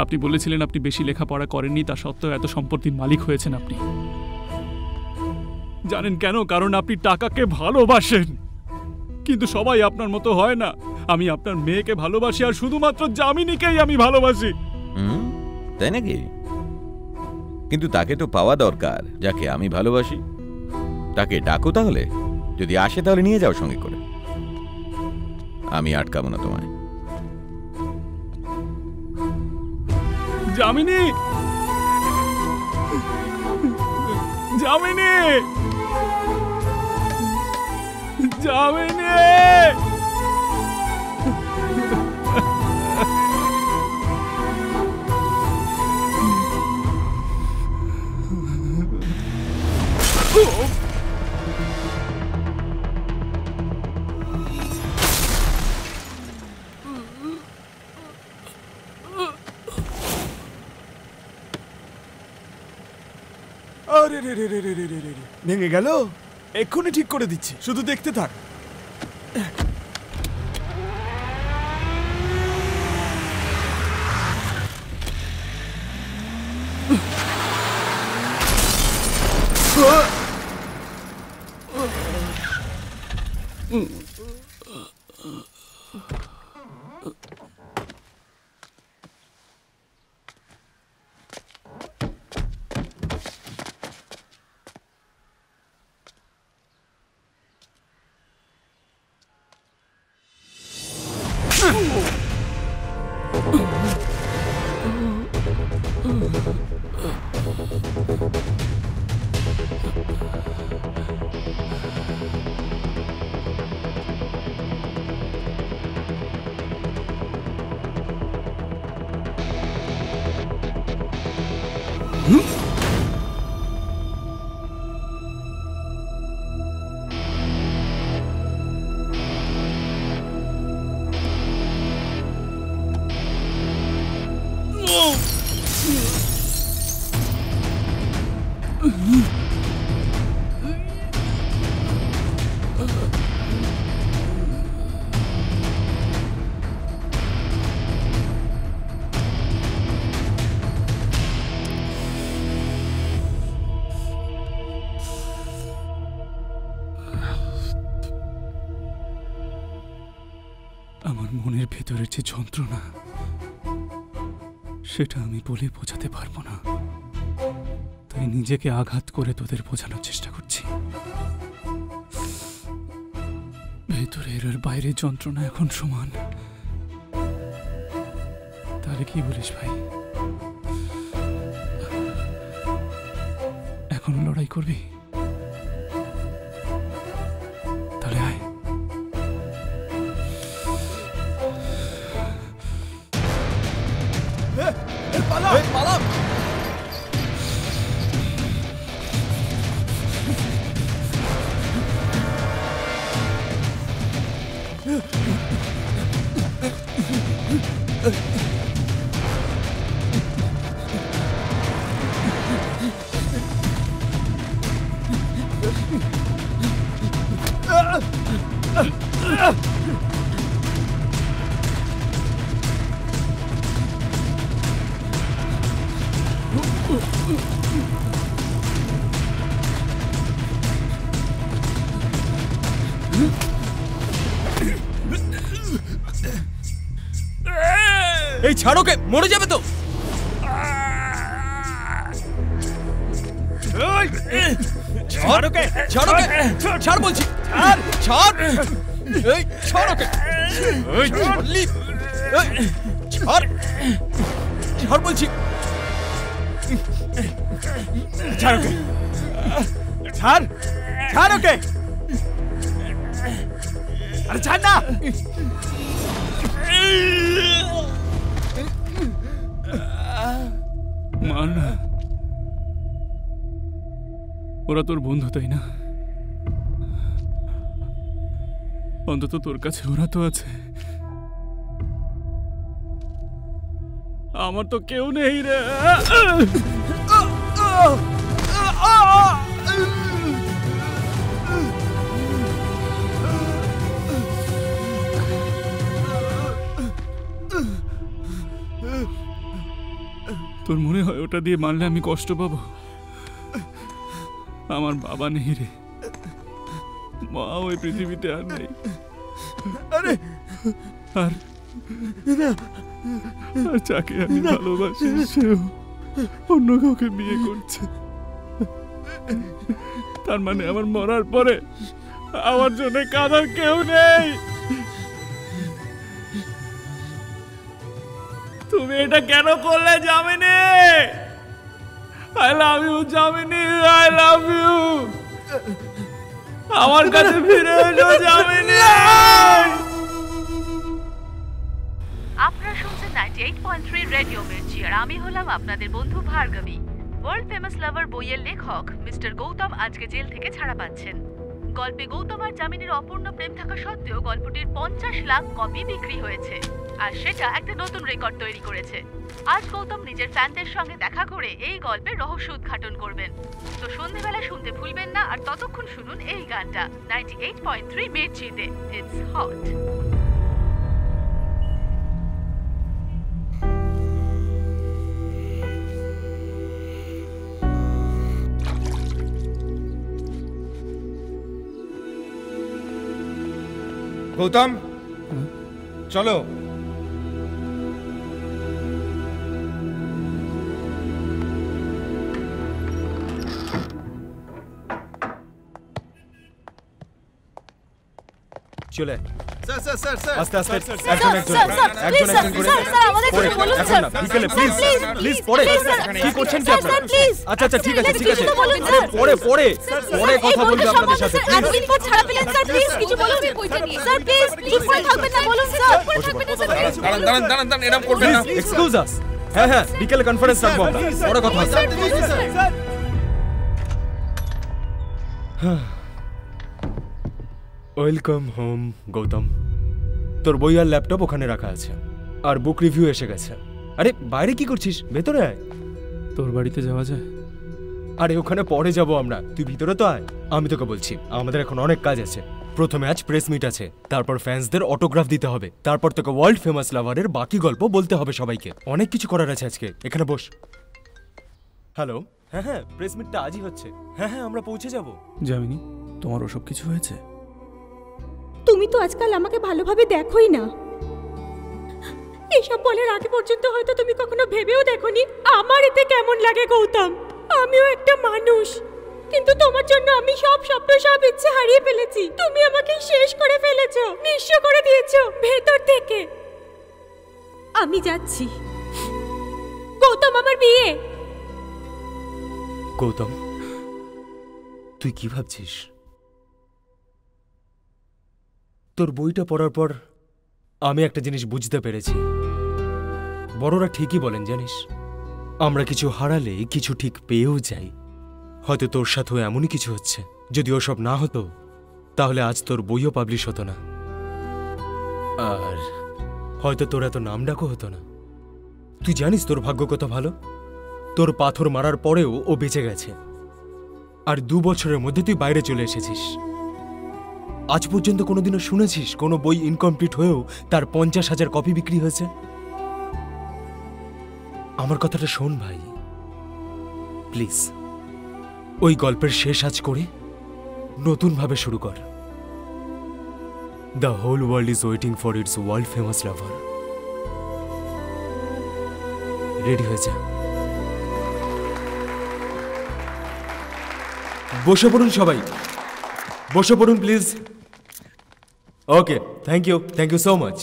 আপনি বলেছিলেন আপনি বেশি লেখাপড়া করেননি, তা সত্ত্বেও এত সম্পত্তির মালিক হয়েছেন আপনি। জানেন কেন? কারণ আপনি টাকাকে ভালোবাসেন। কিন্তু সবাই আপনার মতো হয় না। আমি আপনার মেয়েকে ভালোবাসি, আর শুধুমাত্র জামিনীকেই আমি ভালোবাসি। তাই নাকি? কিন্তু তাকে তো পাওয়া দরকার যাকে আমি ভালোবাসি। তাকে ডাকো তাহলে, যদি আসে তাহলে নিয়ে যাও সঙ্গে করে। আমি আটকাবো না তোমায়। জামিনী, জামিনী, জামিনী, ভেঙে গেল, এক্ষুনি ঠিক করে দিচ্ছি, শুধু দেখতে থাক। ভেতরের যে যন্ত্রণা সেটা আমি বলে বোঝাতে পারবো না, তাই নিজেকে আঘাত করে তোদের বোঝানোর চেষ্টা করছি। ভেতরের আর বাইরের যন্ত্রণা এখন সমান। তাহলে কি বলিস ভাই, এখনো লড়াই করবি? এই ছাড়োকে, মরে যাবে তো। মানা ওরা তোর বন্ধু তাই না? অন্তত তোর কাছে ওরা তো আছে, আমার তো কেউ নেই রে। তোর মনে হয় ওটা দিয়ে মারলে আমি কষ্ট পাবো? আমার বাবা নেই রে, মা ওই পৃথিবীতে আর নেই। আরে আর যাকে আমি ভালোবাসি সেও অন্য কাউকে বিয়ে করছে। তার মানে আমার মরার পরে আমার জন্য কাঁদার কেউ নেই। তুমি এটা কেন করলে Jamini? I love you, Jamini, I love you. আমার কাছে ফিরে এসো জামিনী। আপনারা শুনছেন 98.3 রেডিও মির্চি, আর আমি হলাম আপনাদের বন্ধু ভার্গবী। ওয়ার্ল্ড ফেমাস লাভার বইয়ের লেখক মিস্টার গৌতম আজকে জেল থেকে ছাড়া পাচ্ছেন। গল্পে গৌতম আর জামিনীর অপূর্ণ প্রেম থাকা সত্ত্বেও গল্পটির 50 লাখ কপি বিক্রি হয়েছে, আর সেটা একটা নতুন রেকর্ড তৈরি করেছে। আজ গৌতম নিজের ফ্যানদের সঙ্গে দেখা করে এই গল্পের রহস্য উদ্ঘাটন করবেন। তো সন্ধ্যেবেলা শুনতে ভুলবেন না, আর ততক্ষণ শুনুন এই গানটা 98.3 মির্চিতে। It's hot. গৌতম চলো। চলে স্যার স্যার স্যার স্যার আস্তে আস্তে একজন করে স্যার আমাদের একটু বলুন স্যার বিকেলে প্লিজ প্লিজ পড়ে কি করছেন কি আপনারা? আচ্ছা আচ্ছা ঠিক আছে আরে পড়ে কথা বলবো আপনাদের সাথে। এতদিন পর ছাড়া পেলেন স্যার, প্লিজ কিছু বলুন কইটা নিয়ে স্যার প্লিজ চুপ করে থাকবেন না, বলুন স্যার চুপ করে থাকবেন না স্যার। দাঁড়ান এরকম করবেন না, এক্সকিউজ আস। হ্যাঁ বিকেলে কনফারেন্স রাখবো আমরা, পড়ে কথা স্যার। হ্যাঁ ওয়েলকাম হোম গৌতম, তোর বই আর ল্যাপটপ ওখানে রাখা আছে, আর বুক রিভিউ এসে গেছে। আরে বাইরে কি করছিস, ভেতরে আয়। তোর বাড়িতে যাওয়া যায়? আরে ওখানে পরে যাব আমরা, তুই ভিতরে তো আয়। আমি তোকে বলছি আমাদের এখন অনেক কাজ আছে। প্রথমে আজ প্রেস মিট আছে, তারপর ফ্যান্সদের অটোগ্রাফ দিতে হবে, তারপর তোকে ওয়ার্ল্ড ফেমাস লাভারের বাকি গল্প বলতে হবে সবাইকে। অনেক কিছু করার আছে আজকে, এখানে বস। হ্যালো হ্যাঁ প্রেস মিটটা আজই হচ্ছে। হ্যাঁ আমরা পৌঁছে যাব। জামিনী তোমার ওসব কিছু হয়েছে? তুমি তো আজকাল আমাকে ভালোভাবে দেখোই না, এসব বলার আগে পর্যন্ত হয়তো তুমি কখনো ভেবেও দেখোনি আমার এতে কেমন লাগে। গৌতম আমিও একটা মানুষ, কিন্তু তোমার জন্য আমি সব স্বপ্ন সব ইচ্ছে হারিয়ে ফেলেছি। তুমি আমাকে শেষ করে ফেলেছো, নিঃস্ব করে দিয়েছো ভেতর থেকে। আমি যাচ্ছি গৌতম, আমার বিয়ে। গৌতম তুই কি ভাবছিস? তোর বইটা পড়ার পর আমি একটা জিনিস বুঝতে পেরেছি, বড়রা ঠিকই বলেন জানিস, আমরা কিছু হারালে কিছু ঠিক পেয়েও যাই। হয়তো তোর সাথেও এমনই কিছু হচ্ছে, যদি ওসব না হতো তাহলে আজ তোর বইও পাবলিশ হতো না, আর হয়তো তোর এত নাম ডাকও হতো না। তুই জানিস তোর ভাগ্য কত ভালো, তোর পাথর মারার পরেও ও বেঁচে গেছে, আর 2 বছরের মধ্যে তুই বাইরে চলে এসেছিস। আজ পর্যন্ত কোনোদিনও শুনেছিস কোনো বই ইনকমপ্লিট হয়েও তার 50,000 কপি বিক্রি হয়েছে? আমার কথাটা শোন ভাই প্লিজ, ওই গল্পের শেষ আজ করে নতুনভাবে শুরু কর। The whole world is waiting for it's world famous lover. Ready হয়ে যা। বসে পড়ুন সবাই, বসে পড়ুন please. Okay, thank you so much.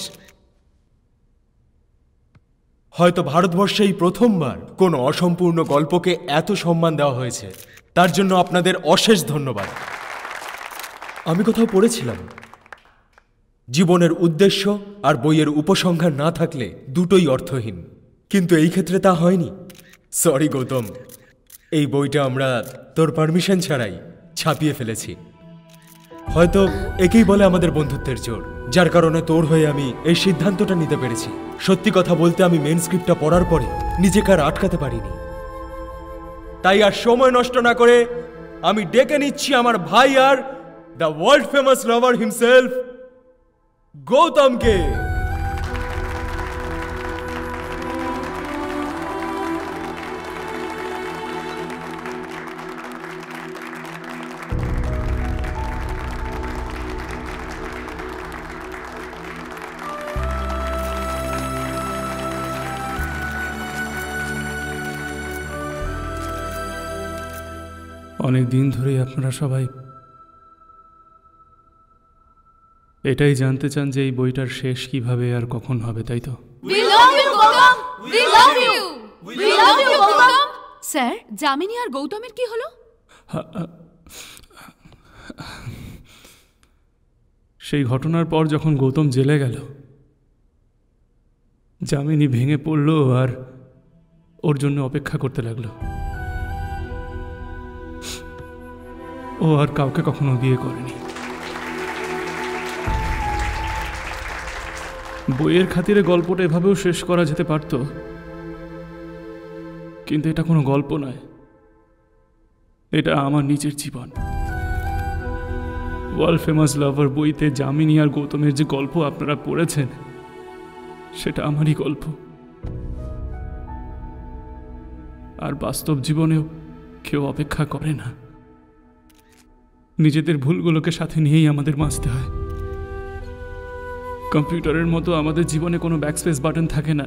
হয়তো ভারতবর্ষেই প্রথমবার কোনো অসম্পূর্ণ গল্পকে এত সম্মান দেওয়া হয়েছে, তার জন্য আপনাদের অশেষ ধন্যবাদ। আমি কোথাও পড়েছিলাম, জীবনের উদ্দেশ্য আর বইয়ের উপসংহার না থাকলে দুটোই অর্থহীন, কিন্তু এই ক্ষেত্রে তা হয়নি। সরি গৌতম, এই বইটা আমরা তোর পারমিশন ছাড়াই ছাপিয়ে ফেলেছি। হয়তো একেই বলে আমাদের বন্ধুত্বের জোর, যার কারণে তোর হয়ে আমি এই সিদ্ধান্তটা নিতে পেরেছি। সত্যি কথা বলতে আমি মেন স্ক্রিপ্টটা পড়ার পরে নিজেকে আর আটকাতে পারিনি। তাই আর সময় নষ্ট না করে আমি ডেকে নিচ্ছি আমার ভাই আর the world famous lover himself গৌতমকে। অনেক দিন ধরেই আপনারা সবাই এটাই জানতে চান যে এই বইটার শেষ কিভাবে আর কখন হবে, তাই তো? স্যার, জামিনী আর গৌতমের কি হলো? সেই ঘটনার পর যখন গৌতম জেলে গেল, জামিনী ভেঙে পড়ল আর ওর জন্য অপেক্ষা করতে লাগলো। ও আর কাউকে কখনো বিয়ে করেনি। বইয়ের খাতিরে গল্পটা এভাবেও শেষ করা যেতে পারত, কিন্তু এটা কোনো গল্প নয়, এটা আমার নিজের জীবন। ওয়ার্ল্ড ফেমাস লাভার বইতে জামিনী আর গৌতমের যে গল্প আপনারা পড়েছেন, সেটা আমারই গল্প। আর বাস্তব জীবনেও কেউ অপেক্ষা করে না, নিজেদের ভুলগুলোকে সাথে নিয়েই আমাদের বাঁচতে হয়। কম্পিউটারের মতো আমাদের জীবনে কোনো ব্যাকস্পেস বাটন থাকে না,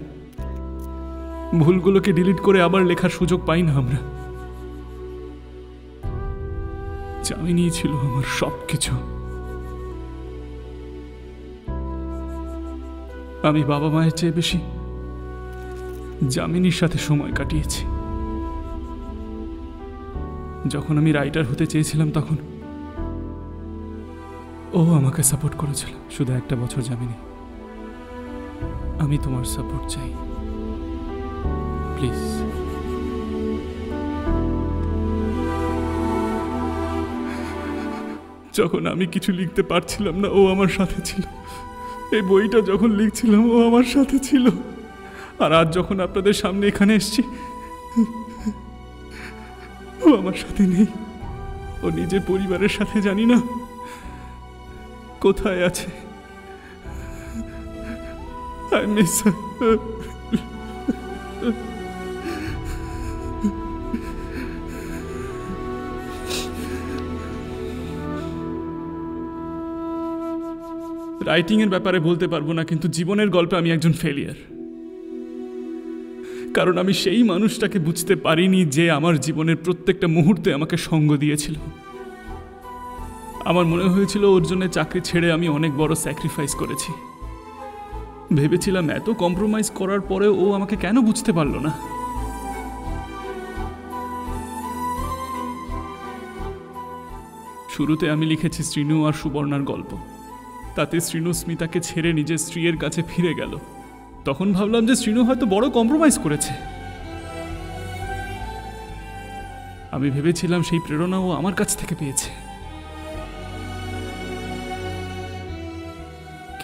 ভুলগুলোকে ডিলিট করে আবার লেখার সুযোগ পাই না আমরা। জামিনী ছিল আমার সবকিছু। আমি বাবা মায়ের চেয়ে বেশি জামিনীর সাথে সময় কাটিয়েছি। যখন আমি রাইটার হতে চেয়েছিলাম তখন ও আমাকে সাপোর্ট করেছিল। শুধু একটা বছর জামিনী, আমি তোমার সাপোর্ট চাই, প্লিজ। যখন আমি কিছু লিখতে পারছিলাম না, ও আমার সাথে ছিল। এই বইটা যখন লিখছিলাম, ও আমার সাথে ছিল। আর আজ যখন আপনাদের সামনে এখানে এসেছি, ও আমার সাথে নেই। ও নিজের পরিবারের সাথে জানি না কোথায় আছে। রাইটিং এর ব্যাপারে বলতে পারবো না, কিন্তু জীবনের গল্পে আমি একজন ফেলিয়ার। কারণ আমি সেই মানুষটাকে বুঝতে পারিনি যে আমার জীবনের প্রত্যেকটা মুহূর্তে আমাকে সঙ্গ দিয়েছিল। আমার মনে হয়েছিল ওর জন্য চাকরি ছেড়ে আমি অনেক বড় স্যাক্রিফাইস করেছি। ভেবেছিলাম এত কম্প্রোমাইজ করার পরে ও আমাকে কেন বুঝতে পারল না। শুরুতে আমি লিখেছি শ্রীনু আর সুবর্ণার গল্প। তাতে শ্রীনু স্মিতাকে ছেড়ে নিজের স্ত্রীর কাছে ফিরে গেল। তখন ভাবলাম যে শ্রীনু হয়তো বড় কম্প্রোমাইজ করেছে। আমি ভেবেছিলাম সেই প্রেরণা ও আমার কাছ থেকে পেয়েছে,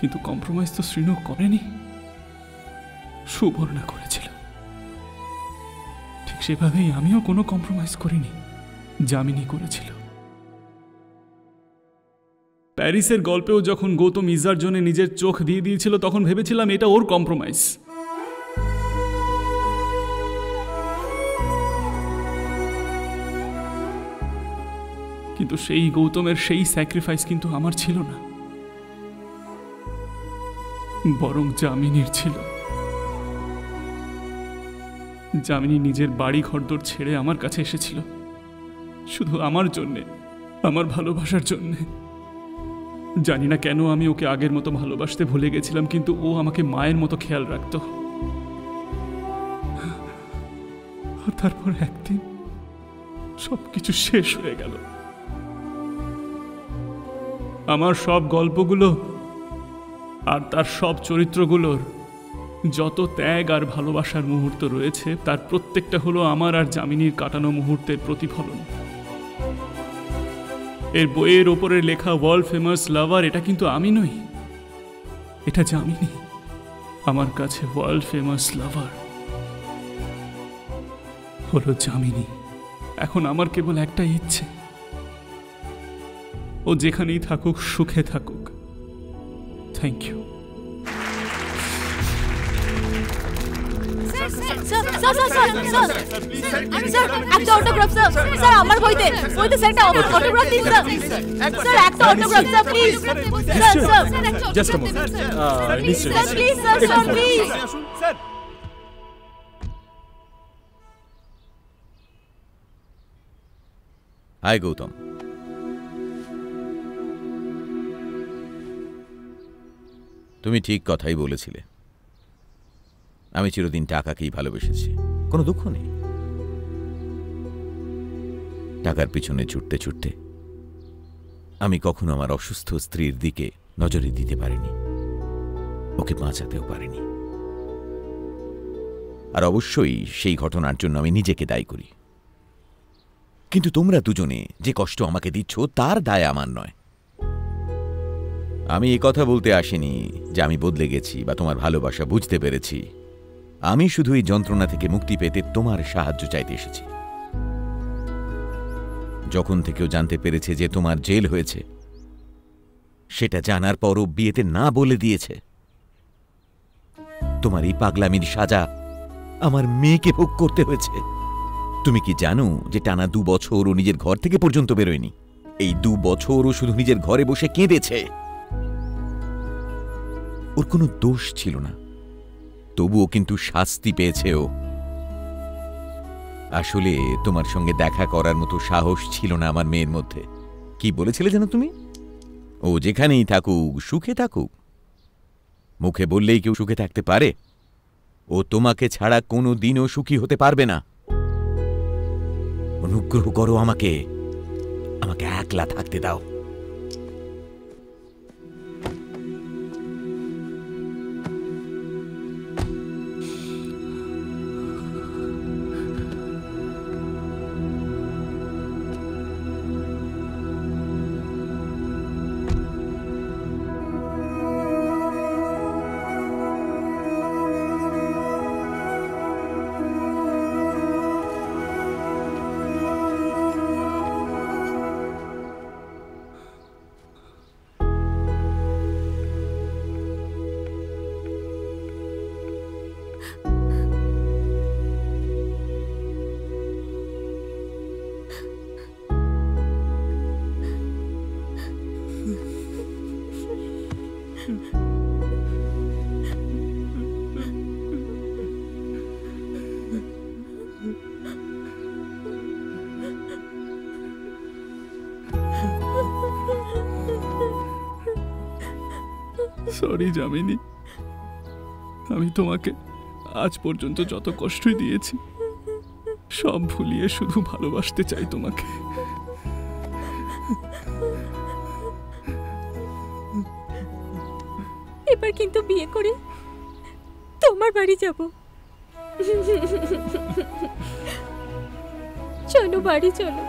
কিন্তু কম্প্রোমাইজ তো শ্রীনু করেনি, সুবর্ণা করেছিল। ঠিক সেভাবেই আমিও কোনো কম্প্রোমাইজ করিনি, জামিনী করেছিল। প্যারিসের গল্পেও যখন গৌতম ইজার জন্য নিজের চোখ দিয়ে দিয়েছিল, তখন ভেবেছিলাম এটা ওর কম্প্রোমাইজ। কিন্তু সেই গৌতমের সেই স্যাক্রিফাইস কিন্তু আমার ছিল না, বরং জামিনীর ছিল। জামিনী নিজের বাড়ি ঘরদোর ছেড়ে আমার কাছে এসেছিল। শুধু আমার জন্যে, আমার ভালোবাসার জন্যে। জানি না কেন আমি ওকে আগের মতো ভালোবাসতে ভুলে গেছিলাম, কিন্তু ও আমাকে মায়ের মতো খেয়াল রাখত। আর তারপর একদিন সবকিছু শেষ হয়ে গেল। আমার সব গল্পগুলো আর তার সব চরিত্রগুলোর যত ত্যাগ আর ভালোবাসার মুহূর্ত রয়েছে, তার প্রত্যেকটা হলো আমার আর জামিনীর কাটানো মুহূর্তের প্রতিফলন। এর বইয়ের ওপরে লেখা ওয়ার্ল্ড ফেমাস লাভার, এটা কিন্তু আমি নই, এটা জামিনী। আমার কাছে ওয়ার্ল্ড ফেমাস লাভার হলো জামিনী। এখন আমার কেবল একটাই ইচ্ছে, ও যেখানেই থাকুক সুখে থাকুক। Thank you. Hi Gautam. তুমি ঠিক কথাই বলেছিলে, আমি চিরদিন টাকাকেই ভালোবেসেছি, কোনো দুঃখ নেই। টাকার পিছনে ছুটতে ছুটতে আমি কখনো আমার অসুস্থ স্ত্রীর দিকে নজরে দিতে পারিনি, ওকে বাঁচাতেও পারিনি। আর অবশ্যই সেই ঘটনার জন্য আমি নিজেকে দায়ী করি, কিন্তু তোমরা দুজনে যে কষ্ট আমাকে দিচ্ছ তার দায় আমার নয়। আমি এই কথা বলতে আসিনি যে আমি বদলে গেছি বা তোমার ভালোবাসা বুঝতে পেরেছি। আমি শুধু এই যন্ত্রণা থেকে মুক্তি পেতে তোমার সাহায্য চাইতে এসেছি। যখন থেকেও জানতে পেরেছে যে তোমার জেল হয়েছে, সেটা জানার পরও বিয়েতে না বলে দিয়েছে। তোমার এই পাগলামির সাজা আমার মেয়েকে ভোগ করতে হয়েছে। তুমি কি জানো যে টানা 2 বছর ও নিজের ঘর থেকে পর্যন্ত বেরোয়নি? এই 2 বছর ও শুধু নিজের ঘরে বসে কেঁদেছে। ওর কোনো দোষ ছিল না, তবুও কিন্তু শাস্তি পেয়েছে ও। আসলে তোমার সঙ্গে দেখা করার মতো সাহস ছিল না আমার মেয়ের মধ্যে। কি বলেছিলে জানো তুমি? ও যেখানেই থাকুক সুখে থাকুক। মুখে বললেই কেউ সুখে থাকতে পারে? ও তোমাকে ছাড়া কোনো দিনও সুখী হতে পারবে না। অনুগ্রহ করো আমাকে, আমাকে একলা থাকতে দাও। সরি জামিনী, আমি তোমাকে আজ পর্যন্ত যত কষ্টই দিয়েছি সব ভুলিয়ে শুধু ভালোবাসতে চাই তোমাকে। এবার কিন্তু বিয়ে করে তোমার বাড়ি যাব। চলো বাড়ি চলো।